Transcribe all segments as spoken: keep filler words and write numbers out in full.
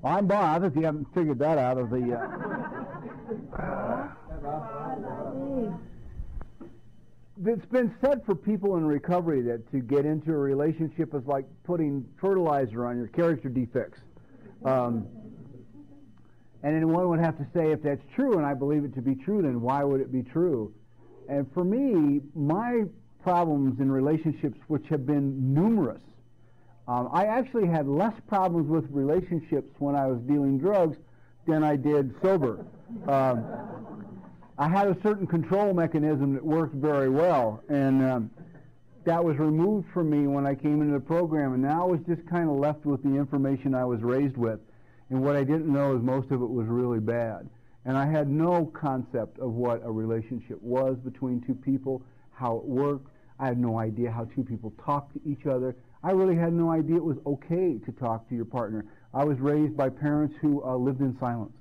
Well, I'm Bob, if you haven't figured that out of the... Uh, it's been said for people in recovery that to get into a relationship is like putting fertilizer on your character defects. Um, and then one would have to say, if that's true, and I believe it to be true, then why would it be true? And for me, my problems in relationships, which have been numerous, um, I actually had less problems with relationships when I was dealing drugs than I did sober. Um, I had a certain control mechanism that worked very well, and um, that was removed from me when I came into the program, and now I was just kind of left with the information I was raised with, and what I didn't know is most of it was really bad. And I had no concept of what a relationship was between two people, how it worked. I had no idea how two people talked to each other. I really had no idea it was okay to talk to your partner. I was raised by parents who uh, lived in silence.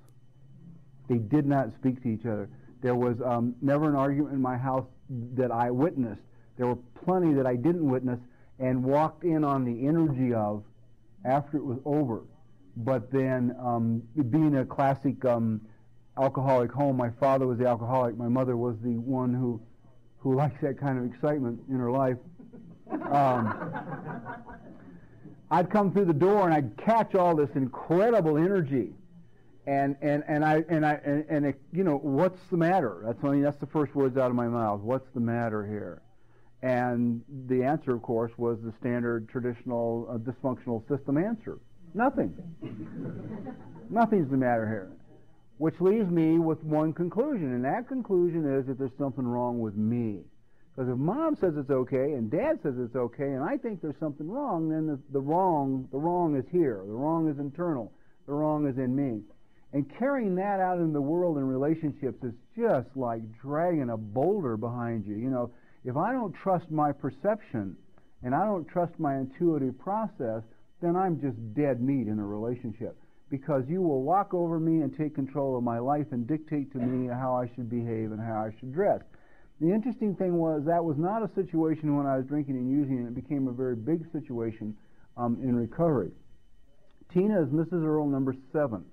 They did not speak to each other. There was um, never an argument in my house that I witnessed. There were plenty that I didn't witness and walked in on the energy of after it was over. But then, um, being a classic um, alcoholic home, my father was the alcoholic, my mother was the one who who likes that kind of excitement in her life. Um, I'd come through the door and I'd catch all this incredible energy, and and and I and I and, and it, you know, what's the matter? That's I mean, that's the first words out of my mouth. What's the matter here? And the answer, of course, was the standard traditional uh, dysfunctional system answer: nothing. Nothing's the matter here. Which leaves me with one conclusion, and that conclusion is that there's something wrong with me. Because if Mom says it's okay and Dad says it's okay and I think there's something wrong, then the, the wrong the wrong is here. The wrong is internal. The wrong is in me. And carrying that out in the world and relationships is just like dragging a boulder behind you. You know, if I don't trust my perception and I don't trust my intuitive process, then I'm just dead meat in a relationship. Because you will walk over me and take control of my life and dictate to me how I should behave and how I should dress. The interesting thing was that was not a situation when I was drinking and using, and it became a very big situation um, in recovery. Tina is Missus Earl number seven.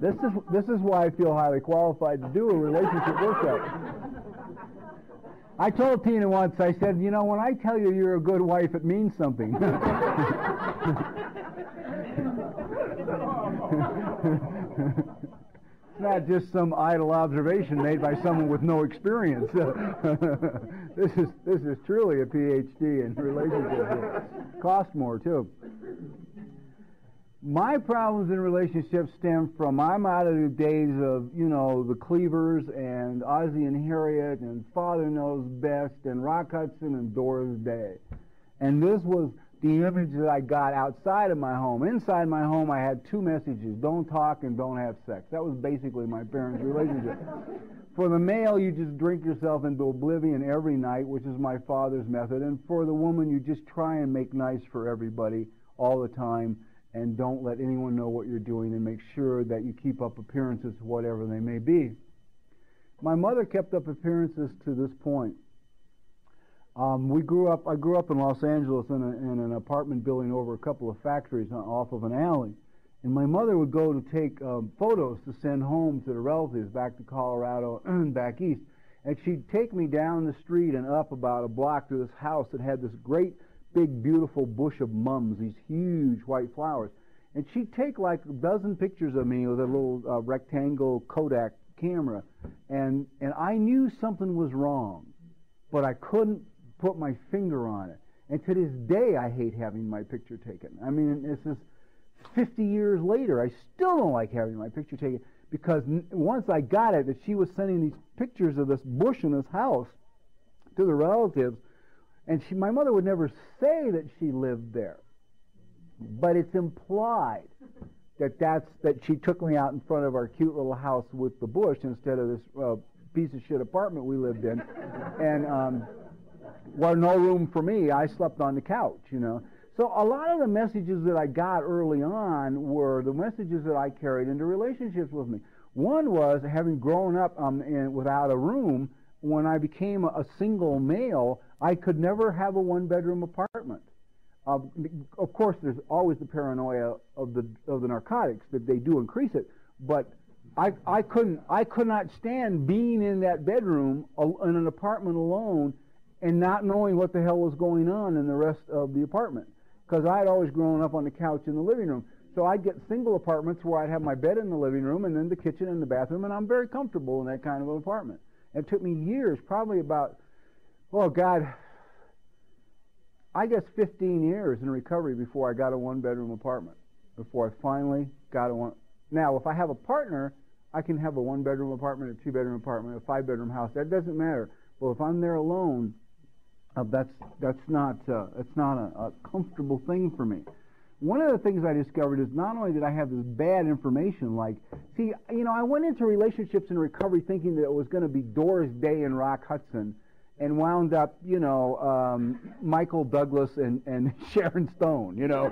This is, this is why I feel highly qualified to do a relationship workshop. I told Tina once, I said, you know, when I tell you you're a good wife, it means something. It's not just some idle observation made by someone with no experience. This is, this is truly a P H D in relationships. Cost more, too. My problems in relationships stem from, I'm out of the days of, you know, the Cleavers and Ozzie and Harriet and Father Knows Best and Rock Hudson and Doris Day. And this was the image that I got outside of my home. Inside my home, I had two messages: don't talk and don't have sex. That was basically my parents' relationship. For the male, you just drink yourself into oblivion every night, which is my father's method. And for the woman, you just try and make nice for everybody all the time, and don't let anyone know what you're doing, and make sure that you keep up appearances, whatever they may be. My mother kept up appearances to this point. Um, we grew up, I grew up in Los Angeles in, a, in an apartment building over a couple of factories on, off of an alley. And my mother would go to take um, photos to send home to the relatives back to Colorado and back east. And she'd take me down the street and up about a block to this house that had this great big beautiful bush of mums, these huge white flowers, and she'd take like a dozen pictures of me with a little uh, rectangle Kodak camera, and and I knew something was wrong, but I couldn't put my finger on it. And to this day, I hate having my picture taken. I mean, this is fifty years later, I still don't like having my picture taken, because n once I got it that she was sending these pictures of this bush in this house to the relatives. And she, my mother would never say that she lived there, but it's implied that that's, that she took me out in front of our cute little house with the bush instead of this uh, piece of shit apartment we lived in, and um, well, no room for me. I slept on the couch, you know. So a lot of the messages that I got early on were the messages that I carried into relationships with me. One was having grown up um, in, without a room. when I became a single male, I could never have a one-bedroom apartment. Uh, of course, there's always the paranoia of the of the narcotics that they do increase it, but I I couldn't I could not stand being in that bedroom in an apartment alone and not knowing what the hell was going on in the rest of the apartment, because I'd always grown up on the couch in the living room. So I'd get single apartments where I'd have my bed in the living room and then the kitchen and the bathroom, and I'm very comfortable in that kind of an apartment. It took me years, probably about, oh God, I guess fifteen years in recovery before I got a one-bedroom apartment, before I finally got a one. Now, if I have a partner, I can have a one-bedroom apartment, a two-bedroom apartment, a five-bedroom house. That doesn't matter. But if I'm there alone, uh, that's that's not uh, that's not a, a comfortable thing for me. One of the things I discovered is not only did I have this bad information, like, see, you know, I went into relationships in recovery thinking that it was going to be Doris Day and Rock Hudson, and wound up, you know, um, Michael Douglas and, and Sharon Stone, you know,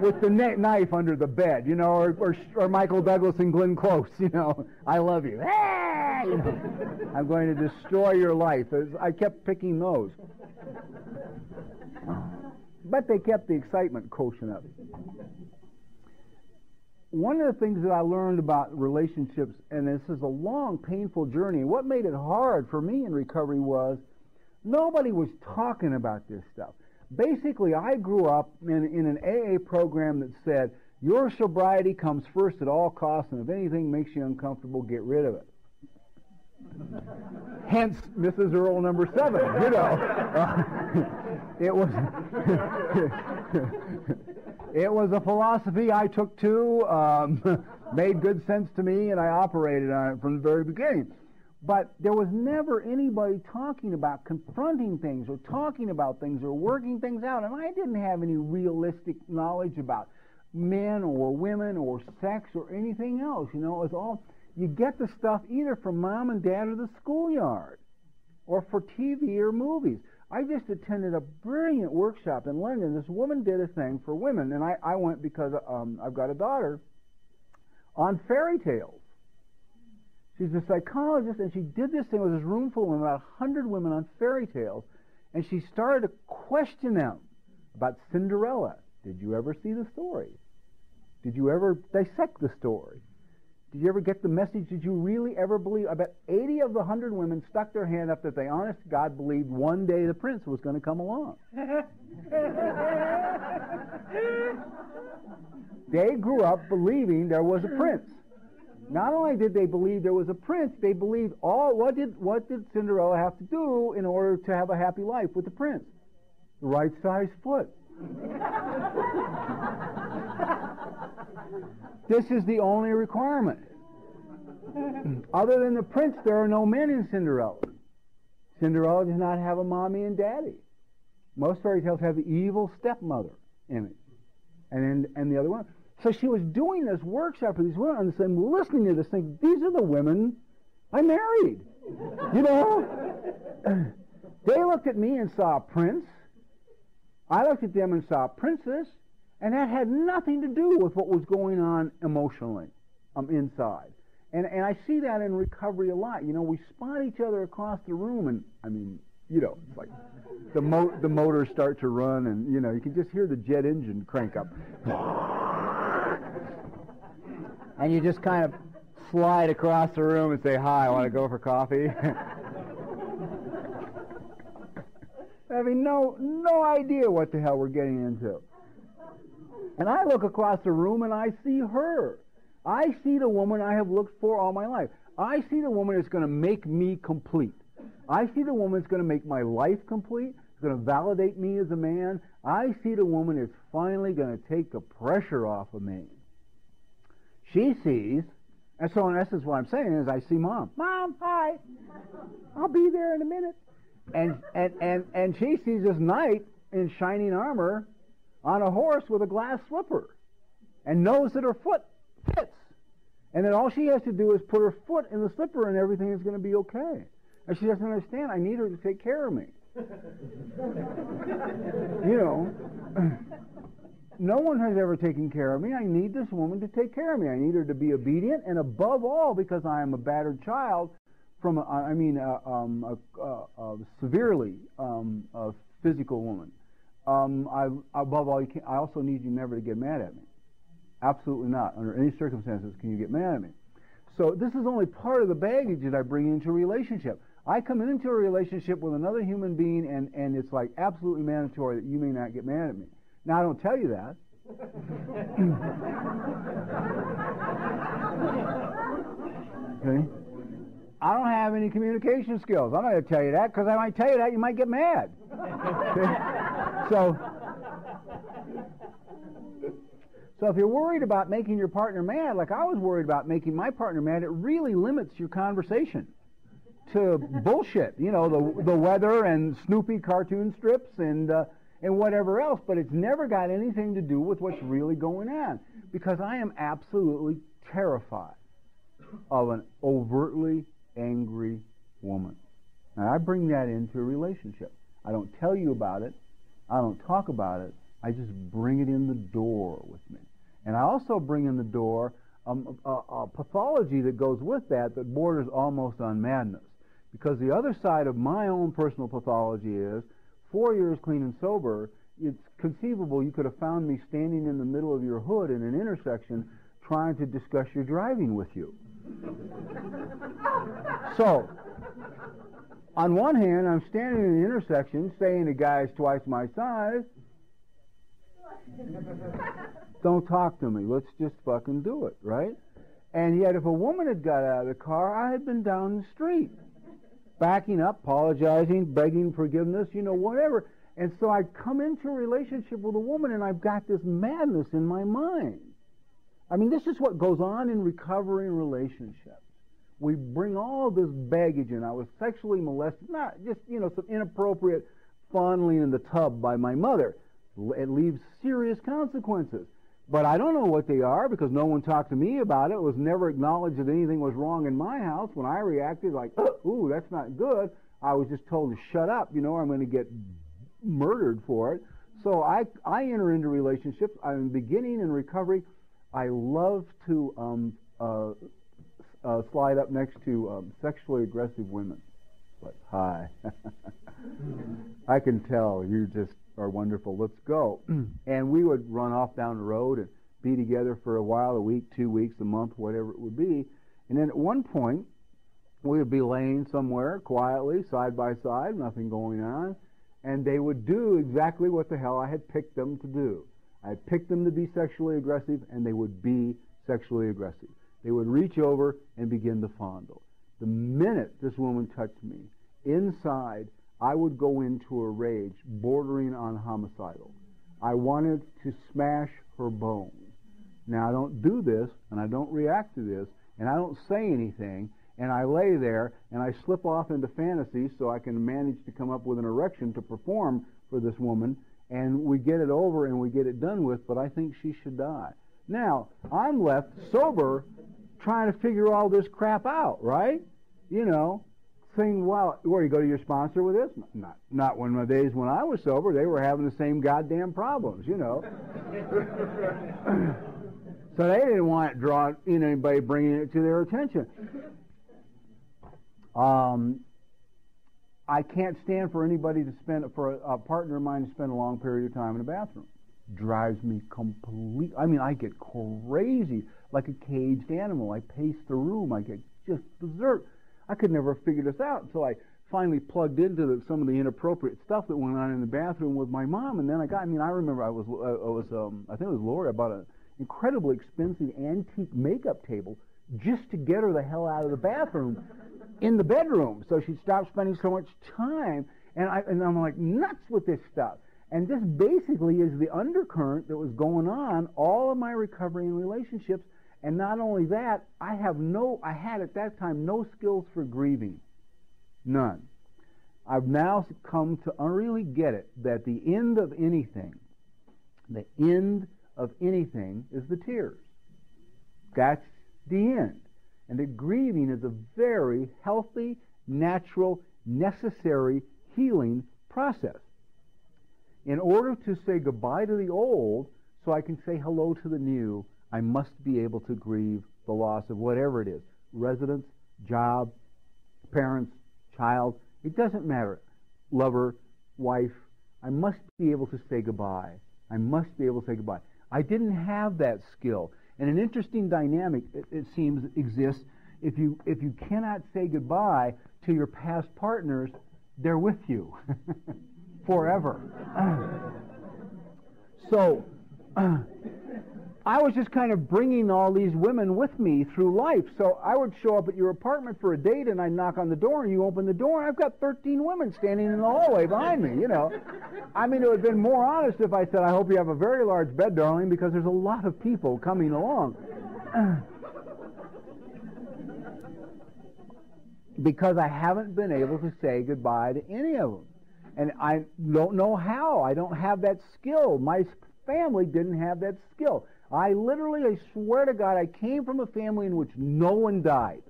with the knife under the bed, you know, or, or, or Michael Douglas and Glenn Close, you know, I love you. Ah! You know, I'm going to destroy your life. I kept picking those. But they kept the excitement quotient up. One of the things that I learned about relationships, and this is a long, painful journey, what made it hard for me in recovery was nobody was talking about this stuff. Basically, I grew up in, in an A A program that said, your sobriety comes first at all costs, and if anything makes you uncomfortable, get rid of it. Hence, Missus Earl number seven, you know. Uh, it was it was a philosophy I took to, um, made good sense to me, and I operated on it from the very beginning. But there was never anybody talking about confronting things or talking about things or working things out, and I didn't have any realistic knowledge about men or women or sex or anything else. You know, it was all... You get the stuff either from mom and dad or the schoolyard or for T V or movies. I just attended a brilliant workshop in London. This woman did a thing for women, and I, I went because um, I've got a daughter, on fairy tales. She's a psychologist, and she did this thing with this room full of women, about a hundred women on fairy tales, and she started to question them about Cinderella. Did you ever see the story? Did you ever dissect the story? Did you ever get the message? Did you really ever believe? I bet eighty of the hundred women stuck their hand up that they, honest to God, believed one day the prince was going to come along. They grew up believing there was a prince. Not only did they believe there was a prince, they believed all. What did what did Cinderella have to do in order to have a happy life with the prince? The right size foot. This is the only requirement. Other than the prince, there are no men in Cinderella. Cinderella does not have a mommy and daddy. Most fairy tales have the evil stepmother image, and and, and the other one. So she was doing this workshop for these women, and I'm listening to this thing. These are the women I married. You know, they looked at me and saw a prince. I looked at them and saw a princess. And that had nothing to do with what was going on emotionally um, inside. And, and I see that in recovery a lot. You know, we spot each other across the room, and, I mean, you know, it's like the, mo the motors start to run, and, you know, you can just hear the jet engine crank up. And you just kind of slide across the room and say, hi, I want to go for coffee. I mean, no, no idea what the hell we're getting into. And I look across the room and I see her. I see the woman I have looked for all my life. I see the woman that's going to make me complete. I see the woman that's going to make my life complete, going to validate me as a man. I see the woman that's finally going to take the pressure off of me. She sees, and so in essence what I'm saying is I see Mom. Mom, hi. I'll be there in a minute. And, and, and, and she sees this knight in shining armor on a horse with a glass slipper, and knows that her foot fits. And then all she has to do is put her foot in the slipper and everything is going to be okay. And she doesn't understand, I need her to take care of me. You know, no one has ever taken care of me. I need this woman to take care of me. I need her to be obedient, and above all, because I am a battered child, from, a, I mean, a, um, a, a, a severely um, a physical woman. Um, I, above all, you can't, I also need you never to get mad at me. Absolutely not. Under any circumstances can you get mad at me. So this is only part of the baggage that I bring into a relationship. I come into a relationship with another human being, and, and it's like absolutely mandatory that you may not get mad at me. Now, I don't tell you that. Okay? I don't have any communication skills. I'm not going to tell you that, because I might tell you that, you might get mad. Okay? So, so if you're worried about making your partner mad, like I was worried about making my partner mad, it really limits your conversation to bullshit, you know, the the weather and Snoopy cartoon strips and uh, and whatever else, but it's never got anything to do with what's really going on, because I am absolutely terrified of an overtly angry woman. Now, I bring that into a relationship. I don't tell you about it. I don't talk about it. I just bring it in the door with me. And I also bring in the door um, a, a pathology that goes with that that borders almost on madness. Because the other side of my own personal pathology is, four years clean and sober, it's conceivable you could have found me standing in the middle of your hood in an intersection trying to discuss your driving with you. So, on one hand, I'm standing in the intersection saying to guys twice my size, don't talk to me, let's just fucking do it, right? And yet if a woman had got out of the car, I had been down the street, backing up, apologizing, begging forgiveness, you know, whatever. And so I come into a relationship with a woman, and I've got this madness in my mind. I mean, this is what goes on in recovering relationships. We bring all this baggage in. I was sexually molested, not just, you know, some inappropriate fondling in the tub by my mother. It leaves serious consequences. But I don't know what they are, because no one talked to me about it. It was never acknowledged that anything was wrong in my house. When I reacted like, ooh, that's not good, I was just told to shut up, you know, I'm going to get murdered for it. So I, I enter into relationships. I'm beginning in recovery. I love to um, uh, uh, slide up next to um, sexually aggressive women. But hi. I can tell you just are wonderful. Let's go. And we would run off down the road and be together for a while, a week, two weeks, a month, whatever it would be. And then at one point, we would be laying somewhere quietly, side by side, nothing going on. And they would do exactly what the hell I had picked them to do. I had picked them to be sexually aggressive, and they would be sexually aggressive. They would reach over and begin to fondle. The minute this woman touched me, inside, I would go into a rage bordering on homicidal. I wanted to smash her bones. Now, I don't do this, and I don't react to this, and I don't say anything, and I lay there, and I slip off into fantasy so I can manage to come up with an erection to perform for this woman, and we get it over and we get it done with, but I think she should die. Now, I'm left sober trying to figure all this crap out, right? You know, thing, well, where you go to your sponsor with this? Not, not one of the days when I was sober. They were having the same goddamn problems, you know. So they didn't want it drawn, you know, anybody bringing it to their attention. Um, I can't stand for anybody to spend, for a, a partner of mine to spend a long period of time in a bathroom. Drives me complete. I mean, I get crazy, like a caged animal. I pace the room. I get just berserk. I could never figure this out until I finally plugged into the, some of the inappropriate stuff that went on in the bathroom with my mom. And then I got, I mean, I remember I was, uh, I was, um, I think it was Lori, I bought an incredibly expensive antique makeup table just to get her the hell out of the bathroom in the bedroom. So she'd stop spending so much time. And, I, and I'm like nuts with this stuff. And this basically is the undercurrent that was going on all of my recovery and relationships. And not only that, I have no, I had at that time no skills for grieving. None. I've now come to really get it that the end of anything, the end of anything is the tears. That's the end. And that grieving is a very healthy, natural, necessary healing process. In order to say goodbye to the old so I can say hello to the new, I must be able to grieve the loss of whatever it is, residence, job, parents, child, it doesn't matter, lover, wife, I must be able to say goodbye. I must be able to say goodbye. I didn't have that skill. And an interesting dynamic, it, it seems, exists. If you, if you cannot say goodbye to your past partners, they're with you forever. So uh, I was just kind of bringing all these women with me through life. So I would show up at your apartment for a date, and I'd knock on the door, and you open the door, and I've got thirteen women standing in the hallway behind me, you know. I mean, it would have been more honest if I said, I hope you have a very large bed, darling, because there's a lot of people coming along. Because I haven't been able to say goodbye to any of them. And I don't know how. I don't have that skill. My family didn't have that skill. I literally, I swear to God, I came from a family in which no one died.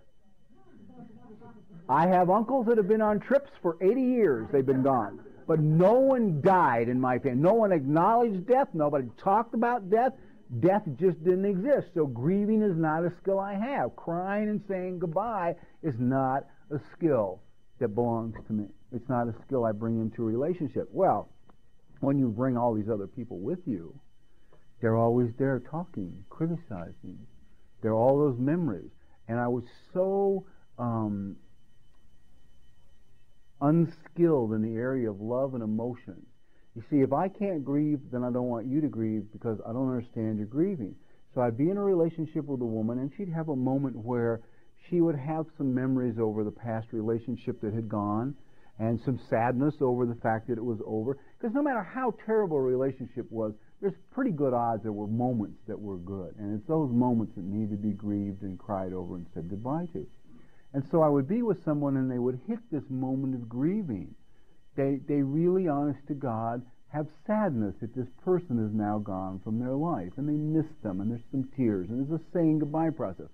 I have uncles that have been on trips for eighty years. They've been gone. But no one died in my family. No one acknowledged death. Nobody talked about death. Death just didn't exist. So grieving is not a skill I have. Crying and saying goodbye is not a skill that belongs to me. It's not a skill I bring into a relationship. Well, when you bring all these other people with you, they're always there talking, criticizing. They're all those memories. And I was so um, unskilled in the area of love and emotion. You see, if I can't grieve, then I don't want you to grieve because I don't understand your grieving. So I'd be in a relationship with a woman, and she'd have a moment where she would have some memories over the past relationship that had gone, and some sadness over the fact that it was over. Because no matter how terrible a relationship was, there's pretty good odds there were moments that were good. And it's those moments that need to be grieved and cried over and said goodbye to. And so I would be with someone and they would hit this moment of grieving. They, they really, honest to God, have sadness that this person is now gone from their life. And they miss them, and there's some tears, and there's a saying goodbye process.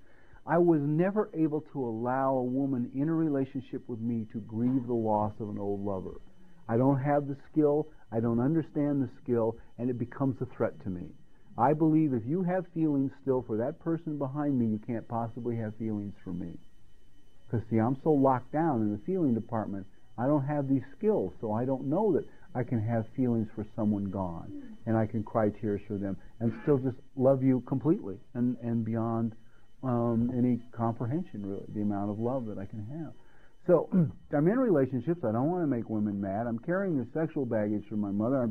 I was never able to allow a woman in a relationship with me to grieve the loss of an old lover. I don't have the skill, I don't understand the skill, and it becomes a threat to me. I believe if you have feelings still for that person behind me, you can't possibly have feelings for me. Because, see, I'm so locked down in the feeling department, I don't have these skills, so I don't know that I can have feelings for someone gone, and I can cry tears for them, and still just love you completely and, and beyond Um, any comprehension, really, the amount of love that I can have. So I'm in relationships. I don't want to make women mad. I'm carrying the sexual baggage from my mother.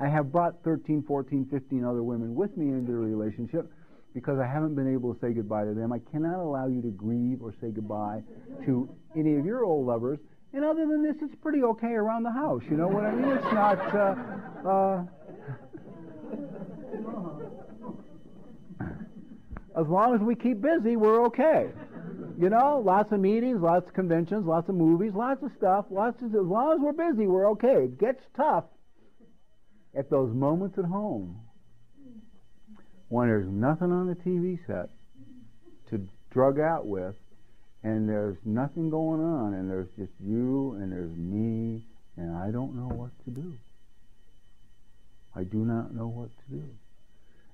I have brought thirteen, fourteen, fifteen other women with me into the relationship because I haven't been able to say goodbye to them. I cannot allow you to grieve or say goodbye to any of your old lovers. And other than this, it's pretty okay around the house. You know what I mean? It's not... Uh, uh, As long as we keep busy, we're okay. You know, lots of meetings, lots of conventions, lots of movies, lots of stuff. Lots of, as long as we're busy, we're okay. It gets tough at those moments at home when there's nothing on the T V set to drug out with, and there's nothing going on, and there's just you, and there's me, and I don't know what to do. I do not know what to do.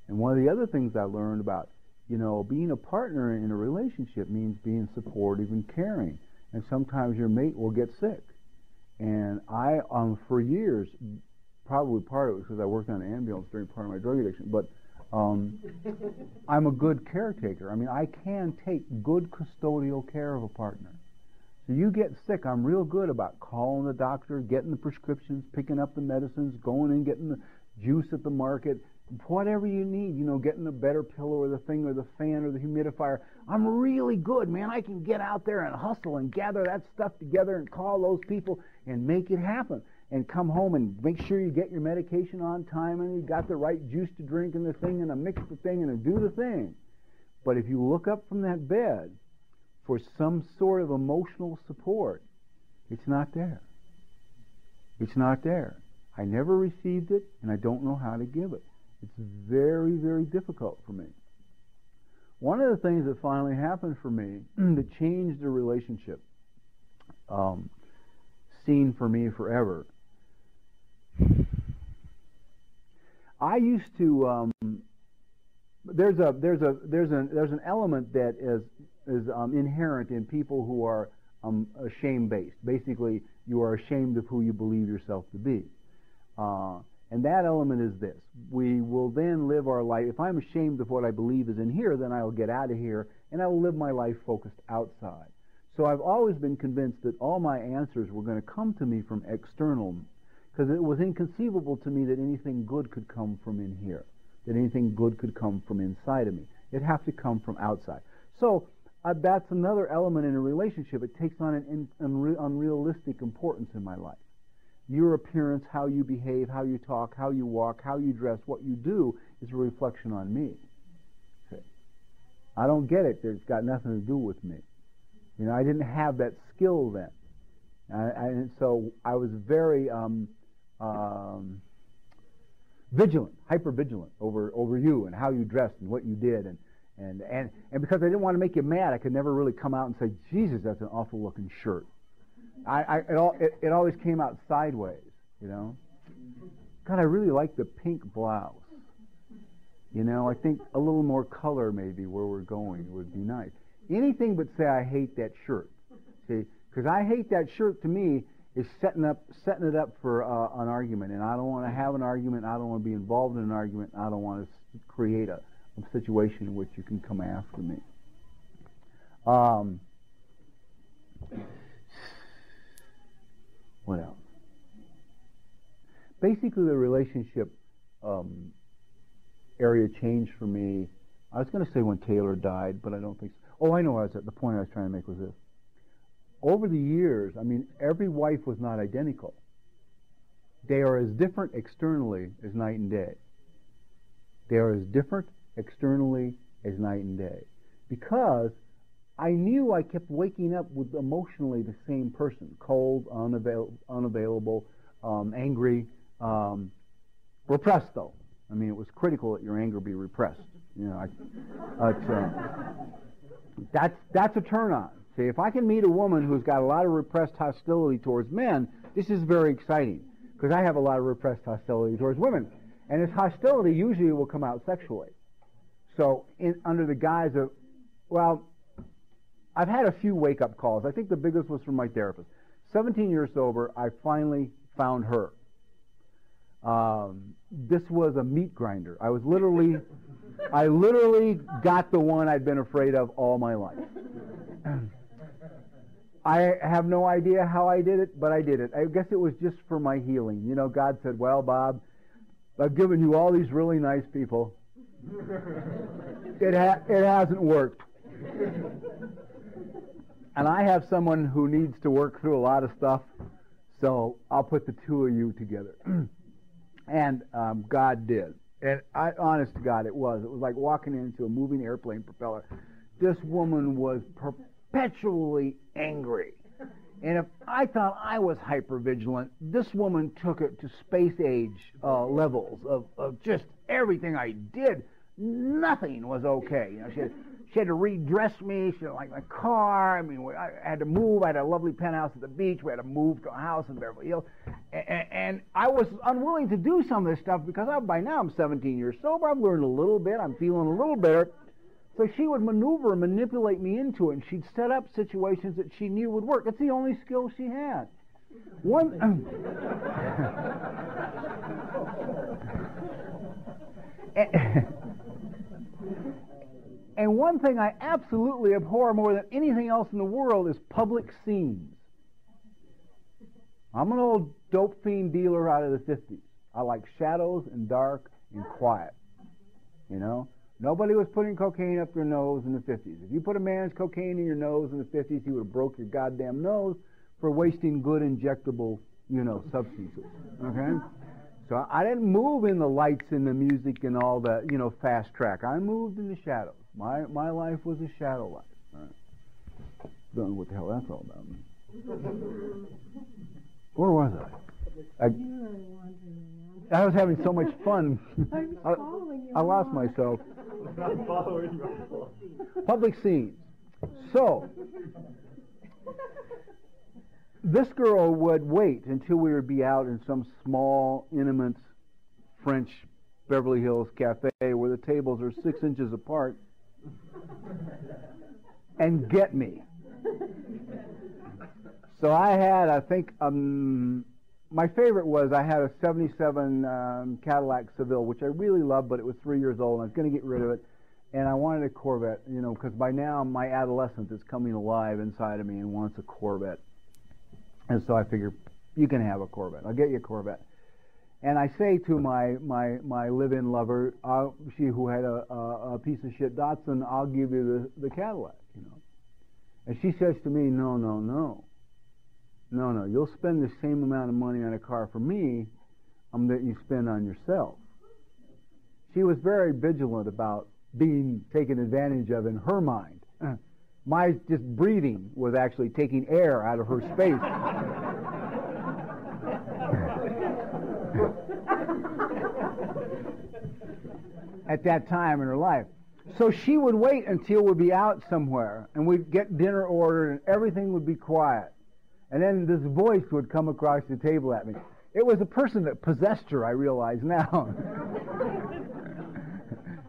And one of the other things I learned about You know, being a partner in a relationship means being supportive and caring. And sometimes your mate will get sick. And I, um, for years, probably part of it was because I worked on an ambulance during part of my drug addiction, but um, I'm a good caretaker. I mean, I can take good custodial care of a partner. So you get sick, I'm real good about calling the doctor, getting the prescriptions, picking up the medicines, going and getting the juice at the market, whatever you need, you know, getting a better pillow or the thing or the fan or the humidifier. I'm really good, man. I can get out there and hustle and gather that stuff together and call those people and make it happen. And come home and make sure you get your medication on time and you got the right juice to drink and the thing and to mix the thing and to do the thing. But if you look up from that bed for some sort of emotional support, it's not there. It's not there. I never received it, and I don't know how to give it. It's very, very difficult for me. One of the things that finally happened for me that changed the relationship um, scene for me forever. I used to um, there's a there's a there's an there's an element that is is um, inherent in people who are um, shame-based. Basically, you are ashamed of who you believe yourself to be, uh, and that element is this: we will then live our life. If I'm ashamed of what I believe is in here, then I will get out of here, and I will live my life focused outside. So I've always been convinced that all my answers were going to come to me from external, because it was inconceivable to me that anything good could come from in here, that anything good could come from inside of me. It'd have to come from outside. So uh, that's another element in a relationship. It takes on an in, unre unrealistic importance in my life. Your appearance, how you behave, how you talk, how you walk, how you dress, what you do is a reflection on me. See? I don't get it. It's got nothing to do with me. You know, I didn't have that skill then, I, I, and so I was very um, um, vigilant, hyper vigilant over over you and how you dressed and what you did, and and and and because I didn't want to make you mad, I could never really come out and say, "Jesus, that's an awful looking shirt." I, I it all it, it always came out sideways, you know. God, I really like the pink blouse. You know, I think a little more color maybe where we're going would be nice. Anything but say I hate that shirt, see? Because I hate that shirt to me is setting up, setting it up for uh, an argument, and I don't want to have an argument. I don't want to be involved in an argument. I don't want to create a, a situation in which you can come after me. Um, what else? Basically, the relationship um, area changed for me. I was going to say when Taylor died, but I don't think so. Oh, I know what I was at. The point I was trying to make was this. Over the years, I mean, every wife was not identical. They are as different externally as night and day. They are as different externally as night and day. Because I knew I kept waking up with emotionally the same person, cold, unavail unavailable, um, angry, um, repressed, though. I mean, it was critical that your anger be repressed. You know, I... That's, that's a turn-on. See, if I can meet a woman who's got a lot of repressed hostility towards men, this is very exciting, because I have a lot of repressed hostility towards women. And this hostility usually will come out sexually. So in, under the guise of, well, I've had a few wake-up calls. I think the biggest was from my therapist. seventeen years sober, I finally found her. Um, this was a meat grinder. I was literally... I literally got the one I'd been afraid of all my life. I have no idea how I did it, but I did it. I guess it was just for my healing. You know, God said, well, Bob, I've given you all these really nice people. It, ha it hasn't worked. And I have someone who needs to work through a lot of stuff, so I'll put the two of you together. And um, God did. And I, honest to God, it was. It was like walking into a moving airplane propeller. This woman was perpetually angry. And if I thought I was hypervigilant, this woman took it to space age uh, levels of, of just everything I did. Nothing was okay. You know, she had, she had to redress me. She didn't like my car. I mean, we, I had to move. I had a lovely penthouse at the beach. We had to move to a house in Beverly Hills. And I was unwilling to do some of this stuff because I, by now I'm seventeen years sober. I've learned a little bit. I'm feeling a little better. So she would maneuver and manipulate me into it, and she'd set up situations that she knew would work. It's the only skill she had. One, and one thing I absolutely abhor more than anything else in the world is public scenes. I'm an old dope fiend dealer out of the fifties. I like shadows and dark and quiet. You know? Nobody was putting cocaine up their nose in the fifties. If you put a man's cocaine in your nose in the fifties, he would have broke your goddamn nose for wasting good injectable, you know, substances. Okay? So I didn't move in the lights and the music and all the, you know, fast track. I moved in the shadows. My, my life was a shadow life. All right. Don't know what the hell that's all about. Where was I? I, I was having so much fun. I, I lost myself. Public scenes. So, this girl would wait until we would be out in some small, intimate French Beverly Hills Cafe where the tables are six inches apart and get me. So I had, I think, um, my favorite was I had a seventy-seven um, Cadillac Seville, which I really loved, but it was three years old, and I was going to get rid of it. And I wanted a Corvette, you know, because by now my adolescent is coming alive inside of me and wants a Corvette. And so I figured, you can have a Corvette. I'll get you a Corvette. And I say to my my, my live-in lover, uh, she who had a, a, a piece of shit Datsun, I'll give you the, the Cadillac, you know. And she says to me, no, no, no. No, no, you'll spend the same amount of money on a car for me um, that you spend on yourself. She was very vigilant about being taken advantage of in her mind. My just breathing was actually taking air out of her space at that time in her life. So she would wait until we'd be out somewhere, and we'd get dinner ordered, and everything would be quiet. And then this voice would come across the table at me. It was a person that possessed her, I realize now.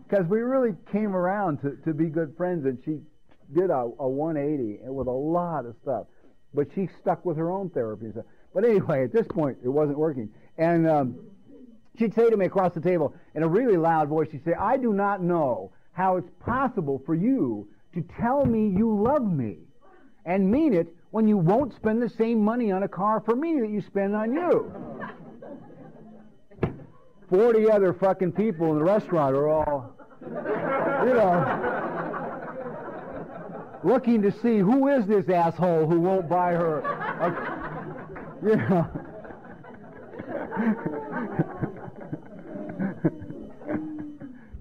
Because we really came around to, to be good friends, and she did a, a one eighty with a lot of stuff. But she stuck with her own therapy and stuff. But anyway, at this point, it wasn't working. And um, she'd say to me across the table, in a really loud voice, she'd say, I do not know how it's possible for you to tell me you love me and mean it when you won't spend the same money on a car for me that you spend on you. Forty other fucking people in the restaurant are all, you know, looking to see who is this asshole who won't buy her a, you know.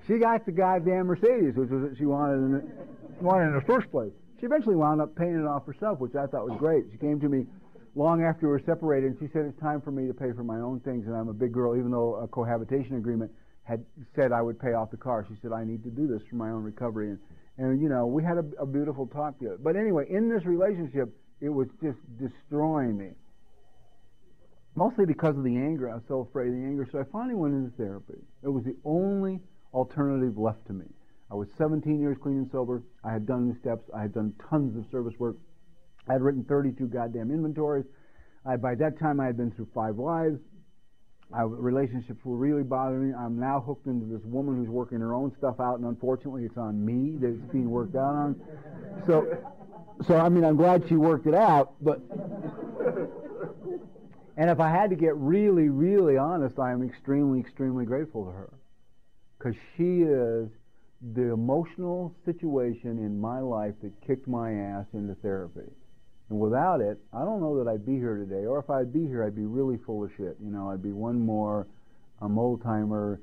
She got the goddamn Mercedes, which was what she wanted in the, wanted in the first place. She eventually wound up paying it off herself, which I thought was great. She came to me long after we were separated, and she said, it's time for me to pay for my own things, and I'm a big girl, even though a cohabitation agreement had said I would pay off the car. She said, I need to do this for my own recovery. And, and you know, we had a, a beautiful talk together. But anyway, in this relationship, it was just destroying me, mostly because of the anger. I was so afraid of the anger, so I finally went into therapy. It was the only alternative left to me. I was seventeen years clean and sober. I had done the steps. I had done tons of service work. I had written thirty-two goddamn inventories. I, by that time, I had been through five wives. I, relationships were really bothering me. I'm now hooked into this woman who's working her own stuff out, and unfortunately, it's on me that it's being worked out on. So, so I mean, I'm glad she worked it out, but... And if I had to get really, really honest, I am extremely, extremely grateful to her, because she is the emotional situation in my life that kicked my ass into therapy. And without it, I don't know that I'd be here today, or if I'd be here, I'd be really full of shit. You know, I'd be one more um, old-timer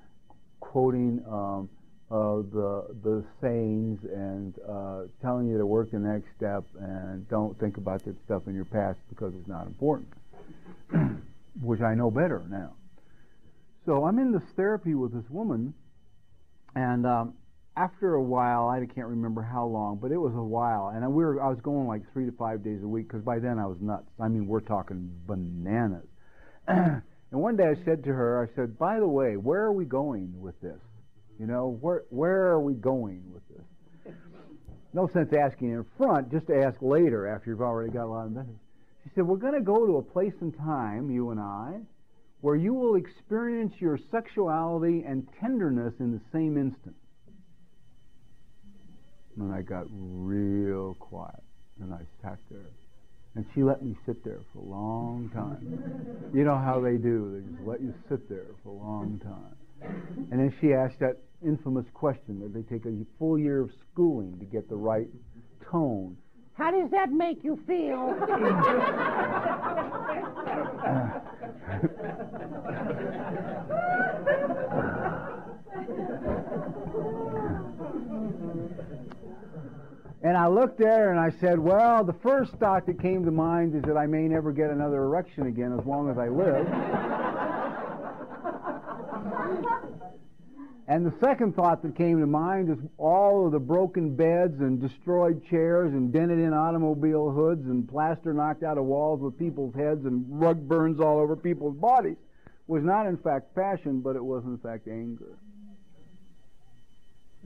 quoting um, uh, the, the sayings and uh, telling you to work the next step and don't think about that stuff in your past because it's not important, which I know better now. So I'm in this therapy with this woman, and... Um, After a while, I can't remember how long, but it was a while, and I, we were, I was going like three to five days a week, because by then I was nuts. I mean, we're talking bananas. And one day I said to her, I said, by the way, where are we going with this? You know, where, where are we going with this? No sense asking in front, just to ask later after you've already got a lot of messages. She said, we're going to go to a place and time, you and I, where you will experience your sexuality and tenderness in the same instant. And I got real quiet, and I sat there. And she let me sit there for a long time. You know how they do. They just let you sit there for a long time. And then she asked that infamous question that they take a full year of schooling to get the right tone. How does that make you feel? And I looked there and I said, well, the first thought that came to mind is that I may never get another erection again as long as I live. And the second thought that came to mind is all of the broken beds and destroyed chairs and dented in automobile hoods and plaster knocked out of walls with people's heads and rug burns all over people's bodies was not in fact passion, but it was in fact anger.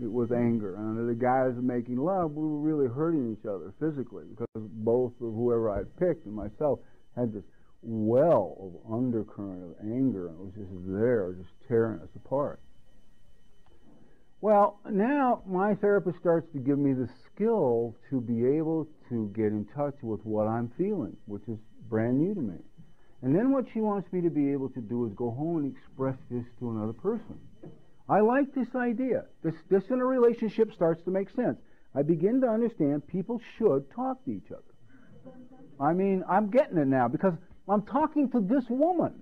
it was anger. And under the guise of making love, we were really hurting each other physically, because both of whoever I picked and myself had this well of undercurrent of anger, and it was just there, just tearing us apart. Well, now my therapist starts to give me the skill to be able to get in touch with what I'm feeling, which is brand new to me. And then what she wants me to be able to do is go home and express this to another person. I like this idea. This, this in a relationship starts to make sense. I begin to understand people should talk to each other. I mean, I'm getting it now, because I'm talking to this woman.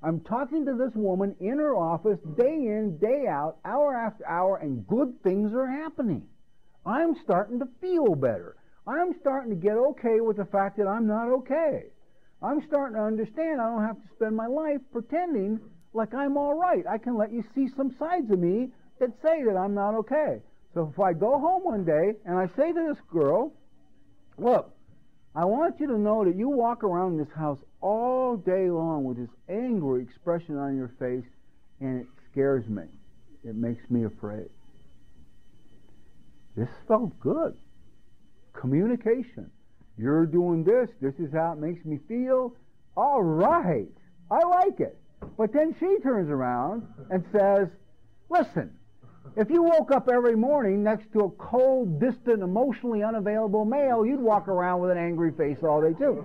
I'm talking to this woman in her office day in, day out, hour after hour, and good things are happening. I'm starting to feel better. I'm starting to get okay with the fact that I'm not okay. I'm starting to understand I don't have to spend my life pretending like I'm all right. I can let you see some sides of me that say that I'm not okay. So if I go home one day and I say to this girl, look, I want you to know that you walk around this house all day long with this angry expression on your face, and it scares me. It makes me afraid. This felt good. Communication. You're doing this. This is how it makes me feel. All right. I like it. But then she turns around and says, listen, if you woke up every morning next to a cold, distant, emotionally unavailable male, you'd walk around with an angry face all day, too.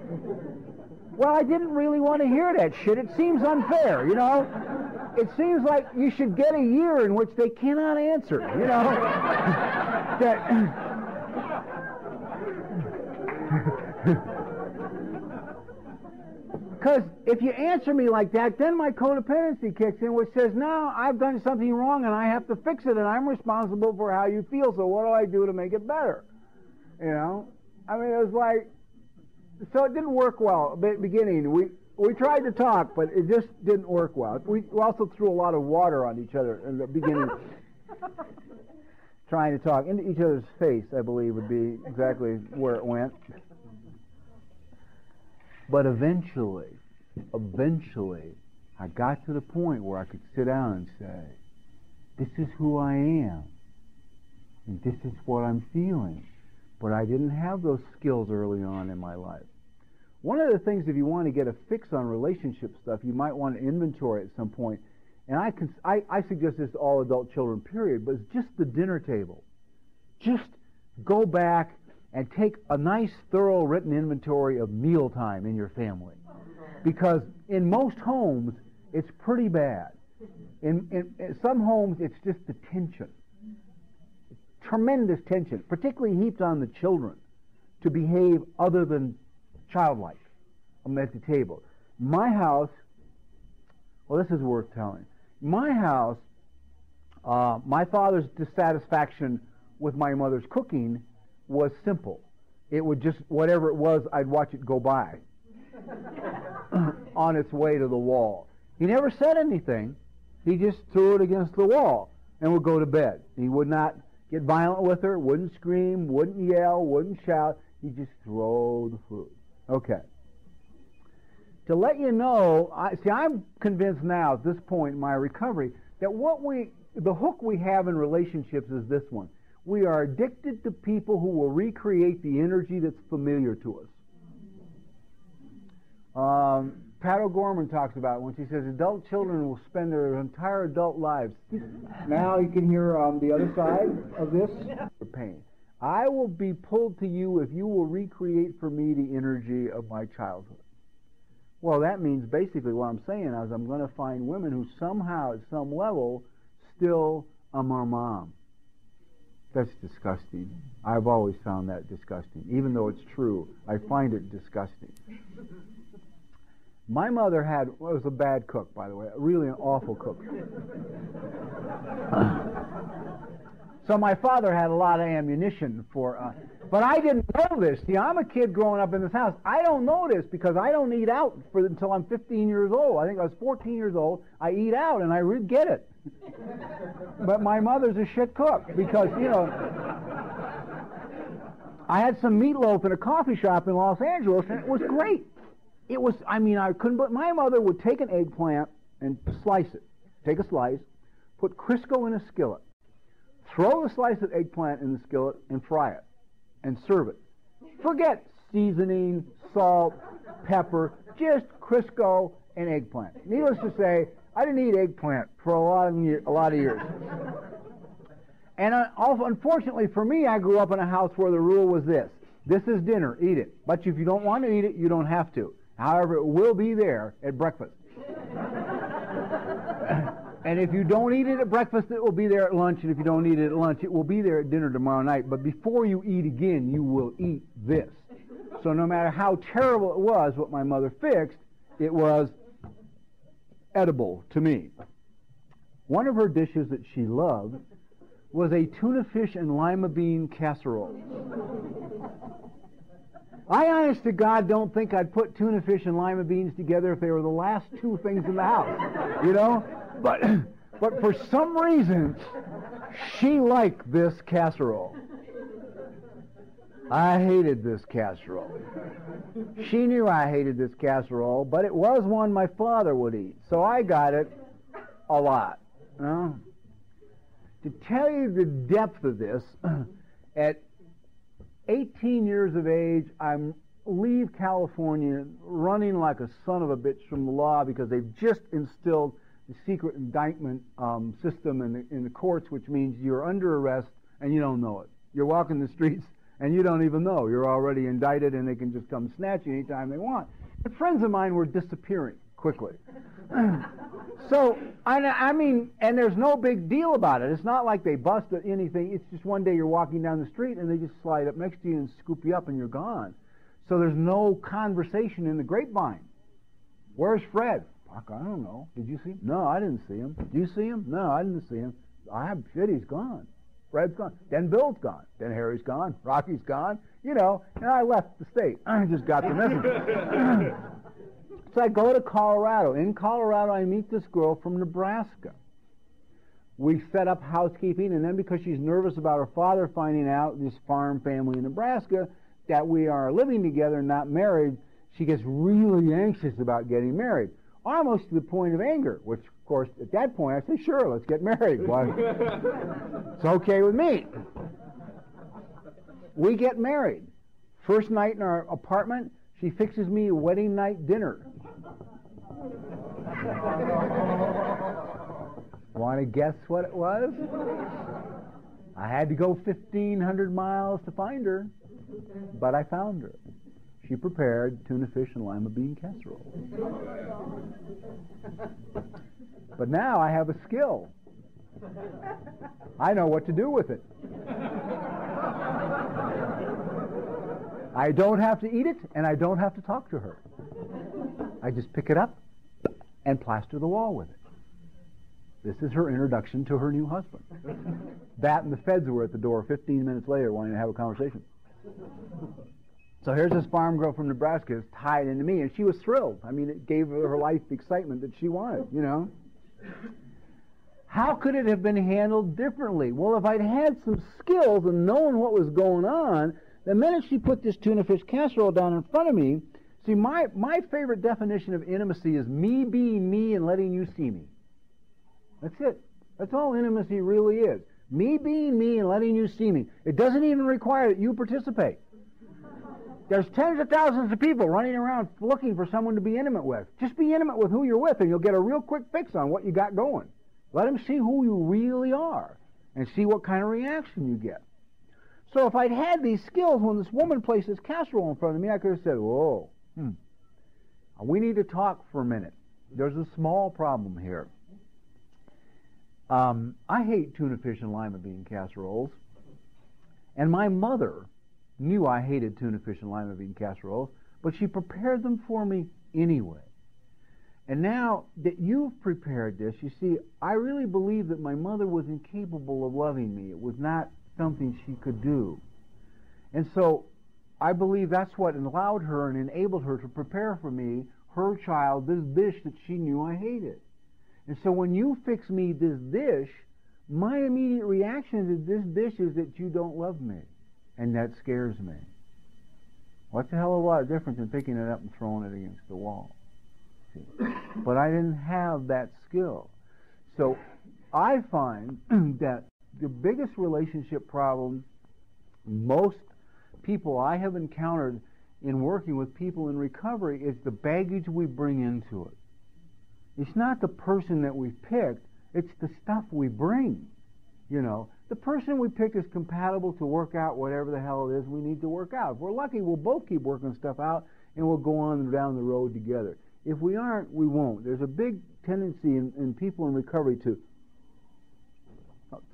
Well, I didn't really want to hear that shit. It seems unfair, you know? It seems like you should get a year in which they cannot answer, you know? Because if you answer me like that, then my codependency kicks in, which says, now I've done something wrong and I have to fix it, and I'm responsible for how you feel, so what do I do to make it better? You know? I mean, it was like... So it didn't work well at the beginning. We, we tried to talk, but it just didn't work well. We also threw a lot of water on each other in the beginning. Trying to talk into each other's face, I believe, would be exactly where it went. But eventually, eventually, I got to the point where I could sit down and say, this is who I am, and this is what I'm feeling. But I didn't have those skills early on in my life. One of the things, if you want to get a fix on relationship stuff, you might want to inventory at some point. And I, can, I, I suggest this to all adult children, period, but it's just the dinner table. Just go back and take a nice, thorough written inventory of mealtime in your family. Because in most homes, it's pretty bad. In, in, in some homes, it's just the tension. Tremendous tension, particularly heaped on the children to behave other than childlike at the table. My house, well, this is worth telling. My house, uh, my father's dissatisfaction with my mother's cooking was simple. It would just, whatever it was, I'd watch it go by on its way to the wall. He never said anything. He just threw it against the wall and would go to bed. He would not get violent with her, wouldn't scream, wouldn't yell, wouldn't shout. He'd just throw the food. Okay. To let you know, I, see, I'm convinced now at this point in my recovery that what we, the hook we have in relationships is this one. We are addicted to people who will recreate the energy that's familiar to us. Um, Pat O'Gorman talks about it when she says adult children will spend their entire adult lives. Now you can hear on um, the other side of this. Pain. I will be pulled to you if you will recreate for me the energy of my childhood. Well, that means basically what I'm saying is I'm going to find women who somehow at some level still are my mom. That's disgusting. I've always found that disgusting. Even though it's true, I find it disgusting. My mother had, well, was a bad cook, by the way, really an awful cook. So my father had a lot of ammunition for, uh, but I didn't know this. See, I'm a kid growing up in this house. I don't know this because I don't eat out for, until I'm fifteen years old. I think I was fourteen years old. I eat out and I really get it. But my mother's a shit cook because, you know, I had some meatloaf in a coffee shop in Los Angeles and it was great. It was, I mean, I couldn't, but my mother would take an eggplant and slice it. Take a slice, put Crisco in a skillet, Throw a slice of eggplant in the skillet and fry it and serve it. Forget seasoning, salt, pepper, just Crisco and eggplant. Needless to say, I didn't eat eggplant for a lot of, year, a lot of years. And uh, unfortunately for me, I grew up in a house where the rule was this. This is dinner, eat it. But if you don't want to eat it, you don't have to. However, it will be there at breakfast. And if you don't eat it at breakfast, it will be there at lunch. And if you don't eat it at lunch, it will be there at dinner tomorrow night. But before you eat again, you will eat this. So no matter how terrible it was, what my mother fixed, it was edible to me. One of her dishes that she loved was a tuna fish and lima bean casserole. I, honest to God, don't think I'd put tuna fish and lima beans together if they were the last two things in the house, you know? But, but for some reason, she liked this casserole. I hated this casserole. She knew I hated this casserole, but it was one my father would eat, so I got it a lot. You know? To tell you the depth of this, at eighteen years of age, I leave California running like a son of a bitch from the law because they've just instilled the secret indictment um, system in the, in the courts, which means you're under arrest and you don't know it. You're walking the streets and you don't even know. You're already indicted and they can just come snatch you anytime they want. And friends of mine were disappearing quickly. So, I, I mean, and there's no big deal about it. It's not like they busted anything. It's just one day you're walking down the street and they just slide up next to you and scoop you up and you're gone. So there's no conversation in the grapevine. Where's Fred? Fuck, I don't know. Did you see him? No, I didn't see him. Did you see him? No, I didn't see him. I shit, he's gone. Fred's gone. Then Bill's gone. Then Harry's gone. Rocky's gone. You know, and I left the state. I just got the message. So I go to Colorado. In Colorado, I meet this girl from Nebraska. We set up housekeeping, and then because she's nervous about her father finding out, this farm family in Nebraska, that we are living together and not married, she gets really anxious about getting married, almost to the point of anger, which, of course, at that point, I say, sure, let's get married. Why? It's okay with me. We get married. First night in our apartment, she fixes me a wedding night dinner. Want to guess what it was? I had to go fifteen hundred miles to find her, but I found her. She prepared tuna fish and lima bean casserole. But now I have a skill. I know what to do with it. I don't have to eat it, and I don't have to talk to her. I just pick it up and plaster the wall with it. This is her introduction to her new husband. That and the feds were at the door fifteen minutes later wanting to have a conversation. So here's this farm girl from Nebraska is tied into me, and she was thrilled. I mean, it gave her life the excitement that she wanted, you know. How could it have been handled differently? Well, if I'd had some skills and known what was going on, the minute she put this tuna fish casserole down in front of me, see, my, my favorite definition of intimacy is me being me and letting you see me. That's it. That's all intimacy really is. Me being me and letting you see me. It doesn't even require that you participate. There's tens of thousands of people running around looking for someone to be intimate with. Just be intimate with who you're with, and you'll get a real quick fix on what you got going. Let them see who you really are and see what kind of reaction you get. So if I'd had these skills when this woman placed this casserole in front of me, I could have said, whoa, hmm, we need to talk for a minute. There's a small problem here. Um, I hate tuna fish and lima bean casseroles, and my mother knew I hated tuna fish and lima bean casseroles, but she prepared them for me anyway. And now that you've prepared this, you see, I really believe that my mother was incapable of loving me. It was not something she could do. And so I believe that's what allowed her and enabled her to prepare for me, her child, this dish that she knew I hated. And so when you fix me this dish, my immediate reaction to this dish is that you don't love me. And that scares me. What's a hell of a lot of difference in picking it up and throwing it against the wall? See? But I didn't have that skill. So I find that the biggest relationship problem most people I have encountered in working with people in recovery is the baggage we bring into it. It's not the person that we picked, it's the stuff we bring. You know, the person we pick is compatible to work out whatever the hell it is we need to work out. If we're lucky, we'll both keep working stuff out and we'll go on down the road together. If we aren't, we won't. There's a big tendency in, in people in recovery to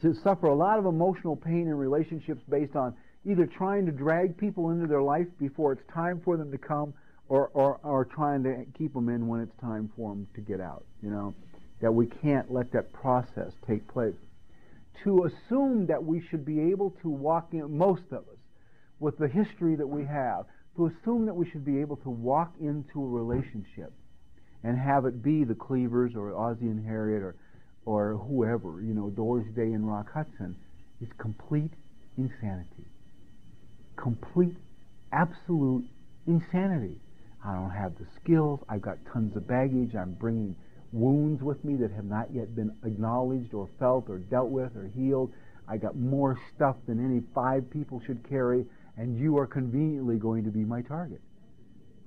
to suffer a lot of emotional pain in relationships based on either trying to drag people into their life before it's time for them to come, or, or, or trying to keep them in when it's time for them to get out, you know, that we can't let that process take place. To assume that we should be able to walk in, most of us, with the history that we have, to assume that we should be able to walk into a relationship and have it be the Cleavers or Ozzie and Harriet or, or whoever, you know, Doris Day and Rock Hudson, is complete insanity. Complete, absolute insanity. I don't have the skills, I've got tons of baggage, I'm bringing wounds with me that have not yet been acknowledged or felt or dealt with or healed. I got more stuff than any five people should carry, and you are conveniently going to be my target.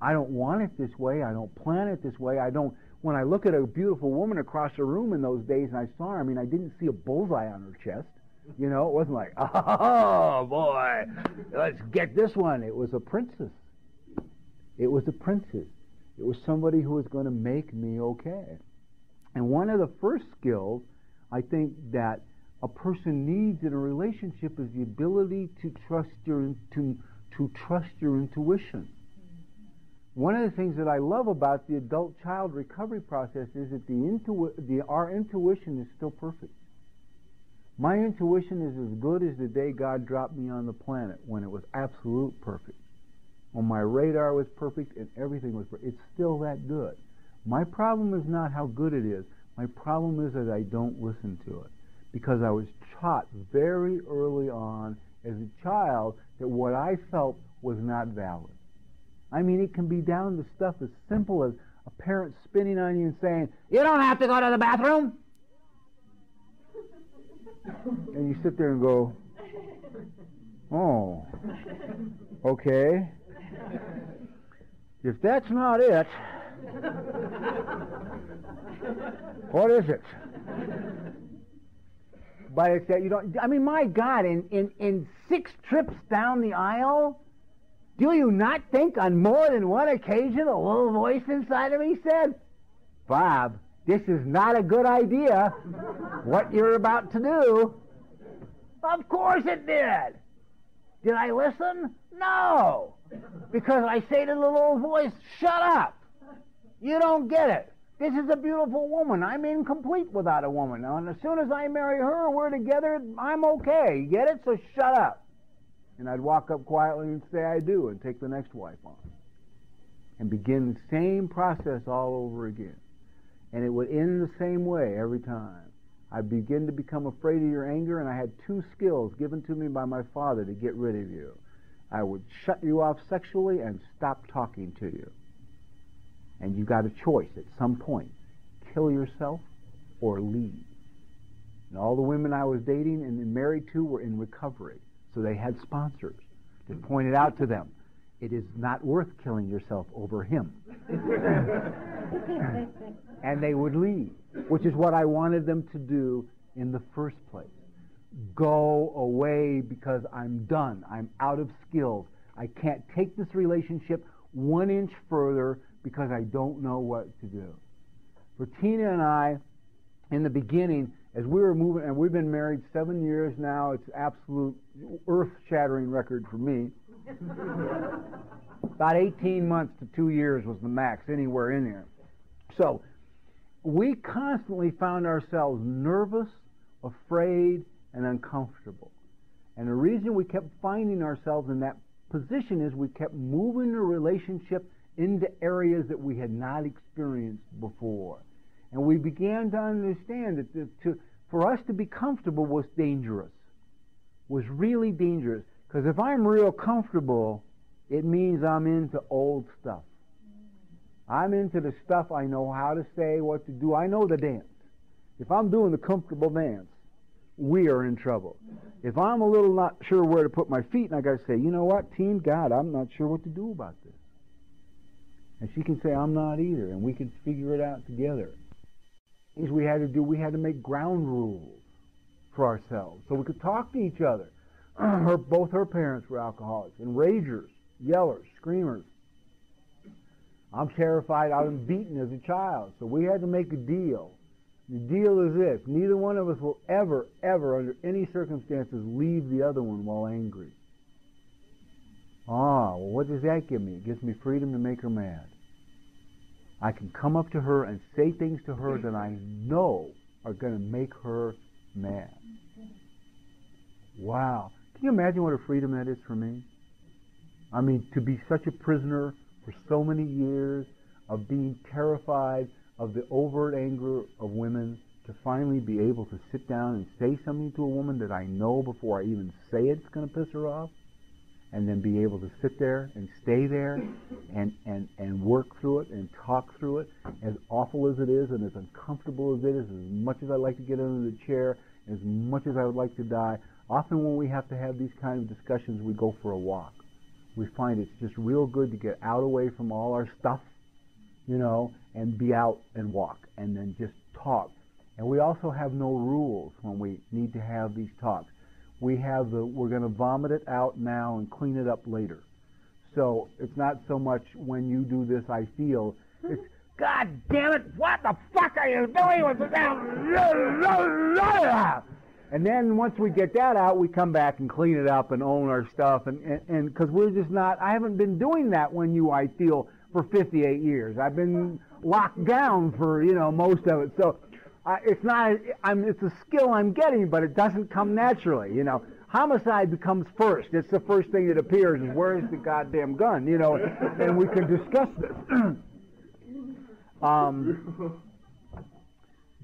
I don't want it this way, I don't plan it this way, I don't... When I look at a beautiful woman across the room in those days and I saw her, I mean, I didn't see a bullseye on her chest. You know, it wasn't like, oh, boy, let's get this one. It was a princess. It was a princess. It was somebody who was going to make me okay. And one of the first skills I think that a person needs in a relationship is the ability to trust your, to, to trust your intuition. One of the things that I love about the adult-child recovery process is that the intu- the, our intuition is still perfect. My intuition is as good as the day God dropped me on the planet, when it was absolute perfect. When my radar was perfect and everything was perfect. It's still that good. My problem is not how good it is. My problem is that I don't listen to it. Because I was taught very early on as a child that what I felt was not valid. I mean, it can be down to stuff as simple as a parent spinning on you and saying, "You don't have to go to the bathroom." And you sit there and go, "Oh, okay. If that's not it, what is it?" But it's that you don't, I mean, my God, in, in, in six trips down the aisle, do you not think on more than one occasion a little voice inside of me said, "Bob, this is not a good idea, what you're about to do"? Of course it did. Did I listen? No. Because I say to the little voice, "Shut up. You don't get it. This is a beautiful woman. I'm incomplete without a woman. Now, and as soon as I marry her, we're together, I'm okay. You get it? So shut up." And I'd walk up quietly and say, "I do," and take the next wife on. And begin the same process all over again. And it would end the same way every time. I begin to become afraid of your anger, and I had two skills given to me by my father to get rid of you. I would shut you off sexually and stop talking to you. And you got a choice at some point. Kill yourself or leave. And all the women I was dating and married to were in recovery, so they had sponsors that pointed out to them, "It is not worth killing yourself over him." And they would leave, which is what I wanted them to do in the first place. Go away, because I'm done. I'm out of skills. I can't take this relationship one inch further because I don't know what to do. For Tina and I, in the beginning, as we were moving, and we've been married seven years now, it's absolute earth-shattering record for me. About eighteen months to two years was the max, anywhere in there. So we constantly found ourselves nervous, afraid, and uncomfortable. And the reason we kept finding ourselves in that position is we kept moving the relationship into areas that we had not experienced before. And we began to understand that the, to, for us to be comfortable was dangerous, was really dangerous. Because if I'm real comfortable, it means I'm into old stuff. I'm into the stuff I know how to say, what to do. I know the dance. If I'm doing the comfortable dance, we are in trouble. If I'm a little not sure where to put my feet, and I got to say, you know what, teen, God, I'm not sure what to do about this. And she can say, I'm not either, and we can figure it out together. Things we had to do, we had to make ground rules for ourselves so we could talk to each other. Her, both her parents were alcoholics and ragers, yellers, screamers. I'm terrified. I was beaten as a child, so we had to make a deal. The deal is this: neither one of us will ever, ever, under any circumstances, leave the other one while angry. Ah, well, what does that give me? It gives me freedom to make her mad. I can come up to her and say things to her that I know are going to make her mad. Wow. Can you imagine what a freedom that is for me? I mean, to be such a prisoner for so many years of being terrified of the overt anger of women, to finally be able to sit down and say something to a woman that I know before I even say it, it's going to piss her off, and then be able to sit there and stay there and, and, and work through it and talk through it, as awful as it is and as uncomfortable as it is, as much as I'd like to get under the chair, as much as I would like to die. Often when we have to have these kind of discussions, we go for a walk. We find it's just real good to get out away from all our stuff, you know, and be out and walk and then just talk. And we also have no rules when we need to have these talks. We have the, we're going to vomit it out now and clean it up later. So it's not so much when you do this, I feel. It's, God damn it, what the fuck are you doing with that? And then once we get that out, we come back and clean it up and own our stuff. And because and, and, we're just not, I haven't been doing that when you, I feel, for fifty-eight years. I've been locked down for, you know, most of it. So uh, it's not, I'm, it's a skill I'm getting, but it doesn't come naturally, you know. Homicide becomes first. It's the first thing that appears is, where is the goddamn gun, you know, and, and we can discuss this. um...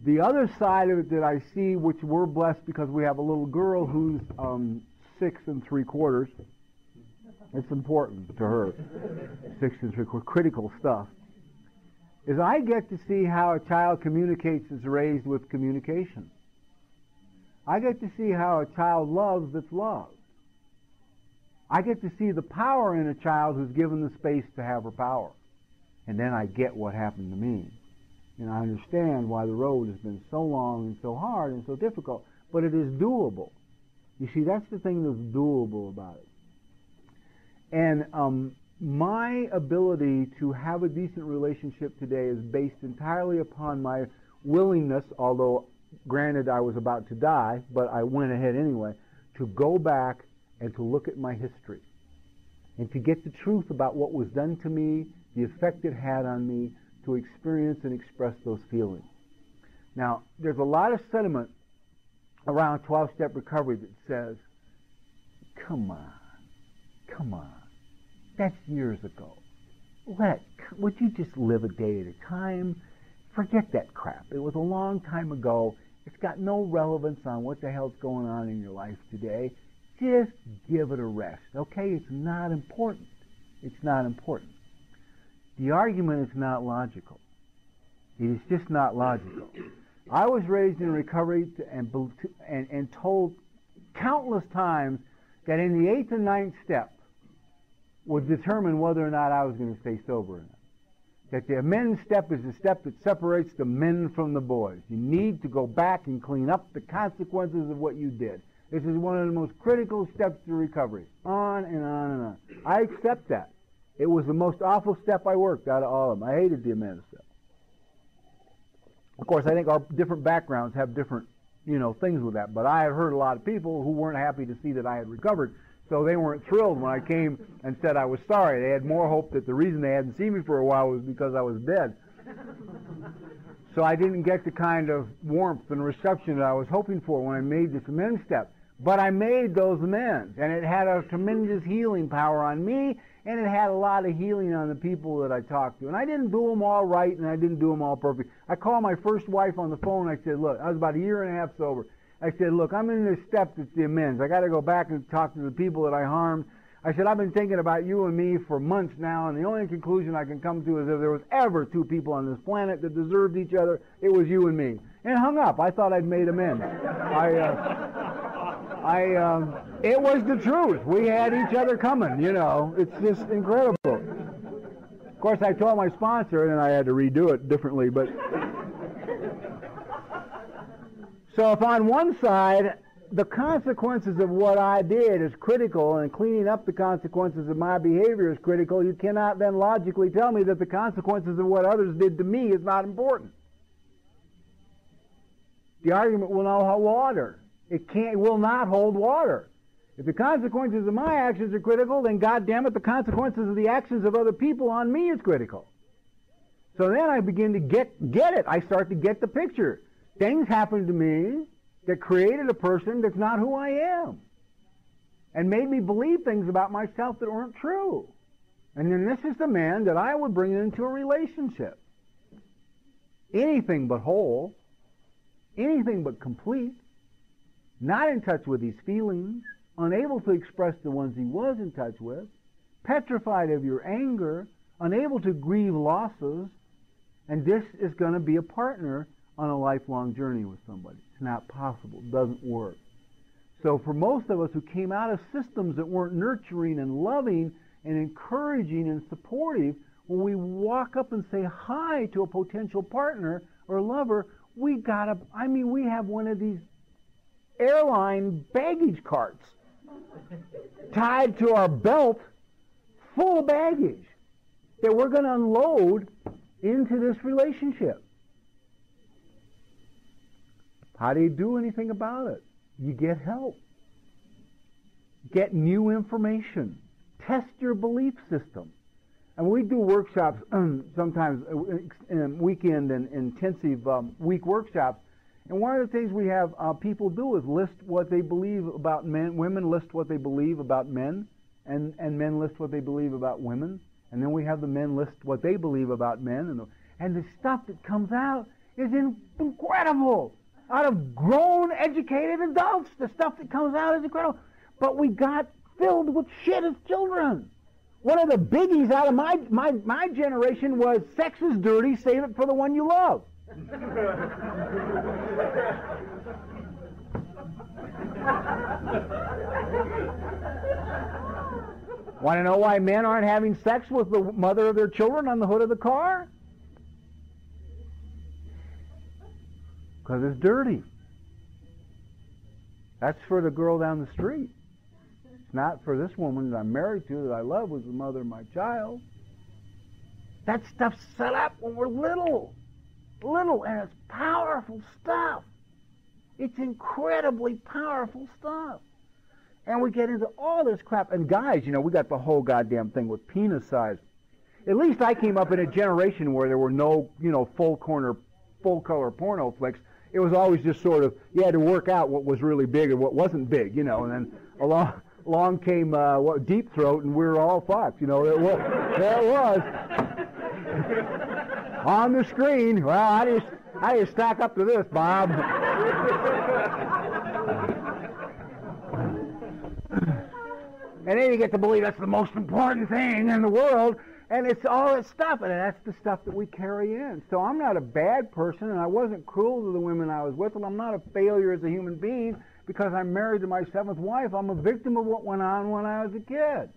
The other side of it that I see, which we're blessed because we have a little girl who's um, six and three quarters. It's important to her, six and three quarters, critical stuff, is I get to see how a child communicates that's raised with communication. I get to see how a child loves that's loved. I get to see the power in a child who's given the space to have her power. And then I get what happened to me. And I understand why the road has been so long and so hard and so difficult, but it is doable. You see, that's the thing that's doable about it. And um, my ability to have a decent relationship today is based entirely upon my willingness, although granted I was about to die, but I went ahead anyway, to go back and to look at my history and to get the truth about what was done to me, the effect it had on me, to experience and express those feelings. Now, there's a lot of sentiment around twelve-step recovery that says, come on, come on, that's years ago. Let, would you just live a day at a time? Forget that crap. It was a long time ago. It's got no relevance on what the hell's going on in your life today. Just give it a rest, okay? It's not important. It's not important. The argument is not logical. It is just not logical. I was raised in recovery and, and, and told countless times that in the eighth and ninth step would determine whether or not I was going to stay sober or not. That the men's step is the step that separates the men from the boys. You need to go back and clean up the consequences of what you did. This is one of the most critical steps to recovery. On and on and on. I accept that. It was the most awful step I worked out of all of them. I hated the Amanda step. Of course, I think our different backgrounds have different, you know, things with that. But I had heard a lot of people who weren't happy to see that I had recovered, so they weren't thrilled when I came and said I was sorry. They had more hope that the reason they hadn't seen me for a while was because I was dead. So I didn't get the kind of warmth and reception that I was hoping for when I made this Amanda step. But I made those amends, and it had a tremendous healing power on me, and it had a lot of healing on the people that I talked to. And I didn't do them all right, and I didn't do them all perfect. I called my first wife on the phone. I said, look, I was about a year and a half sober. I said, look, I'm in this step that's the amends. I got to go back and talk to the people that I harmed. I said, I've been thinking about you and me for months now, and the only conclusion I can come to is if there was ever two people on this planet that deserved each other, it was you and me. And hung up. I thought I'd made amends. I, uh, I, um, it was the truth. We had each other coming, you know. It's just incredible. Of course, I told my sponsor, and I had to redo it differently, but... So if on one side, the consequences of what I did is critical, and cleaning up the consequences of my behavior is critical, you cannot then logically tell me that the consequences of what others did to me is not important. The argument will not hold water. It can't, will not hold water. If the consequences of my actions are critical, then goddamn it, the consequences of the actions of other people on me is critical. So then I begin to get, get it. I start to get the picture. Things happen to me that created a person that's not who I am and made me believe things about myself that weren't true. And then this is the man that I would bring into a relationship. Anything but whole, anything but complete, not in touch with his feelings, unable to express the ones he was in touch with, petrified of your anger, unable to grieve losses, and this is going to be a partner on a lifelong journey with somebody. It's not possible. It doesn't work. So for most of us who came out of systems that weren't nurturing and loving and encouraging and supportive, when we walk up and say hi to a potential partner or lover, we got a, I mean, we have one of these airline baggage carts tied to our belt full of baggage that we're going to unload into this relationship. How do you do anything about it? You get help. Get new information. Test your belief system. And we do workshops, sometimes weekend and intensive week workshops. And one of the things we have people do is list what they believe about men. Women list what they believe about men, and, and men list what they believe about women. And then we have the men list what they believe about men. And the, and the stuff that comes out is incredible. Out of grown, educated adults. The stuff that comes out is incredible. But we got filled with shit as children. One of the biggies out of my, my, my generation was, sex is dirty, save it for the one you love. Want to know why men aren't having sex with the mother of their children on the hood of the car? Because it's dirty. That's for the girl down the street. It's not for this woman that I'm married to, that I love, who's the mother of my child. That stuff's set up when we're little. Little, and it's powerful stuff. It's incredibly powerful stuff. And we get into all this crap. And guys, you know, we got the whole goddamn thing with penis size. At least I came up in a generation where there were no, you know, full corner, full color porno flicks. It was always just sort of, you had to work out what was really big and what wasn't big, you know, and then along, along came uh, what, Deep Throat, and we were all fucked, you know. There was, there was. On the screen. Well, how do you, how do you stack up to this, Bob? And then you get to believe that's the most important thing in the world. And it's all that stuff, and that's the stuff that we carry in. So I'm not a bad person, and I wasn't cruel to the women I was with, and I'm not a failure as a human being because I'm married to my seventh wife. I'm a victim of what went on when I was a kid.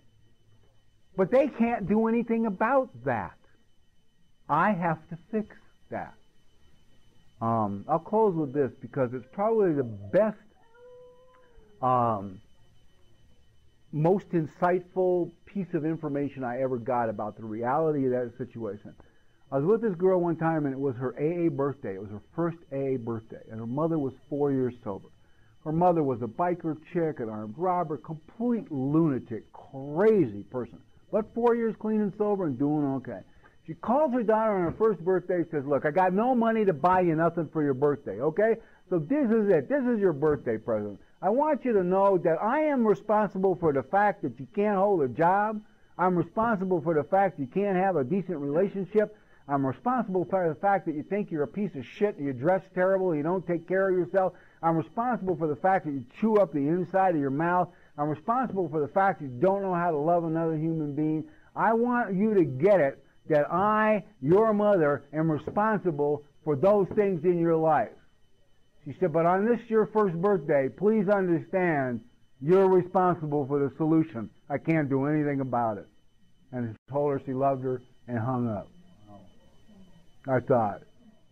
But they can't do anything about that. I have to fix that. Um, I'll close with this because it's probably the best, um, most insightful piece of information I ever got about the reality of that situation. I was with this girl one time, and it was her A A birthday. It was her first A A birthday, and her mother was four years sober. Her mother was a biker chick, an armed robber, complete lunatic, crazy person, but four years clean and sober and doing okay. She calls her daughter on her first birthday and says, look, I got no money to buy you nothing for your birthday, okay? So this is it. This is your birthday present. I want you to know that I am responsible for the fact that you can't hold a job. I'm responsible for the fact you can't have a decent relationship. I'm responsible for the fact that you think you're a piece of shit and you dress terrible and you don't take care of yourself. I'm responsible for the fact that you chew up the inside of your mouth. I'm responsible for the fact that you don't know how to love another human being. I want you to get it that I, your mother, am responsible for those things in your life. She said, but on this, your first birthday, please understand you're responsible for the solution. I can't do anything about it. And she told her she loved her and hung up. I thought,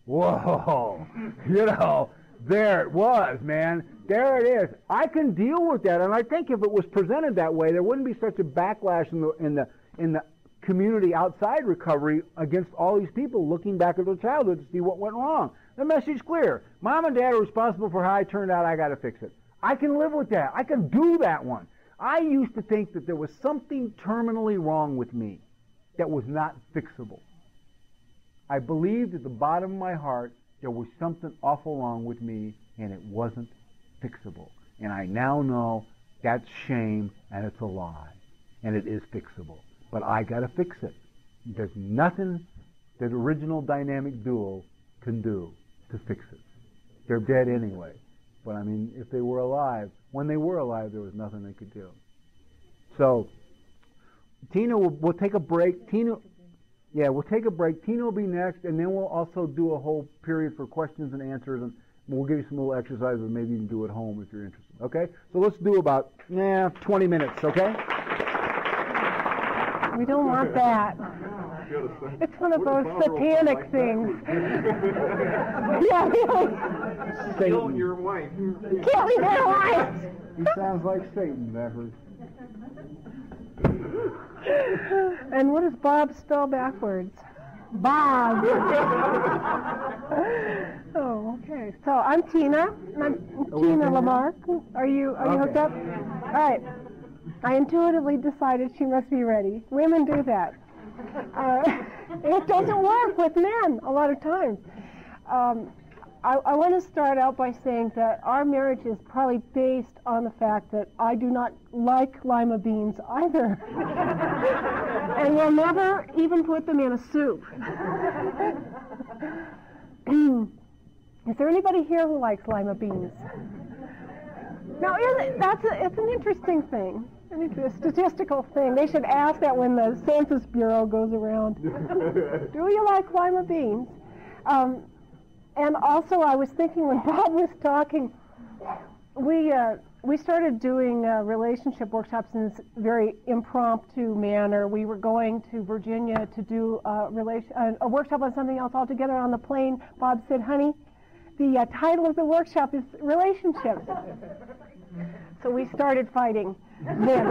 whoa, you know, there it was, man. There it is. I can deal with that. And I think if it was presented that way, there wouldn't be such a backlash in the, in the, in the community outside recovery against all these people looking back at their childhood to see what went wrong. The message's clear. Mom and Dad are responsible for how I turned out. I got to fix it. I can live with that. I can do that one. I used to think that there was something terminally wrong with me that was not fixable. I believed at the bottom of my heart there was something awful wrong with me and it wasn't fixable. And I now know that's shame and it's a lie. And it is fixable. But I got to fix it. There's nothing that original dynamic duo can do to fix it. They're dead anyway. But I mean, if they were alive, when they were alive, there was nothing they could do. So, Tina, will we'll take a break. Tina, yeah, we'll take a break. Tina will be next, and then we'll also do a whole period for questions and answers, and we'll give you some little exercises maybe you can do at home if you're interested. Okay? So let's do about yeah, twenty minutes, okay? We don't want that. It's one of those satanic like things. Yeah, really. Kill your wife. Kill your wife. He sounds like Satan, Beverly. And what does Bob spell backwards? Bob. Oh, okay. So I'm Tina. I'm Tina Lamarck. Are you are you hooked up? All right. I intuitively decided she must be ready. Women do that. Uh, it doesn't work with men a lot of times. Um, I, I want to start out by saying that our marriage is probably based on the fact that I do not like lima beans either. And will never even put them in a soup. Is there anybody here who likes lima beans? Now, isn't, that's a, it's an interesting thing. A statistical thing. They should ask that when the Census Bureau goes around. Do you like lima beans? Um, and also, I was thinking when Bob was talking, we uh, we started doing uh, relationship workshops in this very impromptu manner. We were going to Virginia to do a, relation, uh, a workshop on something else altogether on the plane. Bob said, honey, the uh, title of the workshop is Relationships. So we started fighting then.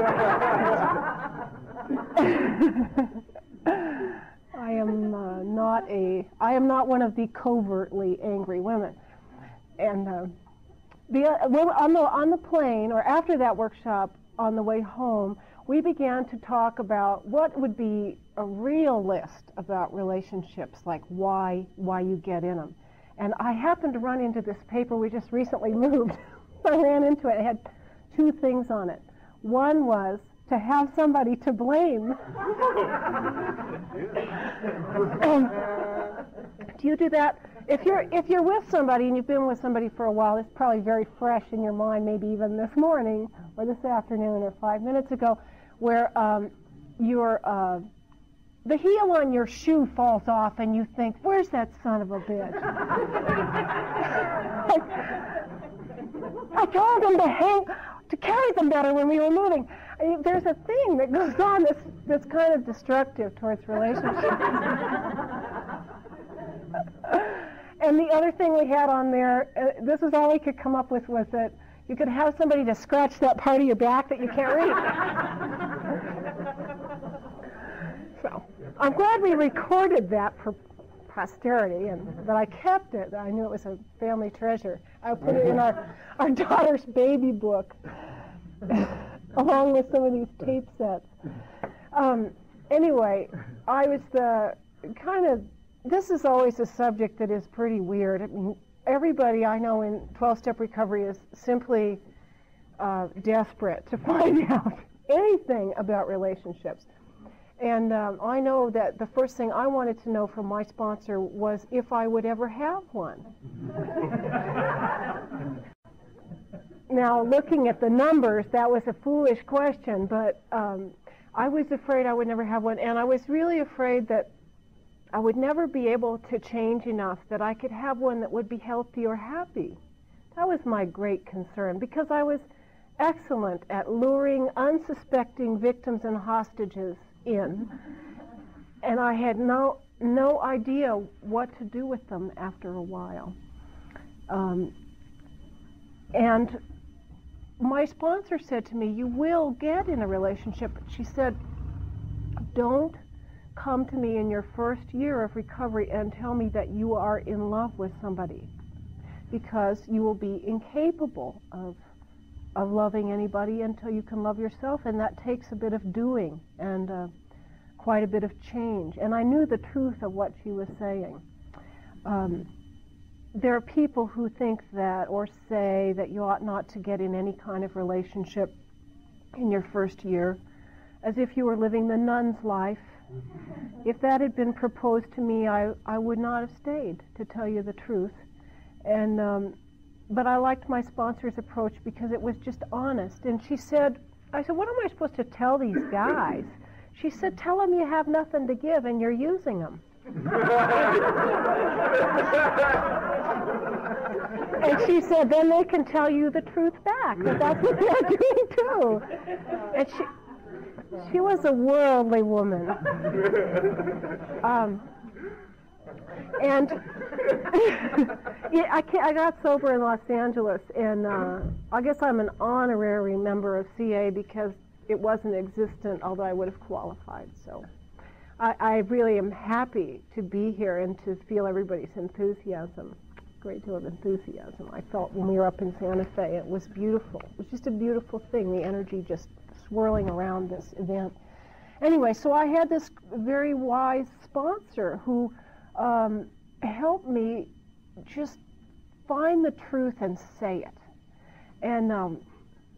I am uh, not a, I am not one of the covertly angry women. And uh, the, uh, well, on, the, on the plane, or after that workshop, on the way home, we began to talk about what would be a real list about relationships, like why, why you get in them. And I happened to run into this paper. We just recently moved. I ran into it. It had two things on it. One was to have somebody to blame. um, do you do that? If you're if you're with somebody and you've been with somebody for a while, it's probably very fresh in your mind, maybe even this morning or this afternoon or five minutes ago, where um, your uh, the heel on your shoe falls off and you think, "Where's that son of a bitch?" I told them to hang, to carry them better when we were moving. I mean, there's a thing that goes on that's, that's kind of destructive towards relationships. And the other thing we had on there, uh, this is all we could come up with, was that you could have somebody to scratch that part of your back that you can't read. So I'm glad we recorded that for posterity, and that I kept it. I knew it was a family treasure. I put it in our, our daughter's baby book, along with some of these tape sets. Um, anyway, I was the kind of, this is always a subject that is pretty weird. I mean, everybody I know in twelve-step recovery is simply uh, desperate to find out anything about relationships. And um, I know that the first thing I wanted to know from my sponsor was if I would ever have one. Now, looking at the numbers, that was a foolish question, but um, I was afraid I would never have one, and I was really afraid that I would never be able to change enough that I could have one that would be healthy or happy. That was my great concern, because I was excellent at luring unsuspecting victims and hostages in, and I had no, no idea what to do with them after a while. Um, and my sponsor said to me, you will get in a relationship. She said, don't come to me in your first year of recovery and tell me that you are in love with somebody, because you will be incapable of, of loving anybody until you can love yourself, and that takes a bit of doing and uh, quite a bit of change. And I knew the truth of what she was saying. Um, There are people who think that or say that you ought not to get in any kind of relationship in your first year, as if you were living the nun's life. If that had been proposed to me, I, I would not have stayed, to tell you the truth. And um, but I liked my sponsor's approach because it was just honest. And she said, I said, what am I supposed to tell these guys? She said, tell them you have nothing to give and you're using them. And she said, then they can tell you the truth back, that that's what they're doing too. And she, she was a worldly woman. Um, and yeah, I, can't, I got sober in Los Angeles, and uh, I guess I'm an honorary member of C A because it wasn't existent, although I would have qualified, so. I, I really am happy to be here and to feel everybody's enthusiasm, a great deal of enthusiasm. I felt when we were up in Santa Fe, it was beautiful. It was just a beautiful thing, the energy just swirling around this event. Anyway, so I had this very wise sponsor who um, helped me just find the truth and say it. And um,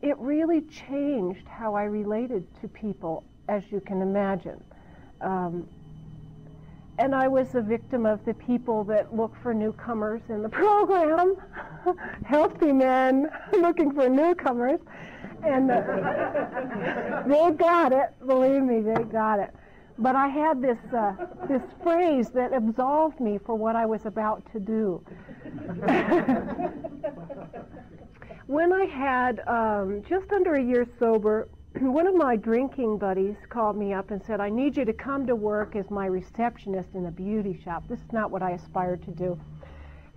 it really changed how I related to people, as you can imagine. Um, and I was a victim of the people that look for newcomers in the program, healthy men looking for newcomers, and uh, they got it, believe me, they got it. But I had this, uh, this phrase that absolved me for what I was about to do. When I had um, just under a year sober, one of my drinking buddies called me up and said, I need you to come to work as my receptionist in a beauty shop. This is not what I aspired to do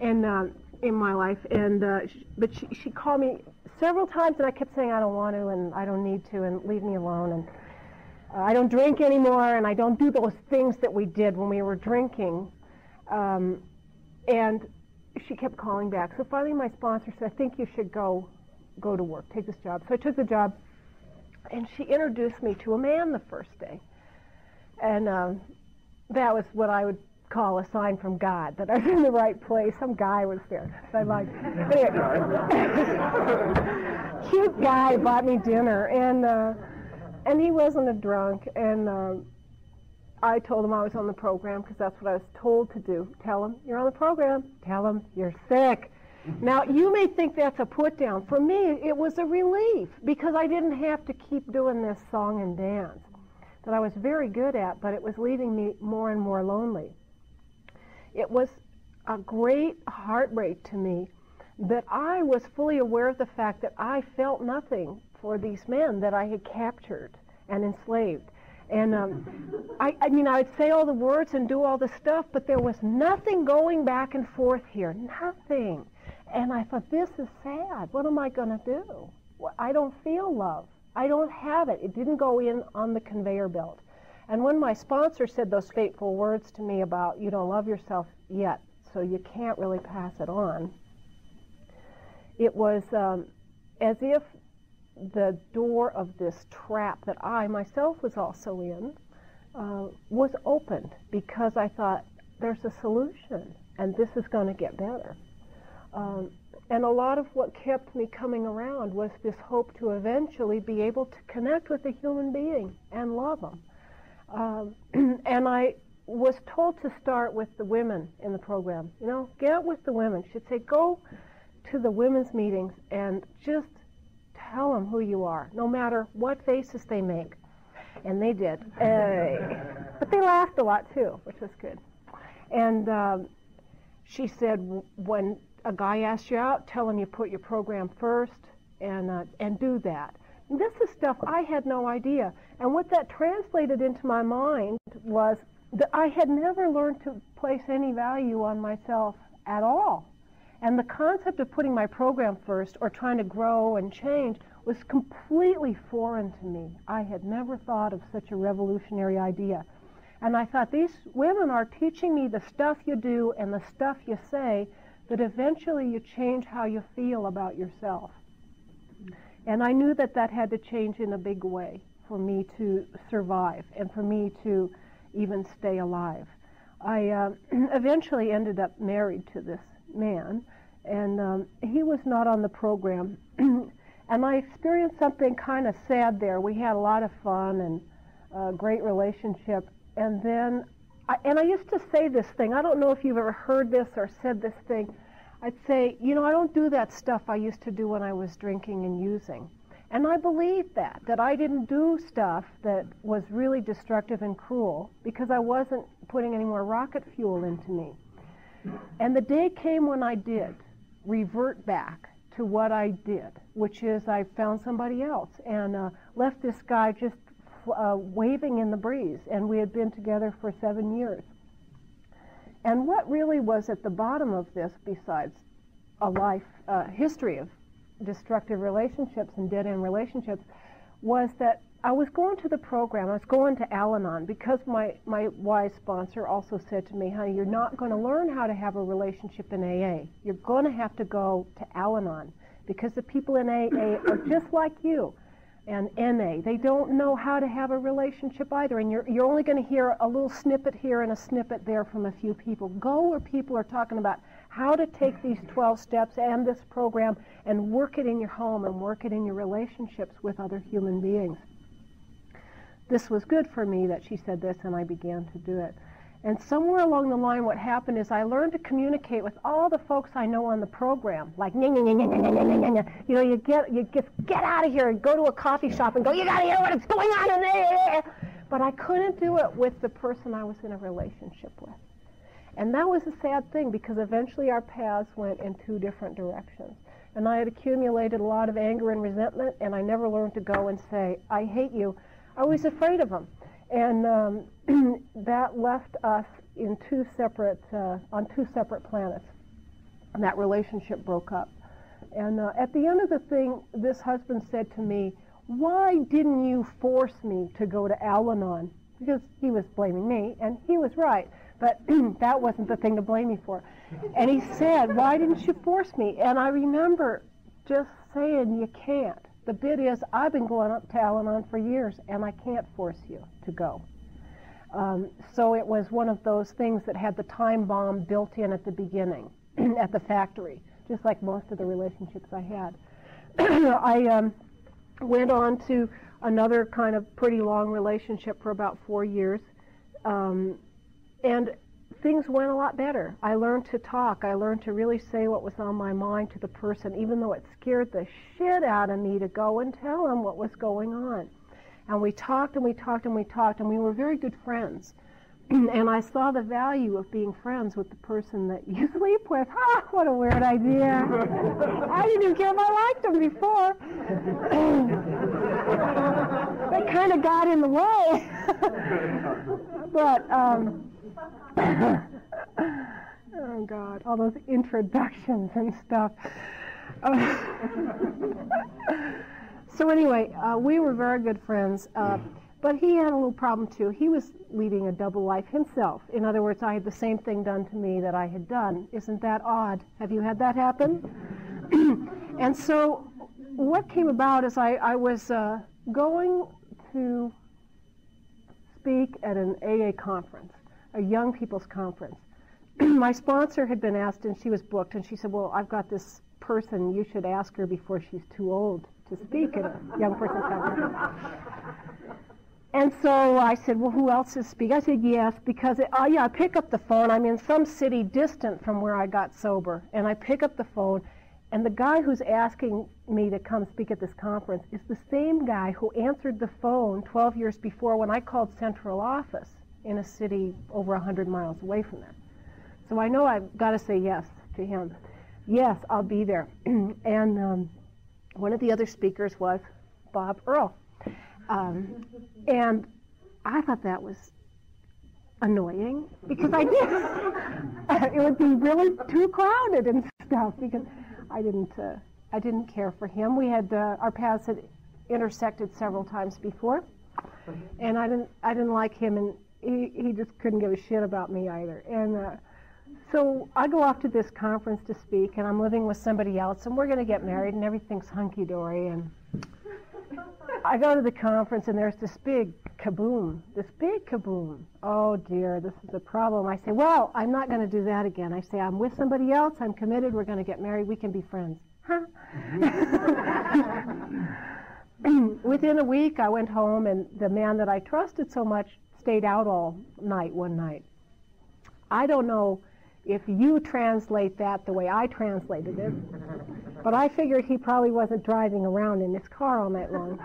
and, uh, in my life. And, uh, she, but she, she called me several times, and I kept saying, I don't want to, and I don't need to, and leave me alone, and uh, I don't drink anymore, and I don't do those things that we did when we were drinking. Um, and she kept calling back. So finally my sponsor said, I think you should go, go to work, take this job. So I took the job. And she introduced me to a man the first day. And um, that was what I would call a sign from God, that I was in the right place. Some guy was there. So I'm like, anyway. Cute guy bought me dinner. And, uh, and he wasn't a drunk. And uh, I told him I was on the program because that's what I was told to do. Tell him you're on the program. Tell him you're sick. Now, you may think that's a put-down. For me, it was a relief, because I didn't have to keep doing this song and dance that I was very good at, but it was leaving me more and more lonely. It was a great heartbreak to me that I was fully aware of the fact that I felt nothing for these men that I had captured and enslaved. And um, I, I mean, I would say all the words and do all the stuff, but there was nothing going back and forth here, nothing. And I thought, this is sad. What am I going to do? Well, I don't feel love. I don't have it. It didn't go in on the conveyor belt. And when my sponsor said those fateful words to me about, you don't love yourself yet, so you can't really pass it on, it was um, as if the door of this trap that I myself was also in uh, was opened, because I thought, there's a solution, and this is going to get better. Um, and a lot of what kept me coming around was this hope to eventually be able to connect with a human being and love them. Um, and I was told to start with the women in the program. You know, get with the women. She'd say, go to the women's meetings and just tell them who you are, no matter what faces they make. And they did. Uh, but they laughed a lot, too, which was good. And um, she said, when a guy asks you out, tell him you put your program first and, uh, and do that. And this is stuff I had no idea. And what that translated into my mind was that I had never learned to place any value on myself at all. And the concept of putting my program first or trying to grow and change was completely foreign to me. I had never thought of such a revolutionary idea. And I thought, these women are teaching me the stuff you do and the stuff you say that eventually you change how you feel about yourself. And I knew that that had to change in a big way for me to survive and for me to even stay alive. I uh, eventually ended up married to this man, and um, he was not on the program. And I experienced something kind of sad there. We had a lot of fun and a great relationship. And then, I, and I used to say this thing, I don't know if you've ever heard this or said this thing, I'd say, you know, I don't do that stuff I used to do when I was drinking and using. And I believed that, that I didn't do stuff that was really destructive and cruel because I wasn't putting any more rocket fuel into me. And the day came when I did revert back to what I did, which is I found somebody else and uh, left this guy just uh, waving in the breeze, and we had been together for seven years. And what really was at the bottom of this, besides a life uh, history of destructive relationships and dead-end relationships, was that I was going to the program, I was going to Al-Anon, because my, my wise sponsor also said to me, honey, you're not going to learn how to have a relationship in A A. You're going to have to go to Al-Anon, because the people in A A are just like you, and N A. They don't know how to have a relationship either, and you're, you're only going to hear a little snippet here and a snippet there from a few people. Go where people are talking about how to take these twelve steps and this program and work it in your home and work it in your relationships with other human beings. This was good for me that she said this, and I began to do it. And somewhere along the line what happened is I learned to communicate with all the folks I know on the program, like, you know, you get you get, get out of here and go to a coffee shop and go, you got to hear what's going on in there. But I couldn't do it with the person I was in a relationship with. And that was a sad thing, because eventually our paths went in two different directions. And I had accumulated a lot of anger and resentment, and I never learned to go and say, I hate you. I was afraid of them, and um, that left us in two separate, uh, on two separate planets, and that relationship broke up. And uh, at the end of the thing, this husband said to me, why didn't you force me to go to Al-Anon? Because he was blaming me, and he was right, but that wasn't the thing to blame me for. And he said, why didn't you force me? And I remember just saying, you can't. The bit is, I've been going up to Al-Anon for years, and I can't force you to go. Um, so it was one of those things that had the time bomb built in at the beginning, at the factory, just like most of the relationships I had. I um, went on to another kind of pretty long relationship for about four years, um, and things went a lot better. I learned to talk. I learned to really say what was on my mind to the person, even though it scared the shit out of me to go and tell him what was going on. And we talked and we talked and we talked, and we were very good friends. And I saw the value of being friends with the person that you sleep with. Ah, what a weird idea. I didn't even care if I liked them before. They kind of got in the way. But, um... oh God, all those introductions and stuff. Uh, so anyway, uh, we were very good friends, uh, but he had a little problem too. He was leading a double life himself. In other words, I had the same thing done to me that I had done. Isn't that odd? Have you had that happen? And so what came about is I, I was uh, going to speak at an A A conference, a young people's conference. My sponsor had been asked, and she was booked, and she said, well, I've got this person, you should ask her before she's too old to speak at a young person's conference. And so I said, well, who else is speaking? I said, yes, because, it, oh yeah, I pick up the phone. I'm in some city distant from where I got sober, and I pick up the phone, And the guy who's asking me to come speak at this conference is the same guy who answered the phone twelve years before when I called central office in a city over one hundred miles away from there. So I know I've got to say yes to him. Yes, I'll be there. And um, one of the other speakers was Bob Earl. Um, and I thought that was annoying because I did. It would be really too crowded and stuff because I didn't, uh, I didn't care for him. We had, uh, our paths had intersected several times before, and I didn't, I didn't like him, and he, he just couldn't give a shit about me either. And uh, so I go off to this conference to speak, and I'm living with somebody else, and we're going to get married, and everything's hunky-dory. And I go to the conference, and there's this big kaboom, this big kaboom. Oh, dear, this is a problem. I say, well, I'm not going to do that again. I say, I'm with somebody else. I'm committed. We're going to get married. We can be friends. Huh? Within a week, I went home, and the man that I trusted so much stayed out all night one night. I don't know if you translate that the way I translated it, but I figured he probably wasn't driving around in his car all night long,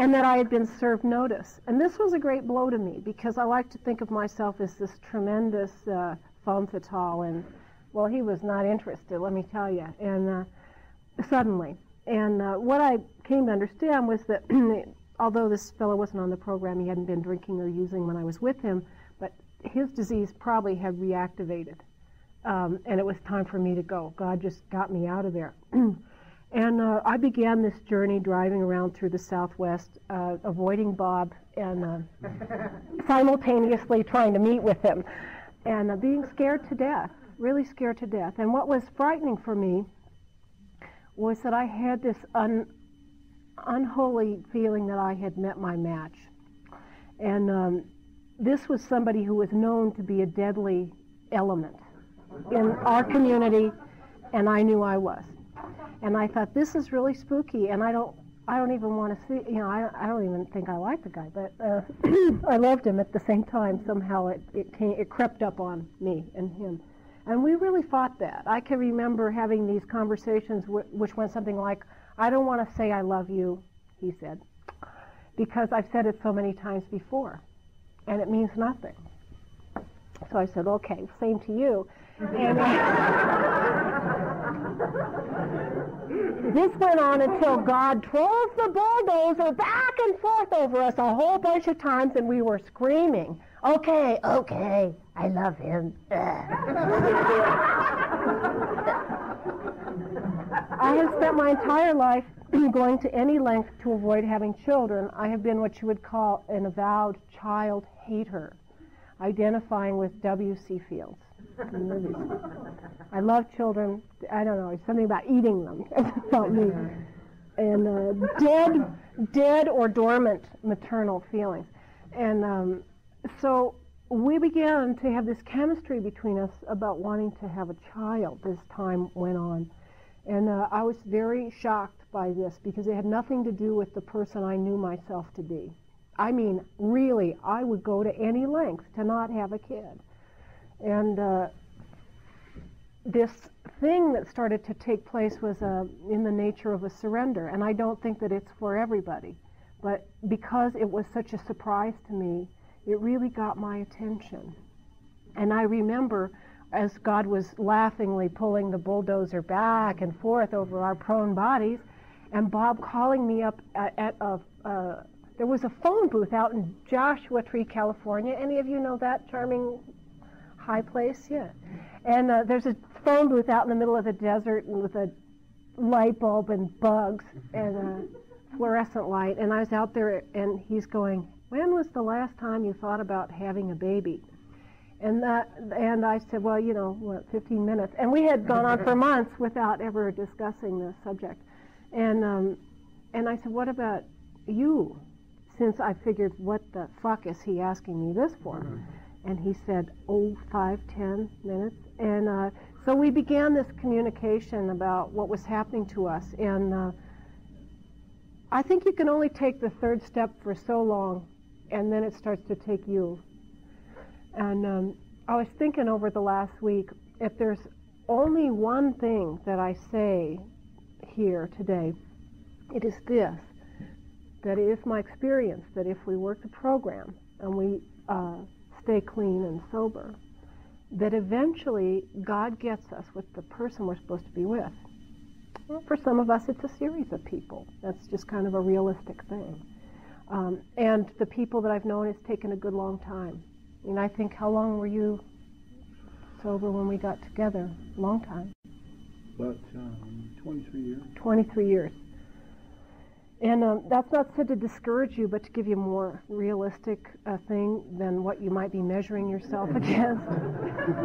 and that I had been served notice. And this was a great blow to me, because I like to think of myself as this tremendous uh, femme fatale, and, well, he was not interested, let me tell you, and uh, suddenly. And uh, what I came to understand was that although this fellow wasn't on the program, he hadn't been drinking or using when I was with him, but his disease probably had reactivated, um, and it was time for me to go. God just got me out of there. And uh, I began this journey driving around through the Southwest, uh, avoiding Bob and uh, simultaneously trying to meet with him, and uh, being scared to death, really scared to death. And what was frightening for me was that I had this un unholy feeling that I had met my match. And um, this was somebody who was known to be a deadly element in our community, and I knew I was. And I thought, this is really spooky, and I don't, I don't even want to see, you know, I, I don't even think I like the guy, but uh, I loved him at the same time. Somehow it, it, came, it crept up on me and him. And we really fought that. I can remember having these conversations w which went something like, I don't want to say I love you, he said, because I've said it so many times before, and it means nothing. So I said, okay, same to you. And this went on until God drove the bulldozer back and forth over us a whole bunch of times, and we were screaming, okay, okay, I love him. I have spent my entire life going to any length to avoid having children. I have been what you would call an avowed child hater, identifying with W C Fields in movies. I love children. I don't know, it's something about eating them. About me. And uh, dead, dead or dormant maternal feelings. And um, so we began to have this chemistry between us about wanting to have a child as time went on. And uh, I was very shocked by this, because it had nothing to do with the person I knew myself to be. I mean, really, I would go to any length to not have a kid. And uh, this thing that started to take place was uh, in the nature of a surrender. And I don't think that it's for everybody. But because it was such a surprise to me, it really got my attention. And I remember, as God was laughingly pulling the bulldozer back and forth over our prone bodies, and Bob calling me up at, at a, uh, there was a phone booth out in Joshua Tree, California. Any of you know that charming high place? Yeah. And uh, there's a phone booth out in the middle of the desert with a light bulb and bugs and a fluorescent light. And I was out there, and he's going, when was the last time you thought about having a baby? And that, and I said, well, you know, what, fifteen minutes. And we had gone on for months without ever discussing this subject. And, um, and I said, what about you? Since I figured, what the fuck is he asking me this for? Mm-hmm. And he said, oh, five, ten minutes. And uh, so we began this communication about what was happening to us. And uh, I think you can only take the third step for so long, and then it starts to take you. And um, I was thinking over the last week, if there's only one thing that I say here today, it is this, that it is my experience that if we work the program and we uh, stay clean and sober, that eventually God gets us with the person we're supposed to be with. For some of us, it's a series of people. That's just kind of a realistic thing. Um, and the people that I've known, it's taken a good long time. And I think, how long were you sober when we got together? Long time. About um, twenty-three years. twenty-three years. And um, that's not said to discourage you, but to give you a more realistic uh, thing than what you might be measuring yourself against.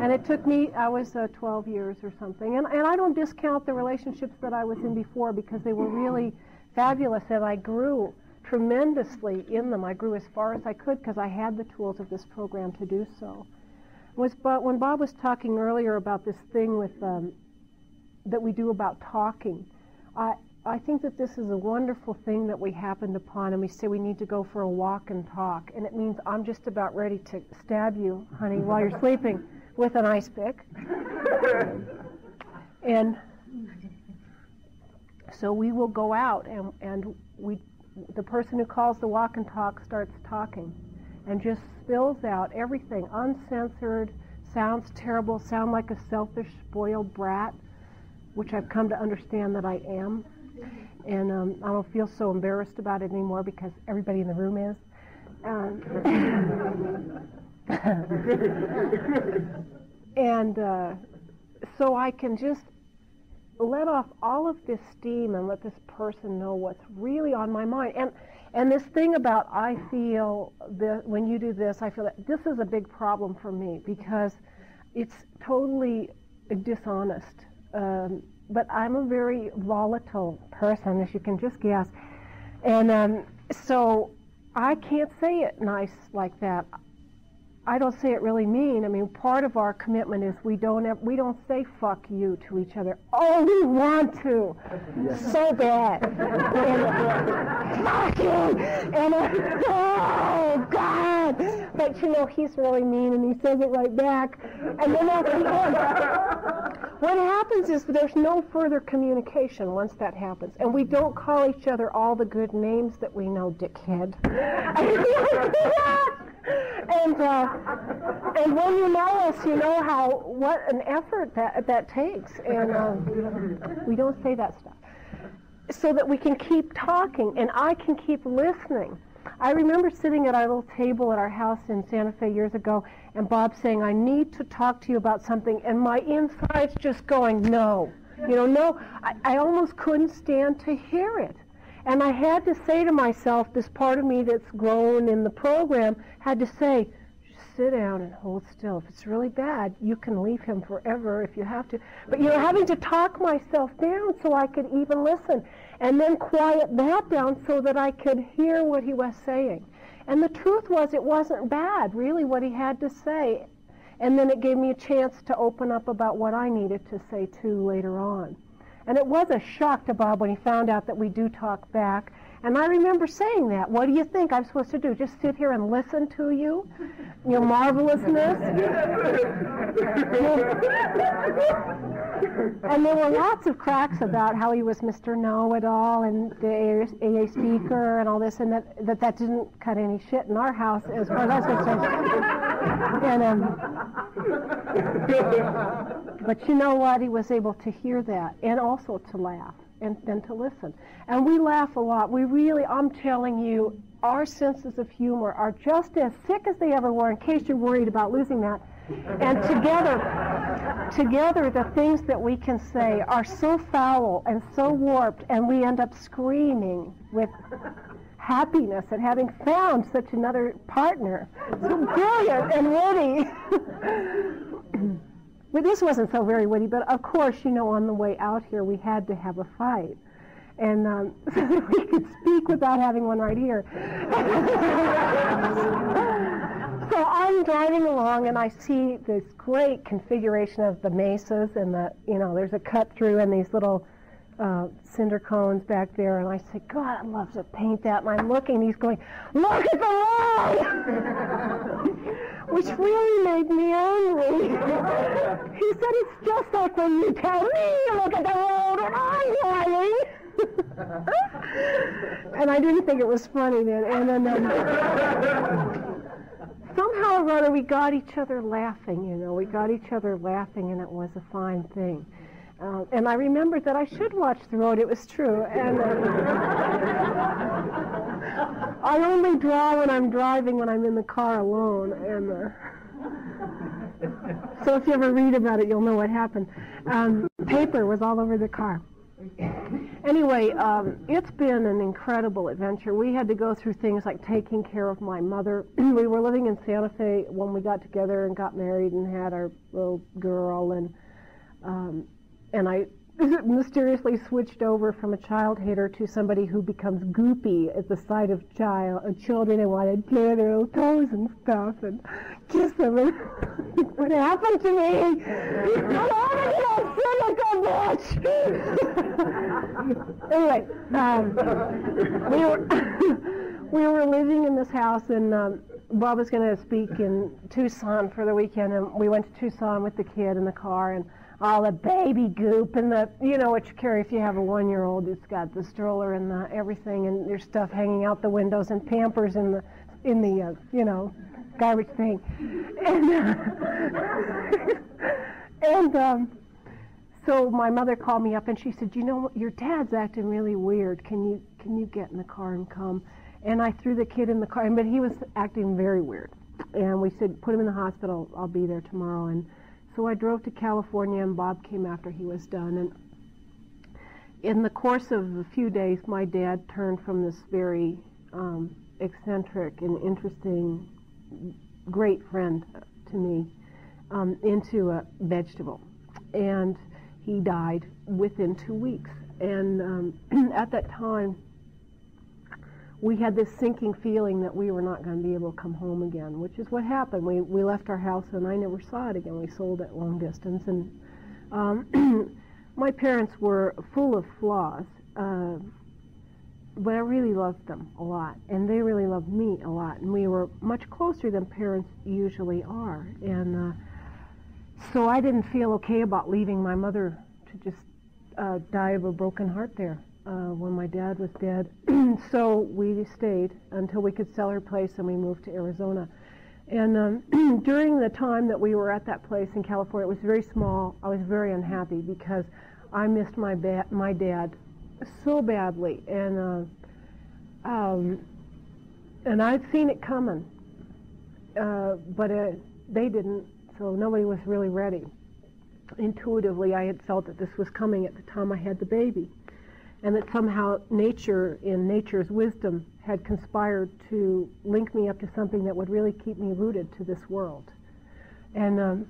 And it took me, I was uh, twelve years or something. And, and I don't discount the relationships that I was in before, because they were really fabulous, and I grew tremendously in them. I grew as far as I could because I had the tools of this program to do so. Was, but when Bob was talking earlier about this thing with um, that we do about talking, I, I think that this is a wonderful thing that we happened upon, and we say we need to go for a walk and talk, and it means I'm just about ready to stab you, honey, while you're sleeping with an ice pick. And so we will go out, and, and we, the person who calls the walk and talk starts talking and just spills out everything, uncensored, sounds terrible, sound like a selfish, spoiled brat, which I've come to understand that I am. And um, I don't feel so embarrassed about it anymore because everybody in the room is. Um, and uh, so I can just let off all of this steam and let this person know what's really on my mind. And and this thing about I feel this, when you do this, I feel that, this is a big problem for me because it's totally dishonest. Um, But I'm a very volatile person, as you can just guess. And um, so I can't say it nice like that. I don't say it really mean. I mean, part of our commitment is we don't ever, we don't say fuck you to each other. Oh, we want to. Yes. So bad. Fuck you! And uh, oh, God! But, you know, he's really mean, and he says it right back. And then at the end, what happens is there's no further communication once that happens. And we don't call each other all the good names that we know, dickhead. And uh, and when you know us, you know how what an effort that that takes, and uh, we don't say that stuff, so that we can keep talking and I can keep listening. I remember sitting at our little table at our house in Santa Fe years ago, and Bob saying, "I need to talk to you about something," and my insides just going, "No, you know, no." I, I almost couldn't stand to hear it. And I had to say to myself, this part of me that's grown in the program had to say, just sit down and hold still. If it's really bad, you can leave him forever if you have to. But, you know, having to talk myself down so I could even listen, and then quiet that down so that I could hear what he was saying. And the truth was, it wasn't bad, really, what he had to say. And then it gave me a chance to open up about what I needed to say, too, later on. And it was a shock to Bob when he found out that we do talk back. And I remember saying that. What do you think I'm supposed to do? Just sit here and listen to you? Your marvelousness? And there were lots of cracks about how he was Mister Know-It-All and the A A speaker and all this, and that that, that didn't cut any shit in our house as far as I was concerned. And, um, but you know what? He was able to hear that and also to laugh. And, and to listen. And we laugh a lot. We really, I'm telling you, our senses of humor are just as sick as they ever were, in case you're worried about losing that. And together, together the things that we can say are so foul and so warped, and we end up screaming with happiness at having found such another partner. So brilliant and witty. Well, this wasn't so very witty, but of course, you know, on the way out here, we had to have a fight, and um, so that we could speak without having one right here. So I'm driving along, and I see this great configuration of the mesas, and the, you know, there's a cut through, and these little uh, cinder cones back there, and I say, God, I'd love to paint that. And I'm looking, and he's going, look at the lawn! Which really made me angry. He said, it's just like when you tell me, look at the road, and I'm lying. And I didn't think it was funny then. And then um, somehow or other, we got each other laughing, you know. We got each other laughing, and it was a fine thing. Um, and I remembered that I should watch the road. It was true. And uh, I only draw when I'm driving, when I'm in the car alone. And uh, so if you ever read about it, you'll know what happened. Um, paper was all over the car. Anyway, um, it's been an incredible adventure. We had to go through things like taking care of my mother. We were living in Santa Fe when we got together and got married and had our little girl, and um, and I mysteriously switched over from a child hater to somebody who becomes goopy at the sight of child uh, children and want to play their little toes and stuff and kiss them. And what happened to me? What happened to that cynical bitch? Anyway, um, we were we were living in this house, and um, Bob was going to speak in Tucson for the weekend, and we went to Tucson with the kid in the car, and all the baby goop and the, you know what you carry if you have a one-year-old. It's got the stroller and the everything, and there's stuff hanging out the windows and Pampers in the, in the uh, you know, garbage thing. And, uh, and um, so my mother called me up, and she said, you know, your dad's acting really weird. Can you, can you get in the car and come? And I threw the kid in the car, but he was acting very weird. And we said, put him in the hospital. I'll be there tomorrow. And so I drove to California, and Bob came after he was done. And in the course of a few days, my dad turned from this very um, eccentric and interesting, great friend to me um, into a vegetable. And he died within two weeks. And um, at that time, we had this sinking feeling that we were not going to be able to come home again, which is what happened. We, we left our house, and I never saw it again. We sold at long distance. And um, my parents were full of flaws, uh, but I really loved them a lot, and they really loved me a lot. And we were much closer than parents usually are. And uh, so I didn't feel okay about leaving my mother to just uh, die of a broken heart there. Uh, when my dad was dead. So we stayed until we could sell her place, and we moved to Arizona. And um, during the time that we were at that place in California, it was very small. I was very unhappy because I missed my, ba my dad so badly. And, uh, um, and I'd seen it coming, uh, but uh, they didn't, so nobody was really ready. Intuitively, I had felt that this was coming at the time I had the baby, and that somehow nature, in nature's wisdom, had conspired to link me up to something that would really keep me rooted to this world. And um,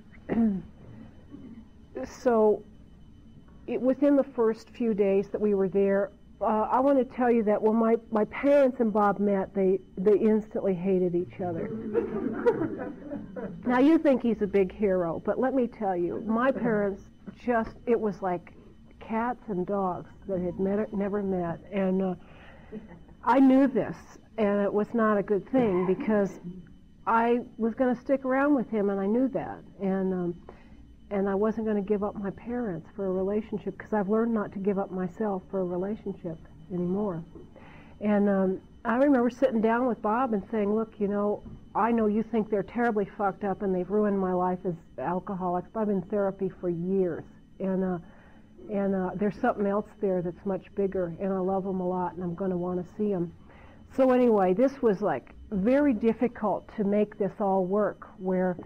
so it, within the first few days that we were there, uh, I want to tell you that when my, my parents and Bob met, they, they instantly hated each other. Now, you think he's a big hero, but let me tell you, my parents just, it was like cats and dogs that had met, never met. And uh, I knew this, and it was not a good thing, because I was going to stick around with him, and I knew that. And, um, and I wasn't going to give up my parents for a relationship, because I've learned not to give up myself for a relationship anymore. And um, I remember sitting down with Bob and saying, look, you know, I know you think they're terribly fucked up and they've ruined my life as alcoholics, but I've been in therapy for years. And uh, And uh, there's something else there that's much bigger, and I love them a lot, and I'm going to want to see them. So anyway, this was like very difficult to make this all work, where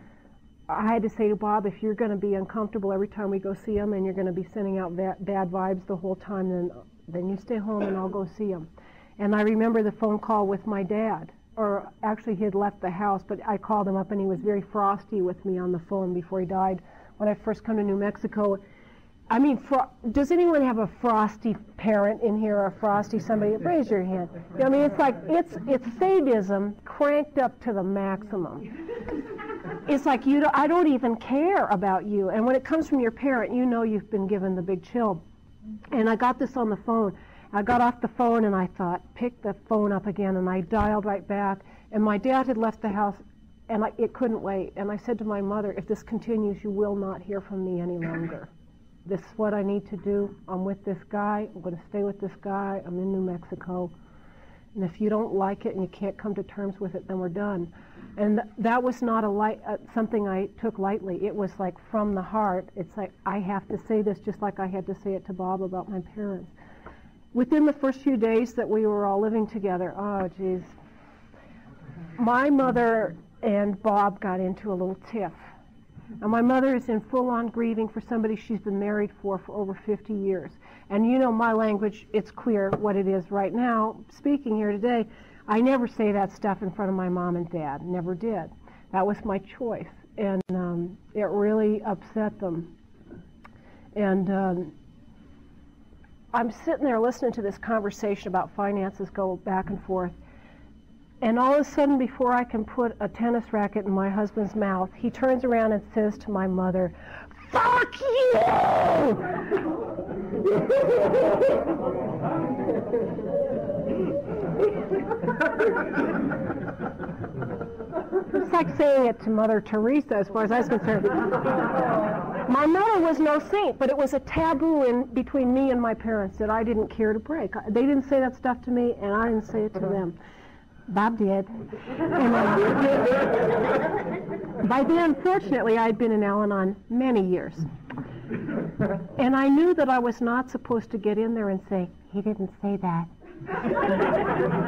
I had to say to Bob, if you're going to be uncomfortable every time we go see them, and you're going to be sending out bad vibes the whole time, then, then you stay home and I'll go see them. And I remember the phone call with my dad, or actually he had left the house, but I called him up, and he was very frosty with me on the phone before he died. When I first come to New Mexico, I mean, does anyone have a frosty parent in here, or a frosty somebody? Raise your hand. I mean, it's like, it's, it's sadism cranked up to the maximum. It's like, you don't, I don't even care about you. And when it comes from your parent, you know you've been given the big chill. And I got this on the phone. I got off the phone and I thought, pick the phone up again, and I dialed right back. And my dad had left the house, and I, it couldn't wait. And I said to my mother, if this continues, you will not hear from me any longer. This is what I need to do. I'm with this guy. I'm going to stay with this guy. I'm in New Mexico. And if you don't like it and you can't come to terms with it, then we're done. And th that was not a light, uh, something I took lightly. It was like from the heart. It's like, I have to say this, just like I had to say it to Bob about my parents. Within the first few days that we were all living together, oh, geez, my mother and Bob got into a little tiff. And my mother is in full-on grieving for somebody she's been married for for over fifty years. And you know my language, it's clear what it is right now. Speaking here today, I never say that stuff in front of my mom and dad. Never did. That was my choice. And um, it really upset them. And um, I'm sitting there listening to this conversation about finances go back and forth. And all of a sudden, before I can put a tennis racket in my husband's mouth, he turns around and says to my mother, "Fuck you!" It's like saying it to Mother Teresa, as far as I was concerned. My mother was no saint, but it was a taboo in between me and my parents that I didn't care to break. They didn't say that stuff to me, and I didn't say it to them. Bob did. And, uh, by then, fortunately, I had been in Al-Anon many years. And I knew that I was not supposed to get in there and say, "He didn't say that.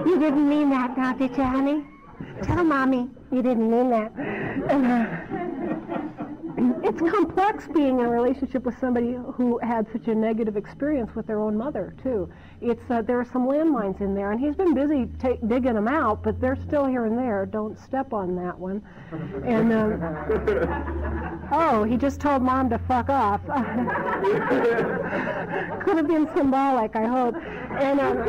You didn't mean that now, did you, honey? Tell Mommy you didn't mean that." And, uh, it's complex being in a relationship with somebody who had such a negative experience with their own mother, too. It's, uh, there are some landmines in there, and he's been busy ta digging them out, but they're still here and there. Don't step on that one. And um, oh, he just told Mom to fuck off. Could have been symbolic, I hope. And um,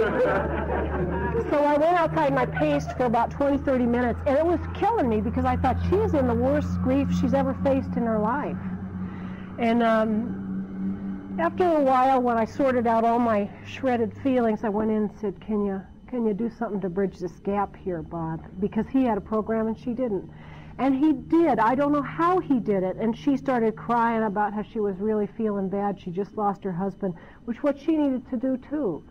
so I went outside and I paced for about twenty, thirty minutes, and it was killing me because I thought she is in the worst grief she's ever faced in her life. And um, after a while, when I sorted out all my shredded feelings, I went in and said, can you, can you do something to bridge this gap here, Bob? Because he had a program and she didn't. And he did. I don't know how he did it. And she started crying about how she was really feeling bad. She just lost her husband, which is what she needed to do, too.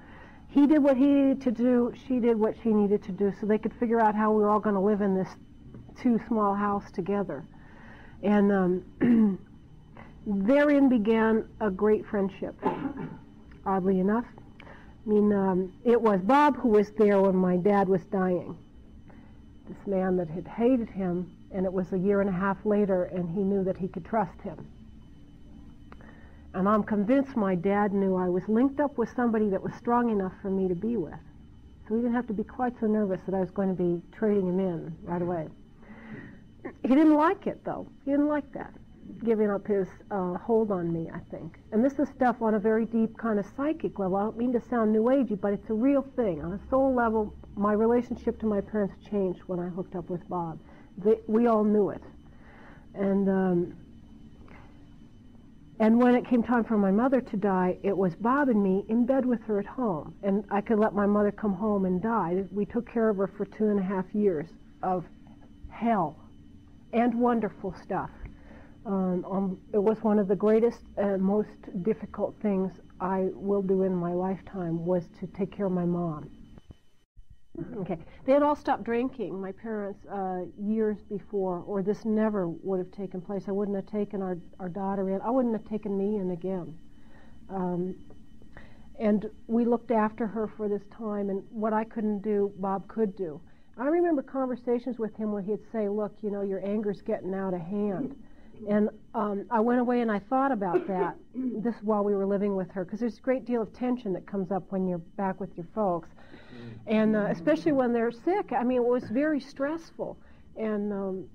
He did what he needed to do. She did what she needed to do so they could figure out how we were all going to live in this too small house together. And um, therein began a great friendship, oddly enough. I mean, um, it was Bob who was there when my dad was dying, this man that had hated him, and it was a year and a half later, and he knew that he could trust him. And I'm convinced my dad knew I was linked up with somebody that was strong enough for me to be with. So he didn't have to be quite so nervous that I was going to be trading him in right away. He didn't like it, though. He didn't like that, giving up his uh, hold on me, I think. And this is stuff on a very deep kind of psychic level. I don't mean to sound new agey, but it's a real thing. On a soul level, my relationship to my parents changed when I hooked up with Bob. They, we all knew it. And, um, and when it came time for my mother to die, it was Bob and me in bed with her at home. And I could let my mother come home and die. We took care of her for two and a half years of hell and wonderful stuff. Um, um, it was one of the greatest and most difficult things I will do in my lifetime, was to take care of my mom. Okay, they had all stopped drinking, my parents, uh, years before, or this never would have taken place. I wouldn't have taken our, our daughter in. I wouldn't have taken me in again. Um, and we looked after her for this time, and what I couldn't do, Bob could do. I remember conversations with him where he'd say, "Look, you know, your anger's getting out of hand." And um, I went away and I thought about that, this while we were living with her, because there's a great deal of tension that comes up when you're back with your folks, and uh, especially when they're sick. I mean, it was very stressful. And um,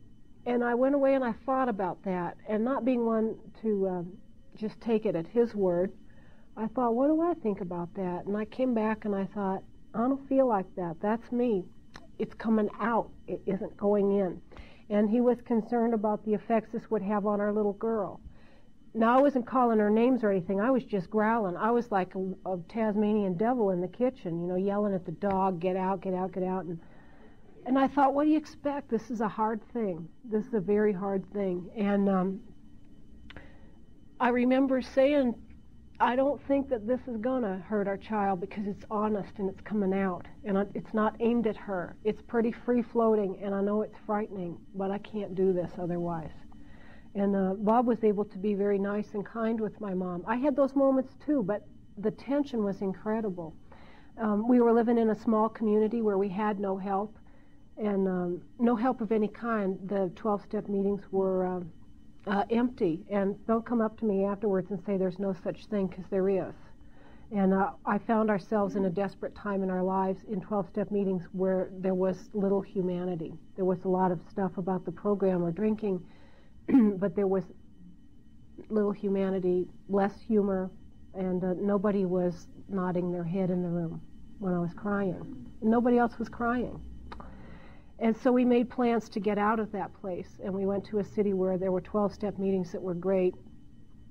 and I went away and I thought about that, and not being one to um, just take it at his word, I thought, what do I think about that? And I came back and I thought, I don't feel like that. That's me. It's coming out. It isn't going in. And he was concerned about the effects this would have on our little girl. Now, I wasn't calling her names or anything. I was just growling. I was like a, a Tasmanian devil in the kitchen, you know, yelling at the dog, get out, get out, get out. And, and I thought, what do you expect? This is a hard thing. This is a very hard thing. And um, I remember saying, I don't think that this is going to hurt our child because it's honest and it's coming out. And I, it's not aimed at her. It's pretty free-floating, and I know it's frightening, but I can't do this otherwise. And uh, Bob was able to be very nice and kind with my mom. I had those moments too, but the tension was incredible. Um, we were living in a small community where we had no help, and um, no help of any kind. The twelve-step meetings were uh, uh, empty, and don't come up to me afterwards and say there's no such thing, because there is. And uh, I found ourselves in a desperate time in our lives in twelve-step meetings where there was little humanity. There was a lot of stuff about the program or drinking, but there was little humanity, less humor, and uh, nobody was nodding their head in the room when I was crying. Nobody else was crying. And so we made plans to get out of that place, and we went to a city where there were twelve-step meetings that were great,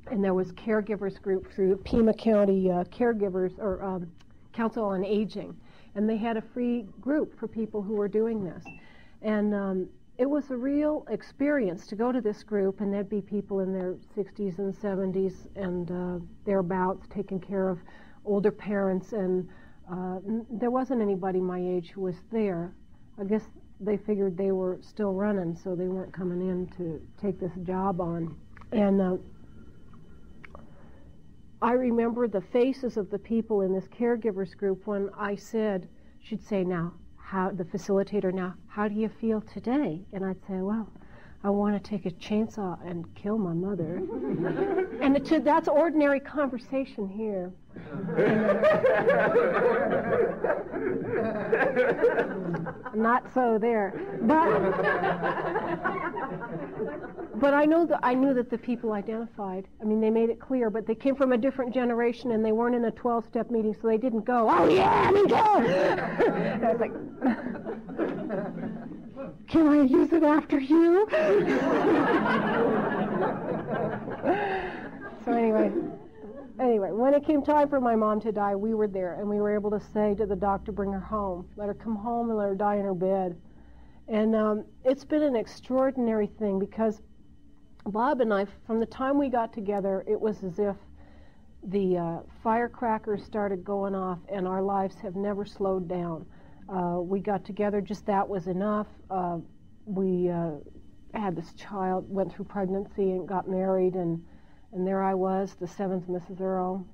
and there was caregivers group through Pima County uh, Caregivers or um, Council on Aging, and they had a free group for people who were doing this. And um, it was a real experience to go to this group, and there'd be people in their sixties and seventies and uh, thereabouts taking care of older parents, and uh, n there wasn't anybody my age who was there. I guess they figured they were still running, so they weren't coming in to take this job on. And uh, I remember the faces of the people in this caregivers group when I said, she'd say, now, How, the facilitator, now, how do you feel today? And I'd say, well, I want to take a chainsaw and kill my mother. And it, that's ordinary conversation here. Not so there. But, but I, know that, I knew that the people identified. I mean, they made it clear, but they came from a different generation, and they weren't in a twelve-step meeting, so they didn't go, oh, yeah, me too. I was like, can I use it after you? So anyway. Anyway, when it came time for my mom to die, we were there, and we were able to say to the doctor, bring her home, let her come home and let her die in her bed. And um, it's been an extraordinary thing, because Bob and I, from the time we got together, it was as if the uh, firecrackers started going off, and our lives have never slowed down. Uh, we got together, just that was enough. Uh, we uh, had this child, went through pregnancy and got married, and And there I was, the seventh Missus Earl.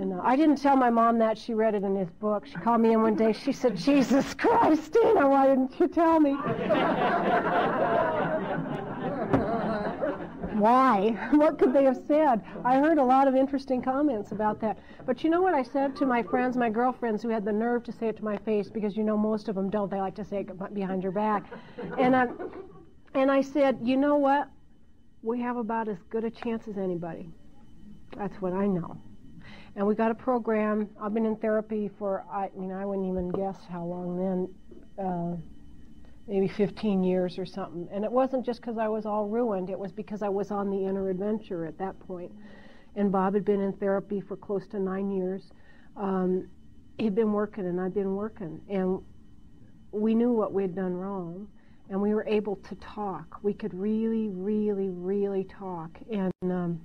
And uh, I didn't tell my mom that. She read it in his book. She called me in one day. She said, Jesus Christ, Tina, why didn't you tell me? Why? What could they have said? I heard a lot of interesting comments about that. But you know what I said to my friends, my girlfriends, who had the nerve to say it to my face, because you know most of them don't. They like to say it behind your back. And I, and I said, you know what? We have about as good a chance as anybody. That's what I know. And we got a program. I've been in therapy for, I mean, I wouldn't even guess how long then, uh, maybe fifteen years or something. And it wasn't just because I was all ruined. It was because I was on the inner adventure at that point. And Bob had been in therapy for close to nine years. Um, he'd been working, and I'd been working. And we knew what we'd done wrong. And we were able to talk. We could really, really, really talk. And um,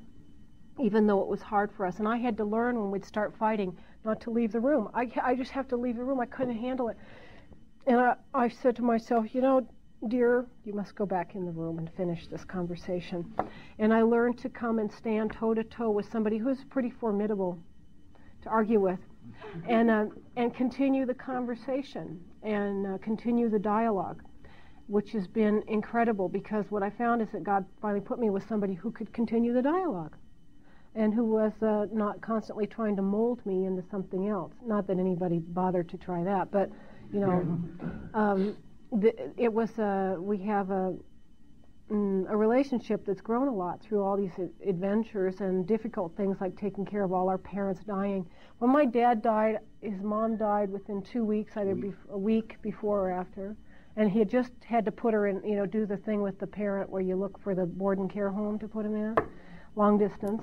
even though it was hard for us, and I had to learn when we'd start fighting not to leave the room. I, I just have to leave the room. I couldn't handle it. And I, I said to myself, you know, dear, you must go back in the room and finish this conversation. And I learned to come and stand toe-to-toe with somebody who's pretty formidable to argue with, and, uh, and continue the conversation and uh, continue the dialogue, which has been incredible, because what I found is that God finally put me with somebody who could continue the dialogue and who was uh, not constantly trying to mold me into something else. Not that anybody bothered to try that, but, you know, um, th it was, uh, we have a, mm, a relationship that's grown a lot through all these adventures and difficult things like taking care of all our parents dying. When my dad died, his mom died within two weeks, either bef a week before or after. And he had just had to put her in, you know, do the thing with the parent where you look for the board and care home to put him in. long distance,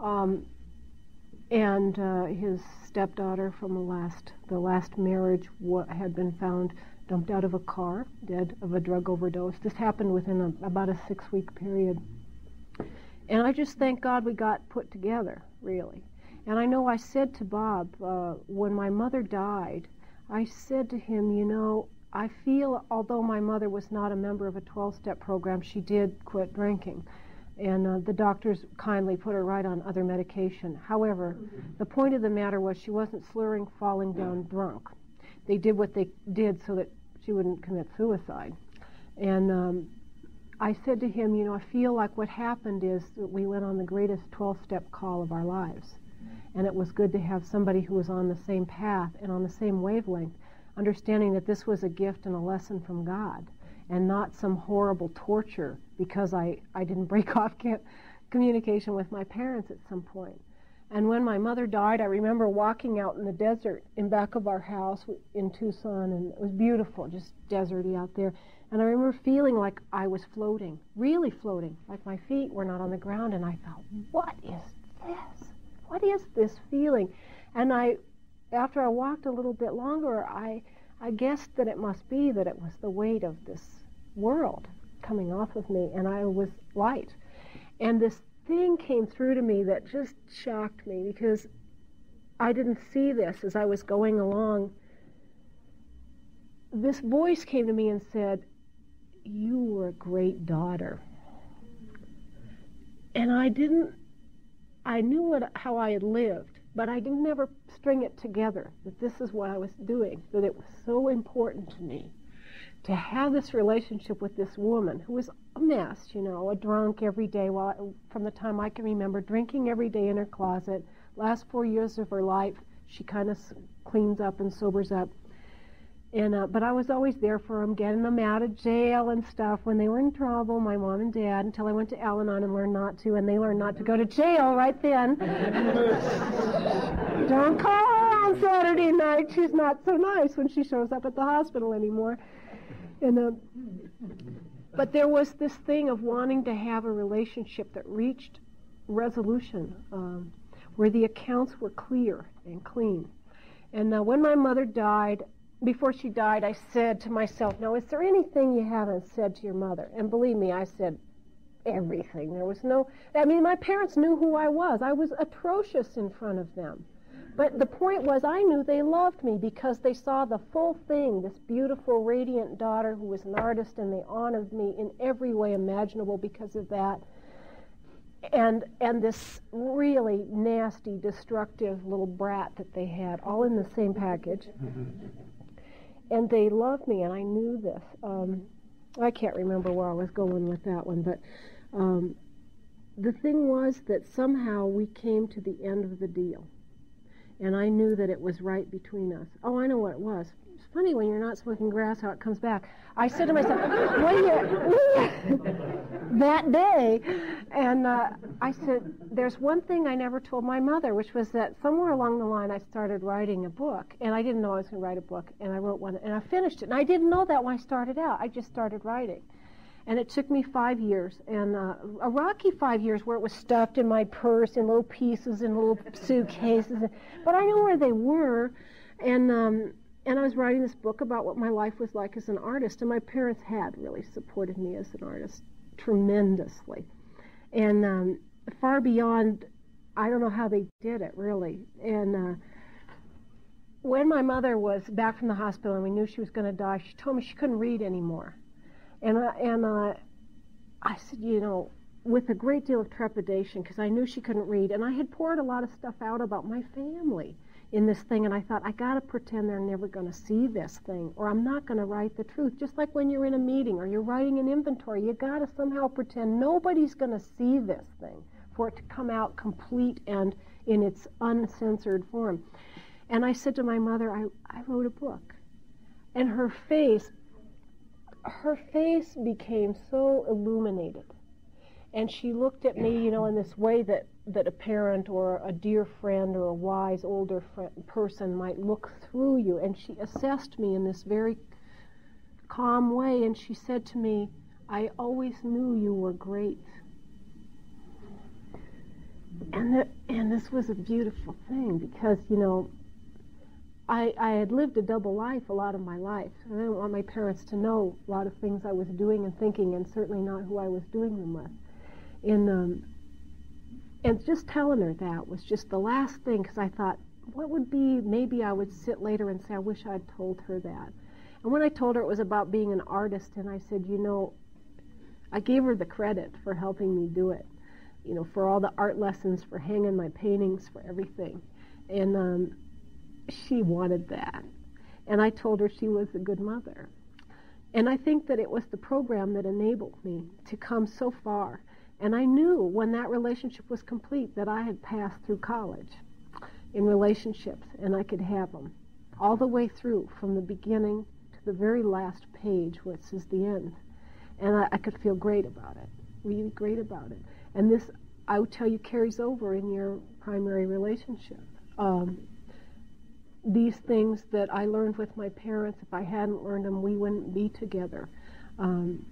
um, and uh, his stepdaughter from the last the last marriage wa had been found dumped out of a car, dead of a drug overdose. This happened within a, about a six-week period. And I just thank God we got put together, really. And I know I said to Bob, uh, when my mother died, I said to him, you know, I feel although my mother was not a member of a twelve-step program, she did quit drinking. And uh, the doctors kindly put her right on other medication. However, the point of the matter was she wasn't slurring, falling down drunk. They did what they did so that she wouldn't commit suicide. And um, I said to him, you know, I feel like what happened is that we went on the greatest twelve-step call of our lives. And it was good to have somebody who was on the same path and on the same wavelength, understanding that this was a gift and a lesson from God and not some horrible torture because I, I didn't break off communication with my parents at some point. And when my mother died, I remember walking out in the desert in back of our house in Tucson, and it was beautiful, just deserty out there. And I remember feeling like I was floating, really floating, like my feet were not on the ground, and I thought, what is this? What is this feeling? And I, after I walked a little bit longer, I, I guessed that it must be that it was the weight of this world coming off of me, and I was light. And this thing came through to me that just shocked me, because I didn't see this as I was going along. This voice came to me and said, you were a great daughter. And I didn't, I knew what, how I had lived, but I didn't ever string it together, that this is what I was doing, that it was so important to me to have this relationship with this woman who was a mess, you know, a drunk every day, while, from the time I can remember, drinking every day in her closet. Last four years of her life, she kind of cleans up and sobers up. And, uh, but I was always there for them, getting them out of jail and stuff when they were in trouble, my mom and dad, until I went to Al-Anon and learned not to, and they learned not to go to jail right then. Don't call her on Saturday night. She's not so nice when she shows up at the hospital anymore. And, uh, but there was this thing of wanting to have a relationship that reached resolution, um, where the accounts were clear and clean. And uh, when my mother died, before she died, I said to myself, now, is there anything you haven't said to your mother? And believe me, I said everything. There was no, I mean, my parents knew who I was. I was atrocious in front of them. But the point was, I knew they loved me because they saw the full thing, this beautiful, radiant daughter who was an artist, and they honored me in every way imaginable because of that. And, and this really nasty, destructive little brat that they had, all in the same package. And they loved me, and I knew this. Um, I can't remember where I was going with that one, but um, the thing was that somehow we came to the end of the deal, and I knew that it was right between us. Oh, I know what it was. It's funny when you're not smoking grass how it comes back. I said to myself, well, yeah, that day, and uh, I said, there's one thing I never told my mother, which was that somewhere along the line I started writing a book, and I didn't know I was going to write a book, and I wrote one, and I finished it, and I didn't know that when I started out. I just started writing, and it took me five years, and uh, a rocky five years where it was stuffed in my purse in little pieces in little suitcases, but I know where they were, and um, And I was writing this book about what my life was like as an artist, and my parents had really supported me as an artist tremendously. And um, far beyond, I don't know how they did it, really. And uh, when my mother was back from the hospital and we knew she was going to die, she told me she couldn't read anymore. And, uh, and uh, I said, you know, with a great deal of trepidation, because I knew she couldn't read, and I had poured a lot of stuff out about my family in this thing, and I thought, I gotta pretend they're never gonna see this thing, or I'm not gonna write the truth. Just like when you're in a meeting or you're writing an inventory, you gotta somehow pretend nobody's gonna see this thing for it to come out complete and in its uncensored form. And I said to my mother, I, I wrote a book. And her face, her face became so illuminated. And she looked at me, you know, in this way that that a parent or a dear friend or a wise older friend, person might look through you. And she assessed me in this very calm way, and she said to me, I always knew you were great. And that, and this was a beautiful thing, because, you know, I, I had lived a double life a lot of my life, and I didn't want my parents to know a lot of things I was doing and thinking, and certainly not who I was doing them with. And, um, and just telling her that was just the last thing, because I thought, what would be, maybe I would sit later and say, I wish I'd told her that. And when I told her, it was about being an artist, and I said, you know, I gave her the credit for helping me do it, you know, for all the art lessons, for hanging my paintings, for everything. And um, she wanted that. And I told her she was a good mother. And I think that it was the program that enabled me to come so far. And I knew when that relationship was complete that I had passed through college in relationships, and I could have them all the way through, from the beginning to the very last page, which is the end. And I, I could feel great about it, really great about it. And this, I would tell you, carries over in your primary relationship. Um, these things that I learned with my parents, if I hadn't learned them, we wouldn't be together. Um,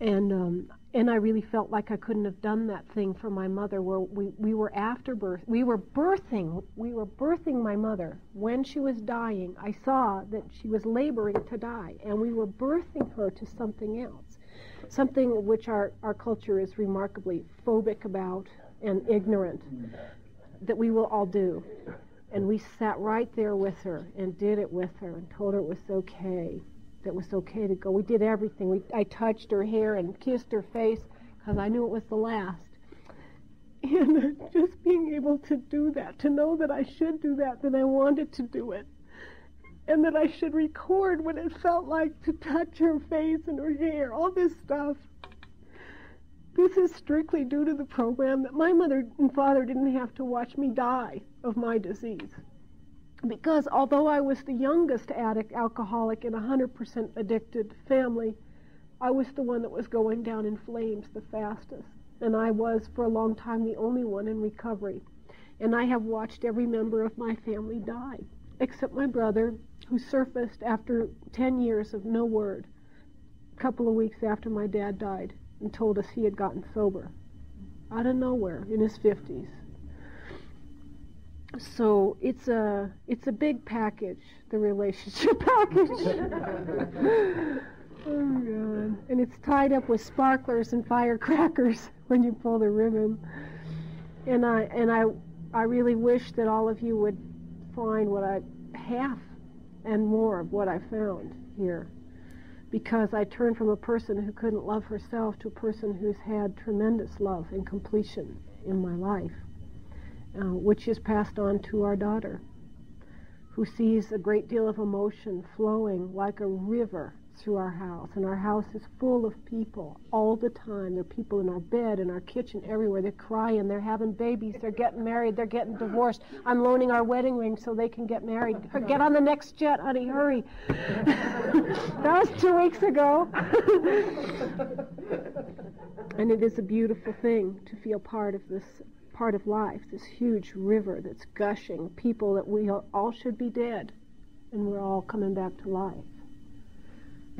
and um, and I really felt like I couldn't have done that thing for my mother, where we, we were after birth, we were birthing, we were birthing my mother. When she was dying, I saw that she was laboring to die, and we were birthing her to something else, something which our, our culture is remarkably phobic about and ignorant, that we will all do. And we sat right there with her and did it with her and told her it was okay. It was okay to go. We did everything. We, I touched her hair and kissed her face, because I knew it was the last. And uh, just being able to do that, to know that I should do that, that I wanted to do it, and that I should record what it felt like to touch her face and her hair, all this stuff. This is strictly due to the program that my mother and father didn't have to watch me die of my disease. Because although I was the youngest addict, alcoholic, in a one hundred percent addicted family, I was the one that was going down in flames the fastest. And I was, for a long time, the only one in recovery. And I have watched every member of my family die, except my brother, who surfaced after ten years of no word, a couple of weeks after my dad died, and told us he had gotten sober, out of nowhere, in his fifties. So it's a it's a big package, the relationship package. Oh God! And it's tied up with sparklers and firecrackers when you pull the ribbon. And I and I I really wish that all of you would find what I half and more of what I found here, because I turned from a person who couldn't love herself to a person who's had tremendous love and completion in my life. Uh, which is passed on to our daughter, who sees a great deal of emotion flowing like a river through our house. And our house is full of people all the time. There are people in our bed, in our kitchen, everywhere. They're crying, they're having babies, they're getting married, they're getting divorced. I'm loaning our wedding ring so they can get married. Get on the next jet, honey, hurry. That was two weeks ago. And it is a beautiful thing to feel part of this part of life, this huge river that's gushing, people that we all should be dead, and we're all coming back to life.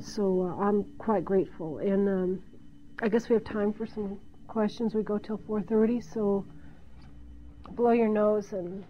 So uh, I'm quite grateful. And um, I guess we have time for some questions. We go till four thirty, so blow your nose and...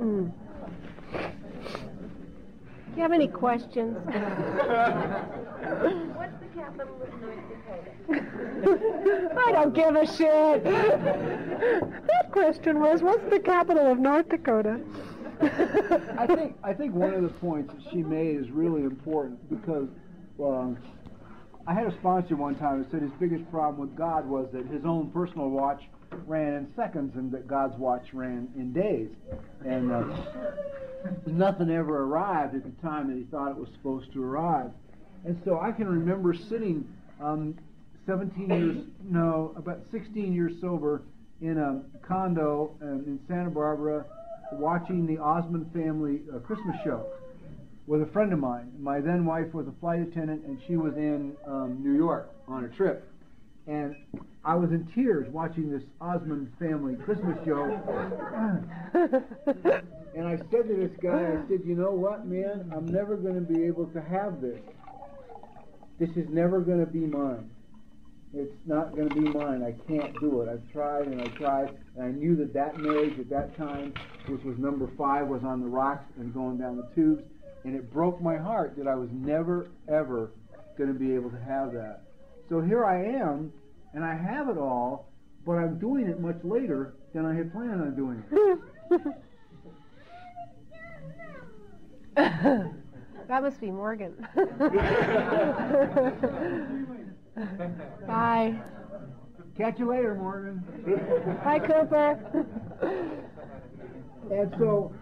Mm. Do you have any questions? What's the capital of North Dakota? I don't give a shit. That question was, what's the capital of North Dakota? I think I think one of the points that she made is really important, because um, I had a sponsor one time that said his biggest problem with God was that his own personal watch ran in seconds and that God's watch ran in days. And uh, nothing ever arrived at the time that he thought it was supposed to arrive. And so I can remember sitting um, seventeen years, no, about sixteen years sober in a condo um, in Santa Barbara watching the Osmond Family uh, Christmas show with a friend of mine. My then wife was a flight attendant, and she was in um, New York on a trip. And I was in tears watching this Osmond Family Christmas show. And I said to this guy, I said, you know what, man? I'm never going to be able to have this. This is never going to be mine. It's not going to be mine. I can't do it. I've tried and I tried, and I knew that that marriage at that time, which was number five, was on the rocks and going down the tubes, and it broke my heart that I was never, ever going to be able to have that. So here I am, and I have it all, but I'm doing it much later than I had planned on doing it. That must be Morgan. Bye. Catch you later, Morgan. Bye, Cooper. And so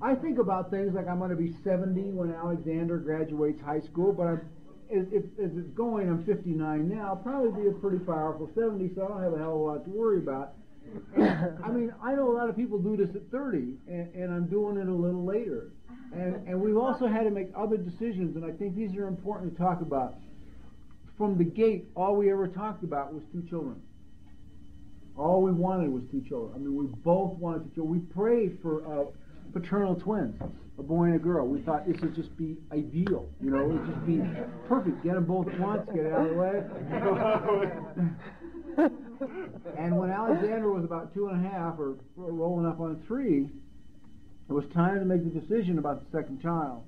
I think about things like I'm going to be seventy when Alexander graduates high school, but I'm, as, if, as it's going, I'm fifty-nine now. I'll probably be a pretty powerful seventy, so I don't have a hell of a lot to worry about. I mean, I know a lot of people do this at thirty, and, and I'm doing it a little later. And, and we've also had to make other decisions, and I think these are important to talk about. From the gate, all we ever talked about was two children. All we wanted was two children. I mean, we both wanted two children. We prayed for uh, paternal twins, a boy and a girl. We thought this would just be ideal, you know, it would just be perfect. Get them both at once, get it out of the way. And when Alexander was about two and a half, or rolling up on three, it was time to make the decision about the second child.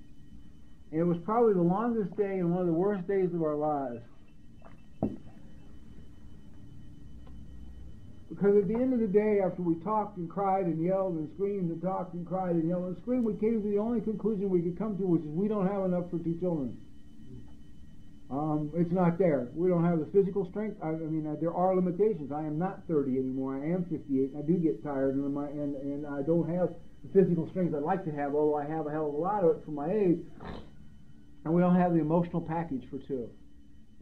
And it was probably the longest day and one of the worst days of our lives. Because at the end of the day, after we talked and cried and yelled and screamed and talked and cried and yelled and screamed, we came to the only conclusion we could come to, which is we don't have enough for two children. Um, it's not there. We don't have the physical strength. I, I mean, uh, there are limitations. I am not thirty anymore. I am fifty-eight. I do get tired, and, my, and, and I don't have the physical strength I'd like to have, although I have a hell of a lot of it for my age. And we don't have the emotional package for two.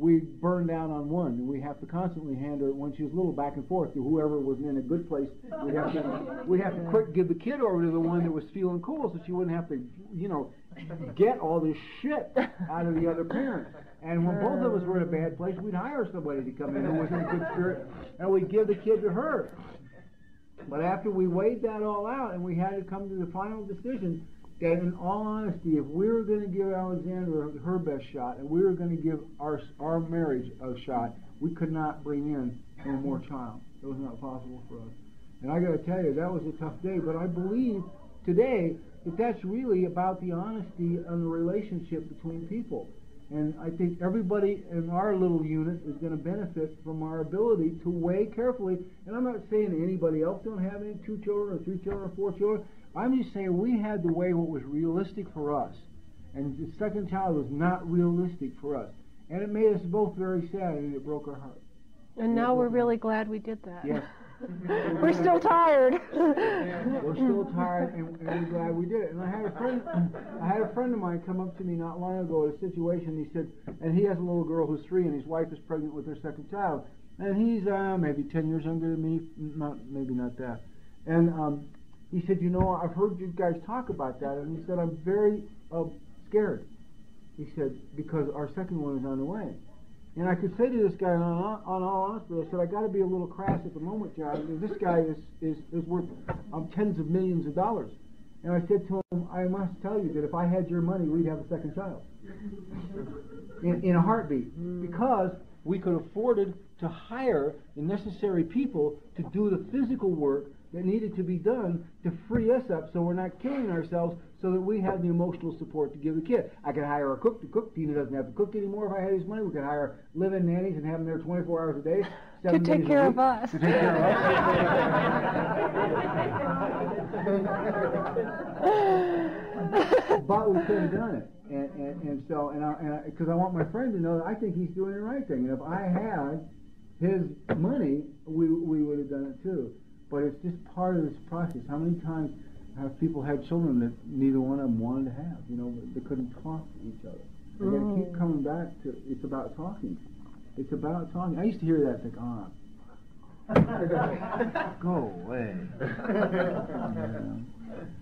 We burned down on one, and we have to constantly hand her, when she was little, back and forth to whoever was in a good place. We'd have to, we'd have to quick give the kid over to the one that was feeling cool so she wouldn't have to, you know, get all this shit out of the other parent. And when both of us were in a bad place, we'd hire somebody to come in who was in a good spirit, and we'd give the kid to her. But after we weighed that all out, and we had to come to the final decision, that in all honesty, if we were going to give Alexandra her best shot, and we were going to give our our marriage a shot, we could not bring in one more child. It was not possible for us. And I got to tell you, that was a tough day. But I believe today that that's really about the honesty and the relationship between people. And I think everybody in our little unit is going to benefit from our ability to weigh carefully. And I'm not saying that anybody else don't have any two children or three children or four children. I'm just saying we had to weigh what was realistic for us. And the second child was not realistic for us. And it made us both very sad, and it broke our heart. And now we're really glad we did that. Yes. We're still tired. We're still tired, and, and we're glad we did it. And I had a friend, I had a friend of mine come up to me not long ago in a situation. He said, and he has a little girl who's three, and his wife is pregnant with their second child. And he's uh, maybe ten years younger than me, not maybe not that. And um, he said, you know, I've heard you guys talk about that, and he said, I'm very uh, scared. He said, because our second one is on the way. And I could say to this guy, on, on all honesty, I said, I got to be a little crass at the moment, John. This guy is, is, is worth um, tens of millions of dollars. And I said to him, I must tell you that if I had your money, we'd have a second child. in, in a heartbeat. Mm. Because we could afford to hire the necessary people to do the physical work that needed to be done to free us up so we're not killing ourselves, so that we have the emotional support to give the kid. I could hire a cook to cook. Tina doesn't have to cook anymore. If I had his money, we could hire live-in nannies and have them there twenty-four hours a day. To take care of us. To take care of us. But we could have done it. And, and, and so, and because I, I, I want my friend to know that I think he's doing the right thing. And if I had his money, we, we would have done it too. But it's just part of this process. How many times have people had children that neither one of them wanted to have? You know, they couldn't talk to each other. And oh. They keep coming back to, it's about talking. It's about talking. I used to hear that, think, ah, oh. Go away.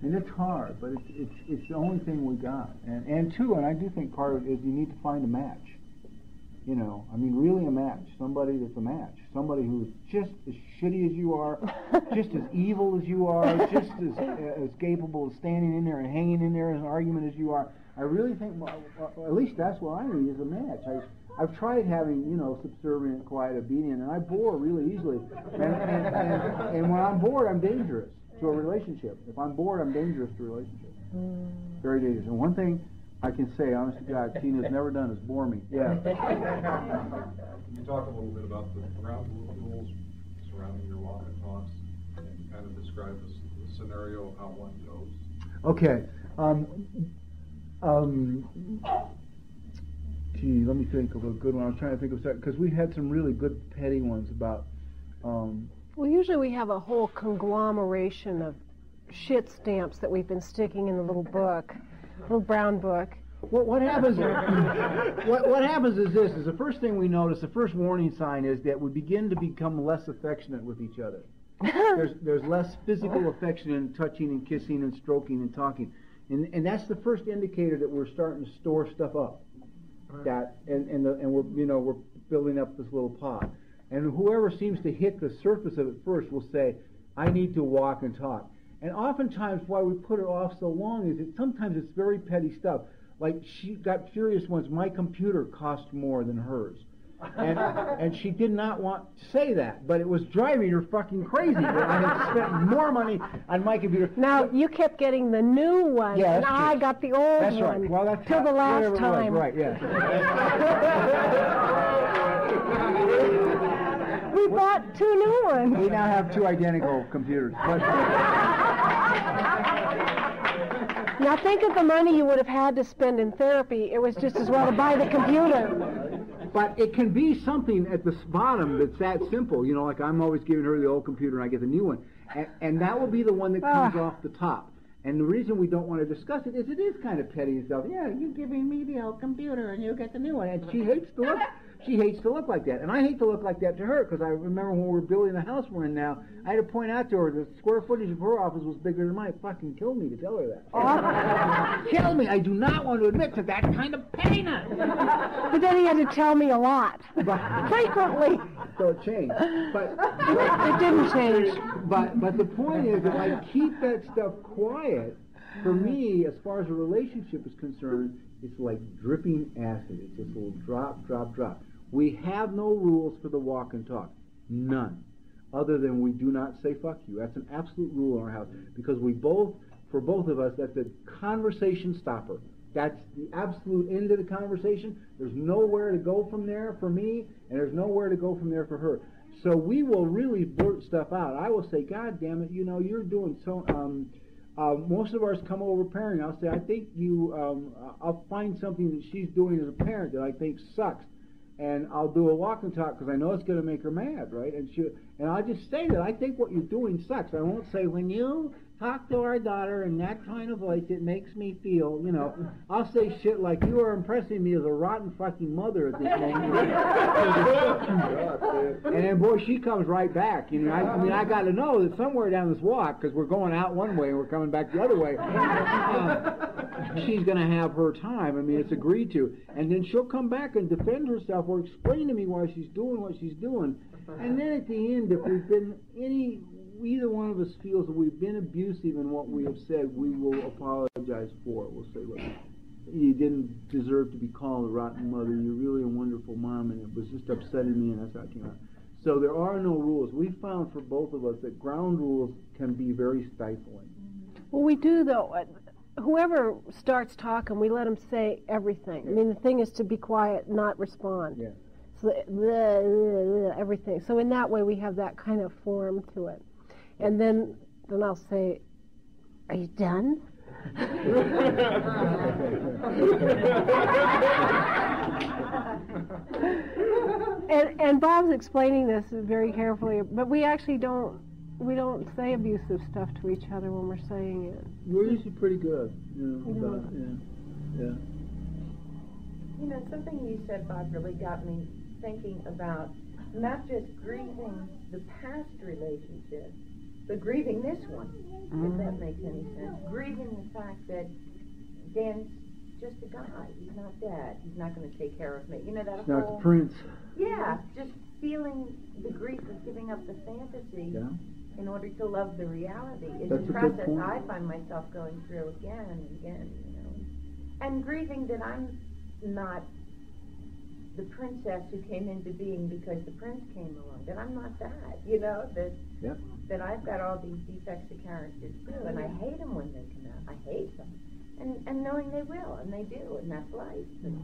And it's hard, but it's, it's, it's the only thing we got. And, and two, and I do think part of it is you need to find a match. You know, I mean, really a match. Somebody that's a match. Somebody who's just as shitty as you are, just as evil as you are, just as, as capable of standing in there and hanging in there in an argument as you are. I really think, well, at least that's what I need is a match. I, I've tried having, you know, subservient, quiet, obedient, and I bore really easily. And, and, and, and when I'm bored, I'm dangerous to a relationship. If I'm bored, I'm dangerous to a relationship. Very dangerous. And one thing I can say, honest to God, Tina's never done is bore me. Yeah. Can you talk a little bit about the ground rules surrounding your walk and talks and kind of describe the scenario of how one goes? Okay. Um, um, gee, let me think of a good one. I was trying to think of that because we had some really good petty ones about... Um, well, usually we have a whole conglomeration of shit stamps that we've been sticking in the little book. Little brown book. What, what happens? what, what happens is this: is the first thing we notice. The first warning sign is that we begin to become less affectionate with each other. There's there's less physical affection in touching and kissing and stroking and talking, and and that's the first indicator that we're starting to store stuff up. Right. That and and the, and we're you know we're building up this little pot, and whoever seems to hit the surface of it first will say, "I need to walk and talk." And oftentimes why we put it off so long is that sometimes it's very petty stuff. Like she got furious once, my computer cost more than hers. And, and she did not want to say that, but it was driving her fucking crazy that I had spent more money on my computer. Now, but, you kept getting the new one, yeah, and true. I got the old that's one. Right. Well, that's till the last time. Was, right, yeah. We bought two new ones. We now have two identical computers. Now think of the money you would have had to spend in therapy. It was just as well to buy the computer. But it can be something at the bottom that's that simple. You know, like I'm always giving her the old computer and I get the new one. And, and that will be the one that comes ah. off the top. And the reason we don't want to discuss it is it is kind of petty and stuff. Yeah, you're giving me the old computer and you get the new one. And she hates to look. She hates to look like that. And I hate to look like that to her because I remember when we were building the house we're in now, I had to point out to her the square footage of her office was bigger than mine. It fucking killed me to tell her that. Oh. Kill me. I do not want to admit to that kind of pettiness. But then he had to tell me a lot. Frequently. So it changed. But it didn't change. But, but the point is that I keep that stuff quiet. For me, as far as a relationship is concerned, it's like dripping acid. It's this little drop, drop, drop. We have no rules for the walk and talk. None. Other than we do not say fuck you. That's an absolute rule in our house. Because we both, for both of us, that's a conversation stopper. That's the absolute end of the conversation. There's nowhere to go from there for me, and there's nowhere to go from there for her. So we will really blurt stuff out. I will say, God damn it, you know, you're doing so... Um, Uh, most of ours come over parenting. I'll say, I think you, um, I'll find something that she's doing as a parent that I think sucks, and I'll do a walk and talk because I know it's going to make her mad, right? And she, and I'll just say that I think what you're doing sucks. I won't say, when you talk to our daughter in that kind of voice, it makes me feel, you know. I'll say shit like, you are impressing me as a rotten fucking mother at this moment. And then, boy, she comes right back. You know, I, I mean, I got to know that somewhere down this walk, because we're going out one way and we're coming back the other way, uh, she's going to have her time. I mean, it's agreed to. And then she'll come back and defend herself or explain to me why she's doing what she's doing. And then at the end, if we've been any... either one of us feels that we've been abusive in what we have said, we will apologize for it. We'll say, look, you didn't deserve to be called a rotten mother. You're really a wonderful mom, and it was just upsetting me, and that's how it came out. So there are no rules. We found for both of us that ground rules can be very stifling. Well, we do, though. Whoever starts talking, we let them say everything. Yeah. I mean, the thing is to be quiet, not respond. Yeah. So the, uh, uh, everything. So in that way, we have that kind of form to it. And then, then I'll say, are you done? and, and Bob's explaining this very carefully, but we actually don't, we don't say abusive stuff to each other when we're saying it. We're usually pretty good, you know, you about, know. Yeah, yeah. You know, something you said, Bob, really got me thinking about not just grieving the past relationship, but grieving this one, mm-hmm. if that makes any sense. Grieving the fact that Dan's just a guy, he's not dad, he's not going to take care of me. You know, that he's whole... not the prince. Yeah, just feeling the grief of giving up the fantasy yeah. in order to love the reality is That's a process I find myself going through again and again, you know. And grieving that I'm not the princess who came into being because the prince came along, that I'm not that, you know, that yeah. that I've got all these defects the characters do, and I hate them when they come out. I hate them. And, and knowing they will, and they do, and that's life. And,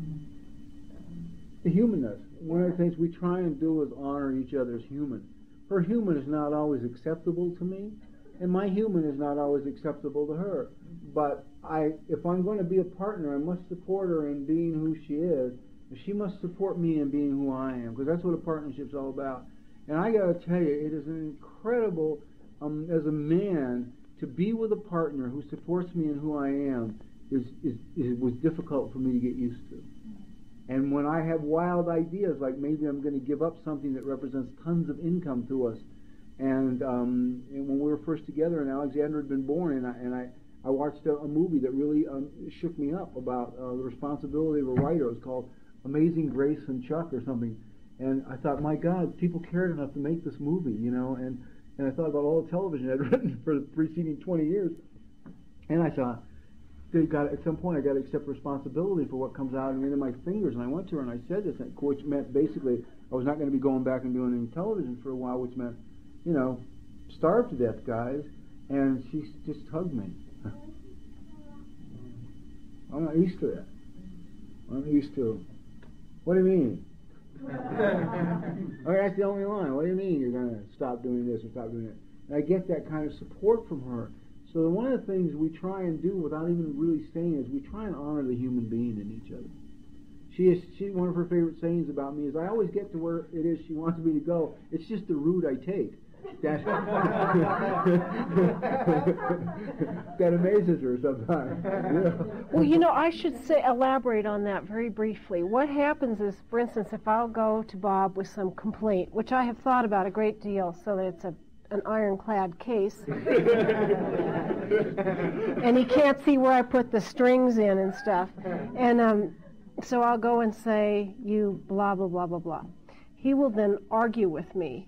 um, the humanness. One yeah. of the things we try and do is honor each other as human. Her human is not always acceptable to me, and my human is not always acceptable to her. But I, if I'm going to be a partner, I must support her in being who she is. She must support me in being who I am, because that's what a partnership's all about. And I got to tell you, it is an incredible, um, as a man, to be with a partner who supports me in who I am is, is, is was difficult for me to get used to. And when I have wild ideas, like maybe I'm going to give up something that represents tons of income to us, and, um, and when we were first together and Alexander had been born, and I, and I, I watched a, a movie that really um, shook me up about uh, the responsibility of a writer. It was called Amazing Grace and Chuck or something, and I thought, my God, people cared enough to make this movie, you know, and, and I thought about all the television I'd written for the preceding twenty years, and I thought, they got, at some point I got to accept responsibility for what comes out of into my fingers, and I went to her and I said this, which meant basically I was not going to be going back and doing any television for a while, which meant, you know, starve to death, guys, and she just hugged me. I'm not used to that. I'm used to what do you mean? Oh, that's the only line. What do you mean you're going to stop doing this or stop doing that? And I get that kind of support from her. So one of the things we try and do without even really saying is we try and honor the human being in each other. She is, she, one of her favorite sayings about me is, I always get to where it is she wants me to go. It's just the route I take. That, that amazes her sometimes. Yeah. Well, you know, I should say, elaborate on that very briefly. What happens is, for instance, if I'll go to Bob with some complaint, which I have thought about a great deal, so that it's a, an ironclad case, and he can't see where I put the strings in and stuff. And um, so I'll go and say, you blah, blah, blah, blah, blah. He will then argue with me.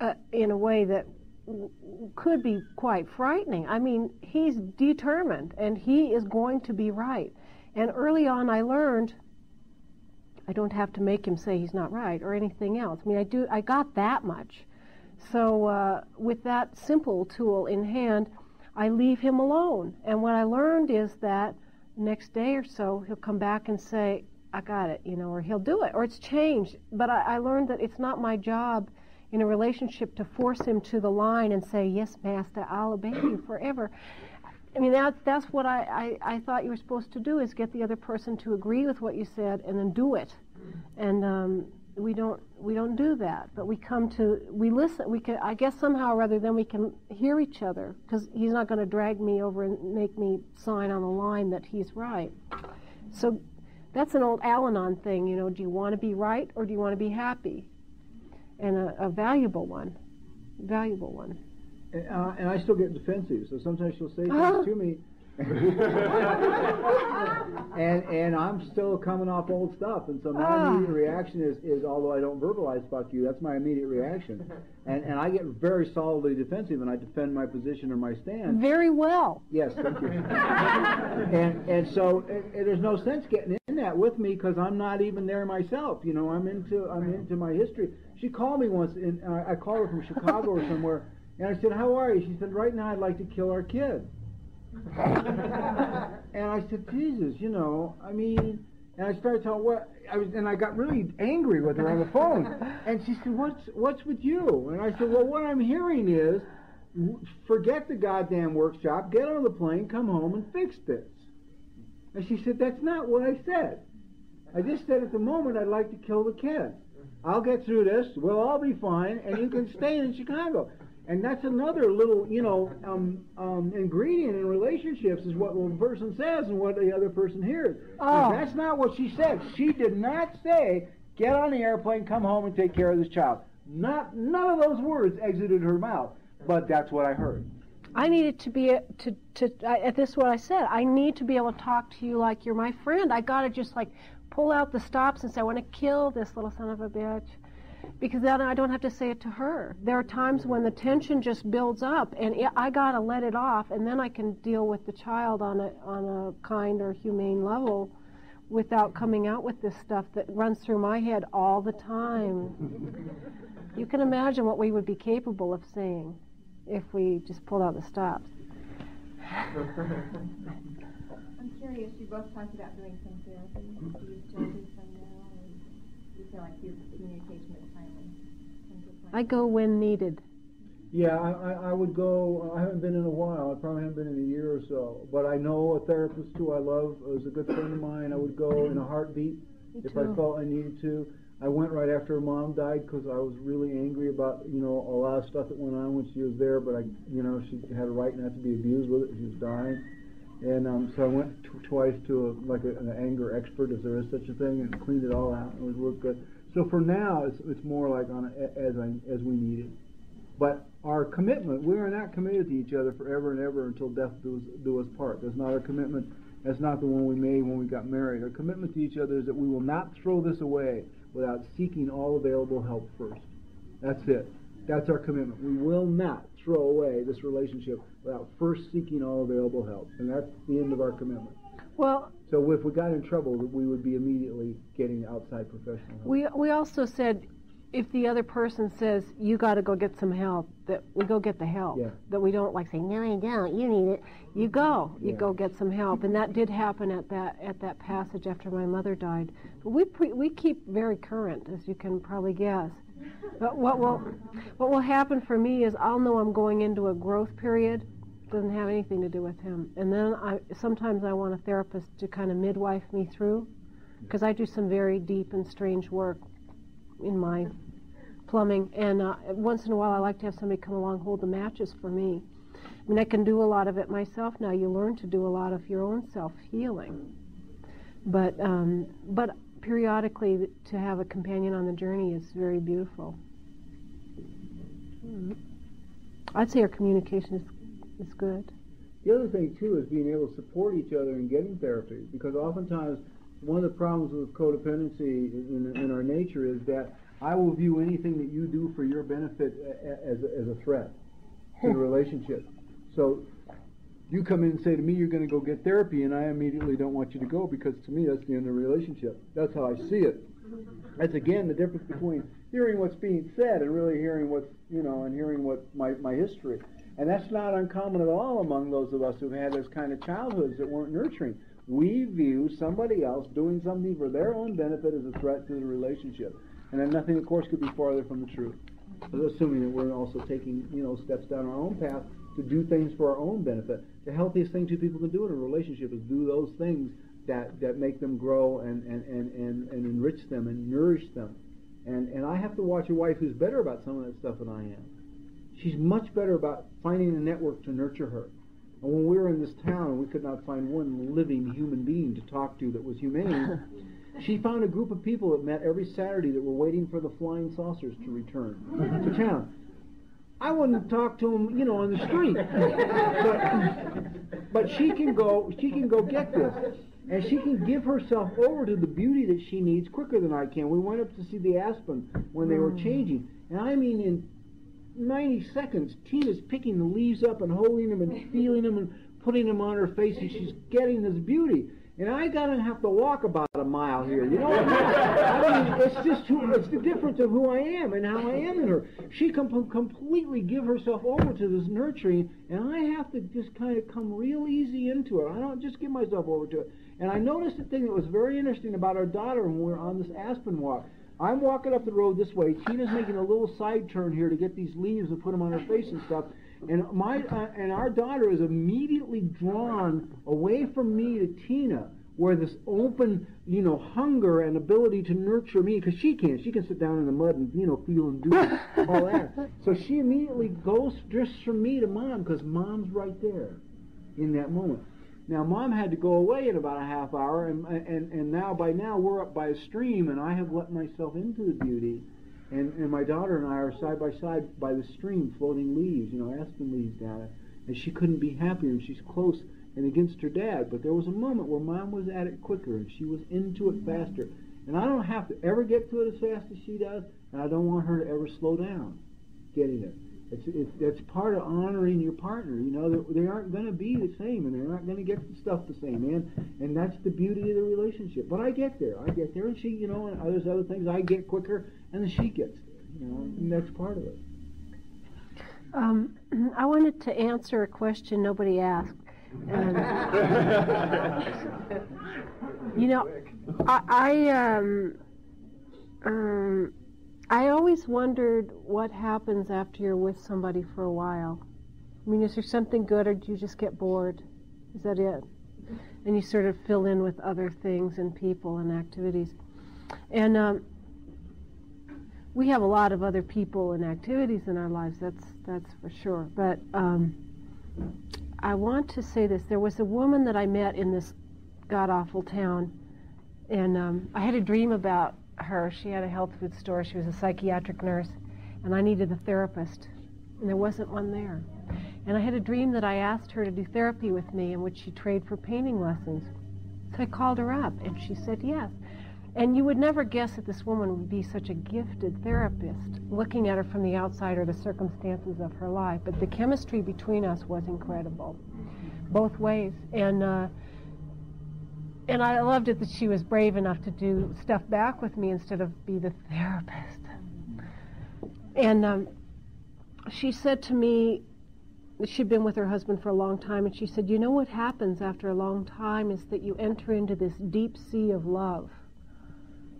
Uh, in a way that w could be quite frightening. I mean, he's determined, and he is going to be right. And early on, I learned I don't have to make him say he's not right or anything else. I mean, I do. I got that much. So uh, with that simple tool in hand, I leave him alone. And what I learned is that next day or so, he'll come back and say, I got it, you know, or he'll do it, or it's changed. But I, I learned that it's not my job in a relationship to force him to the line and say, yes, Master, I'll obey you forever. I mean, that's, that's what I, I, I thought you were supposed to do, is get the other person to agree with what you said and then do it. And um, we don't we don't do that, but we come to, we listen, we can, I guess somehow or other then we can hear each other, because he's not going to drag me over and make me sign on a line that he's right. So that's an old Al-Anon thing, you know, do you want to be right or do you want to be happy? And a, a valuable one, valuable one. And, uh, and I still get defensive, so sometimes she'll say things uh-huh. to me, and and I'm still coming off old stuff, and so my uh. immediate reaction is, is, although I don't verbalize fuck you, that's my immediate reaction. And, and I get very solidly defensive, and I defend my position or my stand. Very well. Yes, thank you. and, and so it, it, there's no sense getting in that with me, because I'm not even there myself, you know, I'm into, I'm into my history. She called me once, and I called her from Chicago or somewhere, and I said, how are you? She said, right now I'd like to kill our kid. And I said, Jesus, you know, I mean, and I started telling what, I was, and I got really angry with her on the phone. And she said, what's, what's with you? And I said, well, what I'm hearing is, forget the goddamn workshop, get on the plane, come home, and fix this. And she said, that's not what I said. I just said at the moment I'd like to kill the kid. I'll get through this, we'll all be fine, and you can stay in Chicago. And that's another little, you know, um, um, ingredient in relationships, is what one person says and what the other person hears. Oh. That's not what she said. She did not say, get on the airplane, come home, and take care of this child. Not, none of those words exited her mouth. but that's what I heard. I needed to be, a, to, to I, this is what I said, I need to be able to talk to you like you're my friend. I got to just like pull out the stops and say, I want to kill this little son of a bitch, because then I don't have to say it to her. There are times when the tension just builds up, and it, I got to let it off, and then I can deal with the child on a, on a kind or humane level without coming out with this stuff that runs through my head all the time. You can imagine what we would be capable of saying if we just pulled out the stops. I'm curious, you both talked about doing some therapy. Do you still do some now, or do you feel like your communication is finally? I go when needed. Yeah, I, I, I would go, I haven't been in a while, I probably haven't been in a year or so, but I know a therapist who I love, who's a good friend of mine. I would go in a heartbeat if I felt I needed to. I went right after her mom died because I was really angry about, you know, a lot of stuff that went on when she was there, but I, you know, she had a right not to be abused with it. She was dying. And um, so I went t twice to a, like a, an anger expert, if there is such a thing, and cleaned it all out. It was real good. So for now, it's, it's more like on a, as, I, as we need it. But our commitment, we are not committed to each other forever and ever until death do us, do us part. That's not our commitment. That's not the one we made when we got married. Our commitment to each other is that we will not throw this away without seeking all available help first. That's it. That's our commitment. We will not throw away this relationship without first seeking all available help. And that's the end of our commitment. Well, so if we got in trouble, we would be immediately getting outside professional help. We, we also said, if the other person says, you got to go get some help, that we go get the help. Yeah. That we don't like say, no, I don't, you need it. You go. You yeah. go get some help. And that did happen at that at that passage after my mother died. But we, pre we keep very current, as you can probably guess. But what will, what will happen for me is I'll know I'm going into a growth period. Doesn't have anything to do with him. And then I sometimes I want a therapist to kind of midwife me through, because I do some very deep and strange work in my plumbing, and uh, once in a while I like to have somebody come along, hold the matches for me. I mean, I can do a lot of it myself now. You learn to do a lot of your own self-healing, but um, but periodically to have a companion on the journey is very beautiful. Mm. I'd say our communication is, is good. The other thing too is being able to support each other in getting therapy, because oftentimes one of the problems with codependency in, in our nature is that I will view anything that you do for your benefit as a, as a threat to the relationship. So you come in and say to me, you're going to go get therapy, and I immediately don't want you to go, because to me that's the end of the relationship. That's how I see it. That's again the difference between hearing what's being said and really hearing what's, you know, and hearing what my, my history. And that's not uncommon at all among those of us who've had those kind of childhoods that weren't nurturing. We view somebody else doing something for their own benefit as a threat to the relationship. And then nothing, of course, could be farther from the truth. Assuming that we're also taking, you know, steps down our own path to do things for our own benefit. The healthiest thing two people can do in a relationship is do those things that, that make them grow and, and, and, and, and enrich them and nourish them. And, and I have to watch a wife who's better about some of that stuff than I am. She's much better about finding a network to nurture her. And when we were in this town, we could not find one living human being to talk to that was humane. She found a group of people that met every Saturday that were waiting for the flying saucers to return to town. I wouldn't talk to them, you know, on the street. But, but she can go, she can go get this. And she can give herself over to the beauty that she needs quicker than I can. We went up to see the Aspen when they were changing. And I mean, in ninety seconds, Tina's picking the leaves up and holding them and feeling them and putting them on her face, and she's getting this beauty. And I gotta have to walk about a mile here, you know. I mean, it's just who, it's the difference of who I am and how I am in her. She can com completely give herself over to this nurturing, and I have to just kind of come real easy into it. I don't just give myself over to it. And I noticed a thing that was very interesting about our daughter when we were on this Aspen walk. I'm walking up the road this way. Tina's making a little side turn here to get these leaves and put them on her face and stuff. And my uh, and our daughter is immediately drawn away from me to Tina, where this open, you know, hunger and ability to nurture me, because she can, she can sit down in the mud and, you know, feel and do all that. So she immediately goes, drifts from me to Mom, because Mom's right there in that moment. Now, Mom had to go away in about a half hour, and, and, and now by now we're up by a stream, and I have let myself into the beauty. And, and my daughter and I are side by side by the stream, floating leaves, you know, aspen leaves down it. And she couldn't be happier, and she's close and against her dad. But there was a moment where Mom was at it quicker, and she was into it faster. And I don't have to ever get to it as fast as she does, and I don't want her to ever slow down getting it. It's, it's, that's part of honoring your partner. You know, they aren't going to be the same, and they're not going to get the stuff the same, man. And that's the beauty of the relationship. But I get there. I get there, and she, you know, and there's other things. I get quicker, and then she gets there, you know, and that's part of it. Um, I wanted to answer a question nobody asked. Um, you know, I, I, um, um, I always wondered what happens after you're with somebody for a while. I mean, is there something good, or do you just get bored? Is that it? And you sort of fill in with other things and people and activities. And um, we have a lot of other people and activities in our lives, that's, that's for sure. But um, I want to say this. There was a woman that I met in this god-awful town, and um, I had a dream about her. She had a health food store. She was a psychiatric nurse, and I needed a therapist, and there wasn't one there. And I had a dream that I asked her to do therapy with me, in which she trade for painting lessons. So I called her up, and she said yes. And you would never guess that this woman would be such a gifted therapist, looking at her from the outside or the circumstances of her life. But the chemistry between us was incredible, both ways. And uh, and I loved it that she was brave enough to do stuff back with me instead of be the therapist. And um, she said to me, she'd been with her husband for a long time, and she said, you know what happens after a long time is that you enter into this deep sea of love.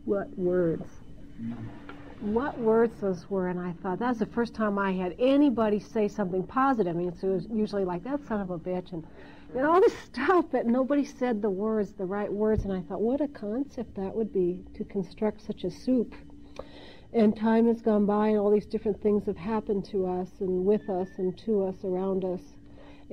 What words. What words those were. And I thought, that's the first time I had anybody say something positive. I mean, so it was usually like, that son of a bitch, and, and all this stuff, but nobody said the words, the right words. And I thought, what a concept that would be, to construct such a soup. And time has gone by, and all these different things have happened to us, and with us, and to us, around us.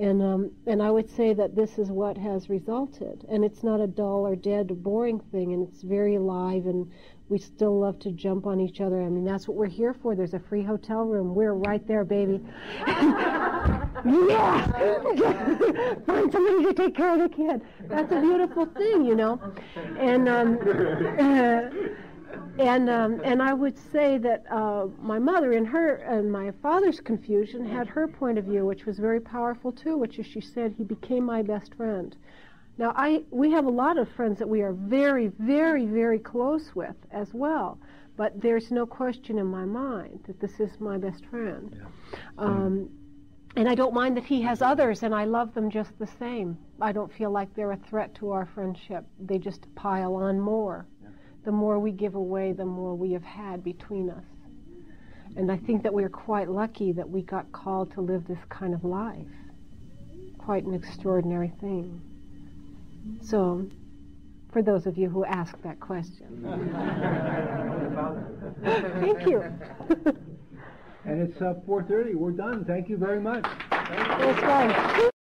And, um, and I would say that this is what has resulted. And it's not a dull or dead or boring thing, and it's very alive, and we still love to jump on each other. I mean, that's what we're here for. There's a free hotel room. We're right there, baby. Yeah! Find somebody to take care of the kid. That's a beautiful thing, you know. And, um, uh, and, um, and I would say that uh, my mother, in her and my father's confusion, had her point of view, which was very powerful too, which is, she said, he became my best friend. Now, I, we have a lot of friends that we are very, very, very close with as well, but there's no question in my mind that this is my best friend. Yeah. Um, and I don't mind that he has others, and I love them just the same. I don't feel like they're a threat to our friendship. They just pile on more. Yeah. The more we give away, the more we have had between us. And I think that we're quite lucky that we got called to live this kind of life. Quite an extraordinary thing. So, for those of you who asked that question. Thank you. And it's uh, four thirty. We're done. Thank you very much. Thank you. That's right.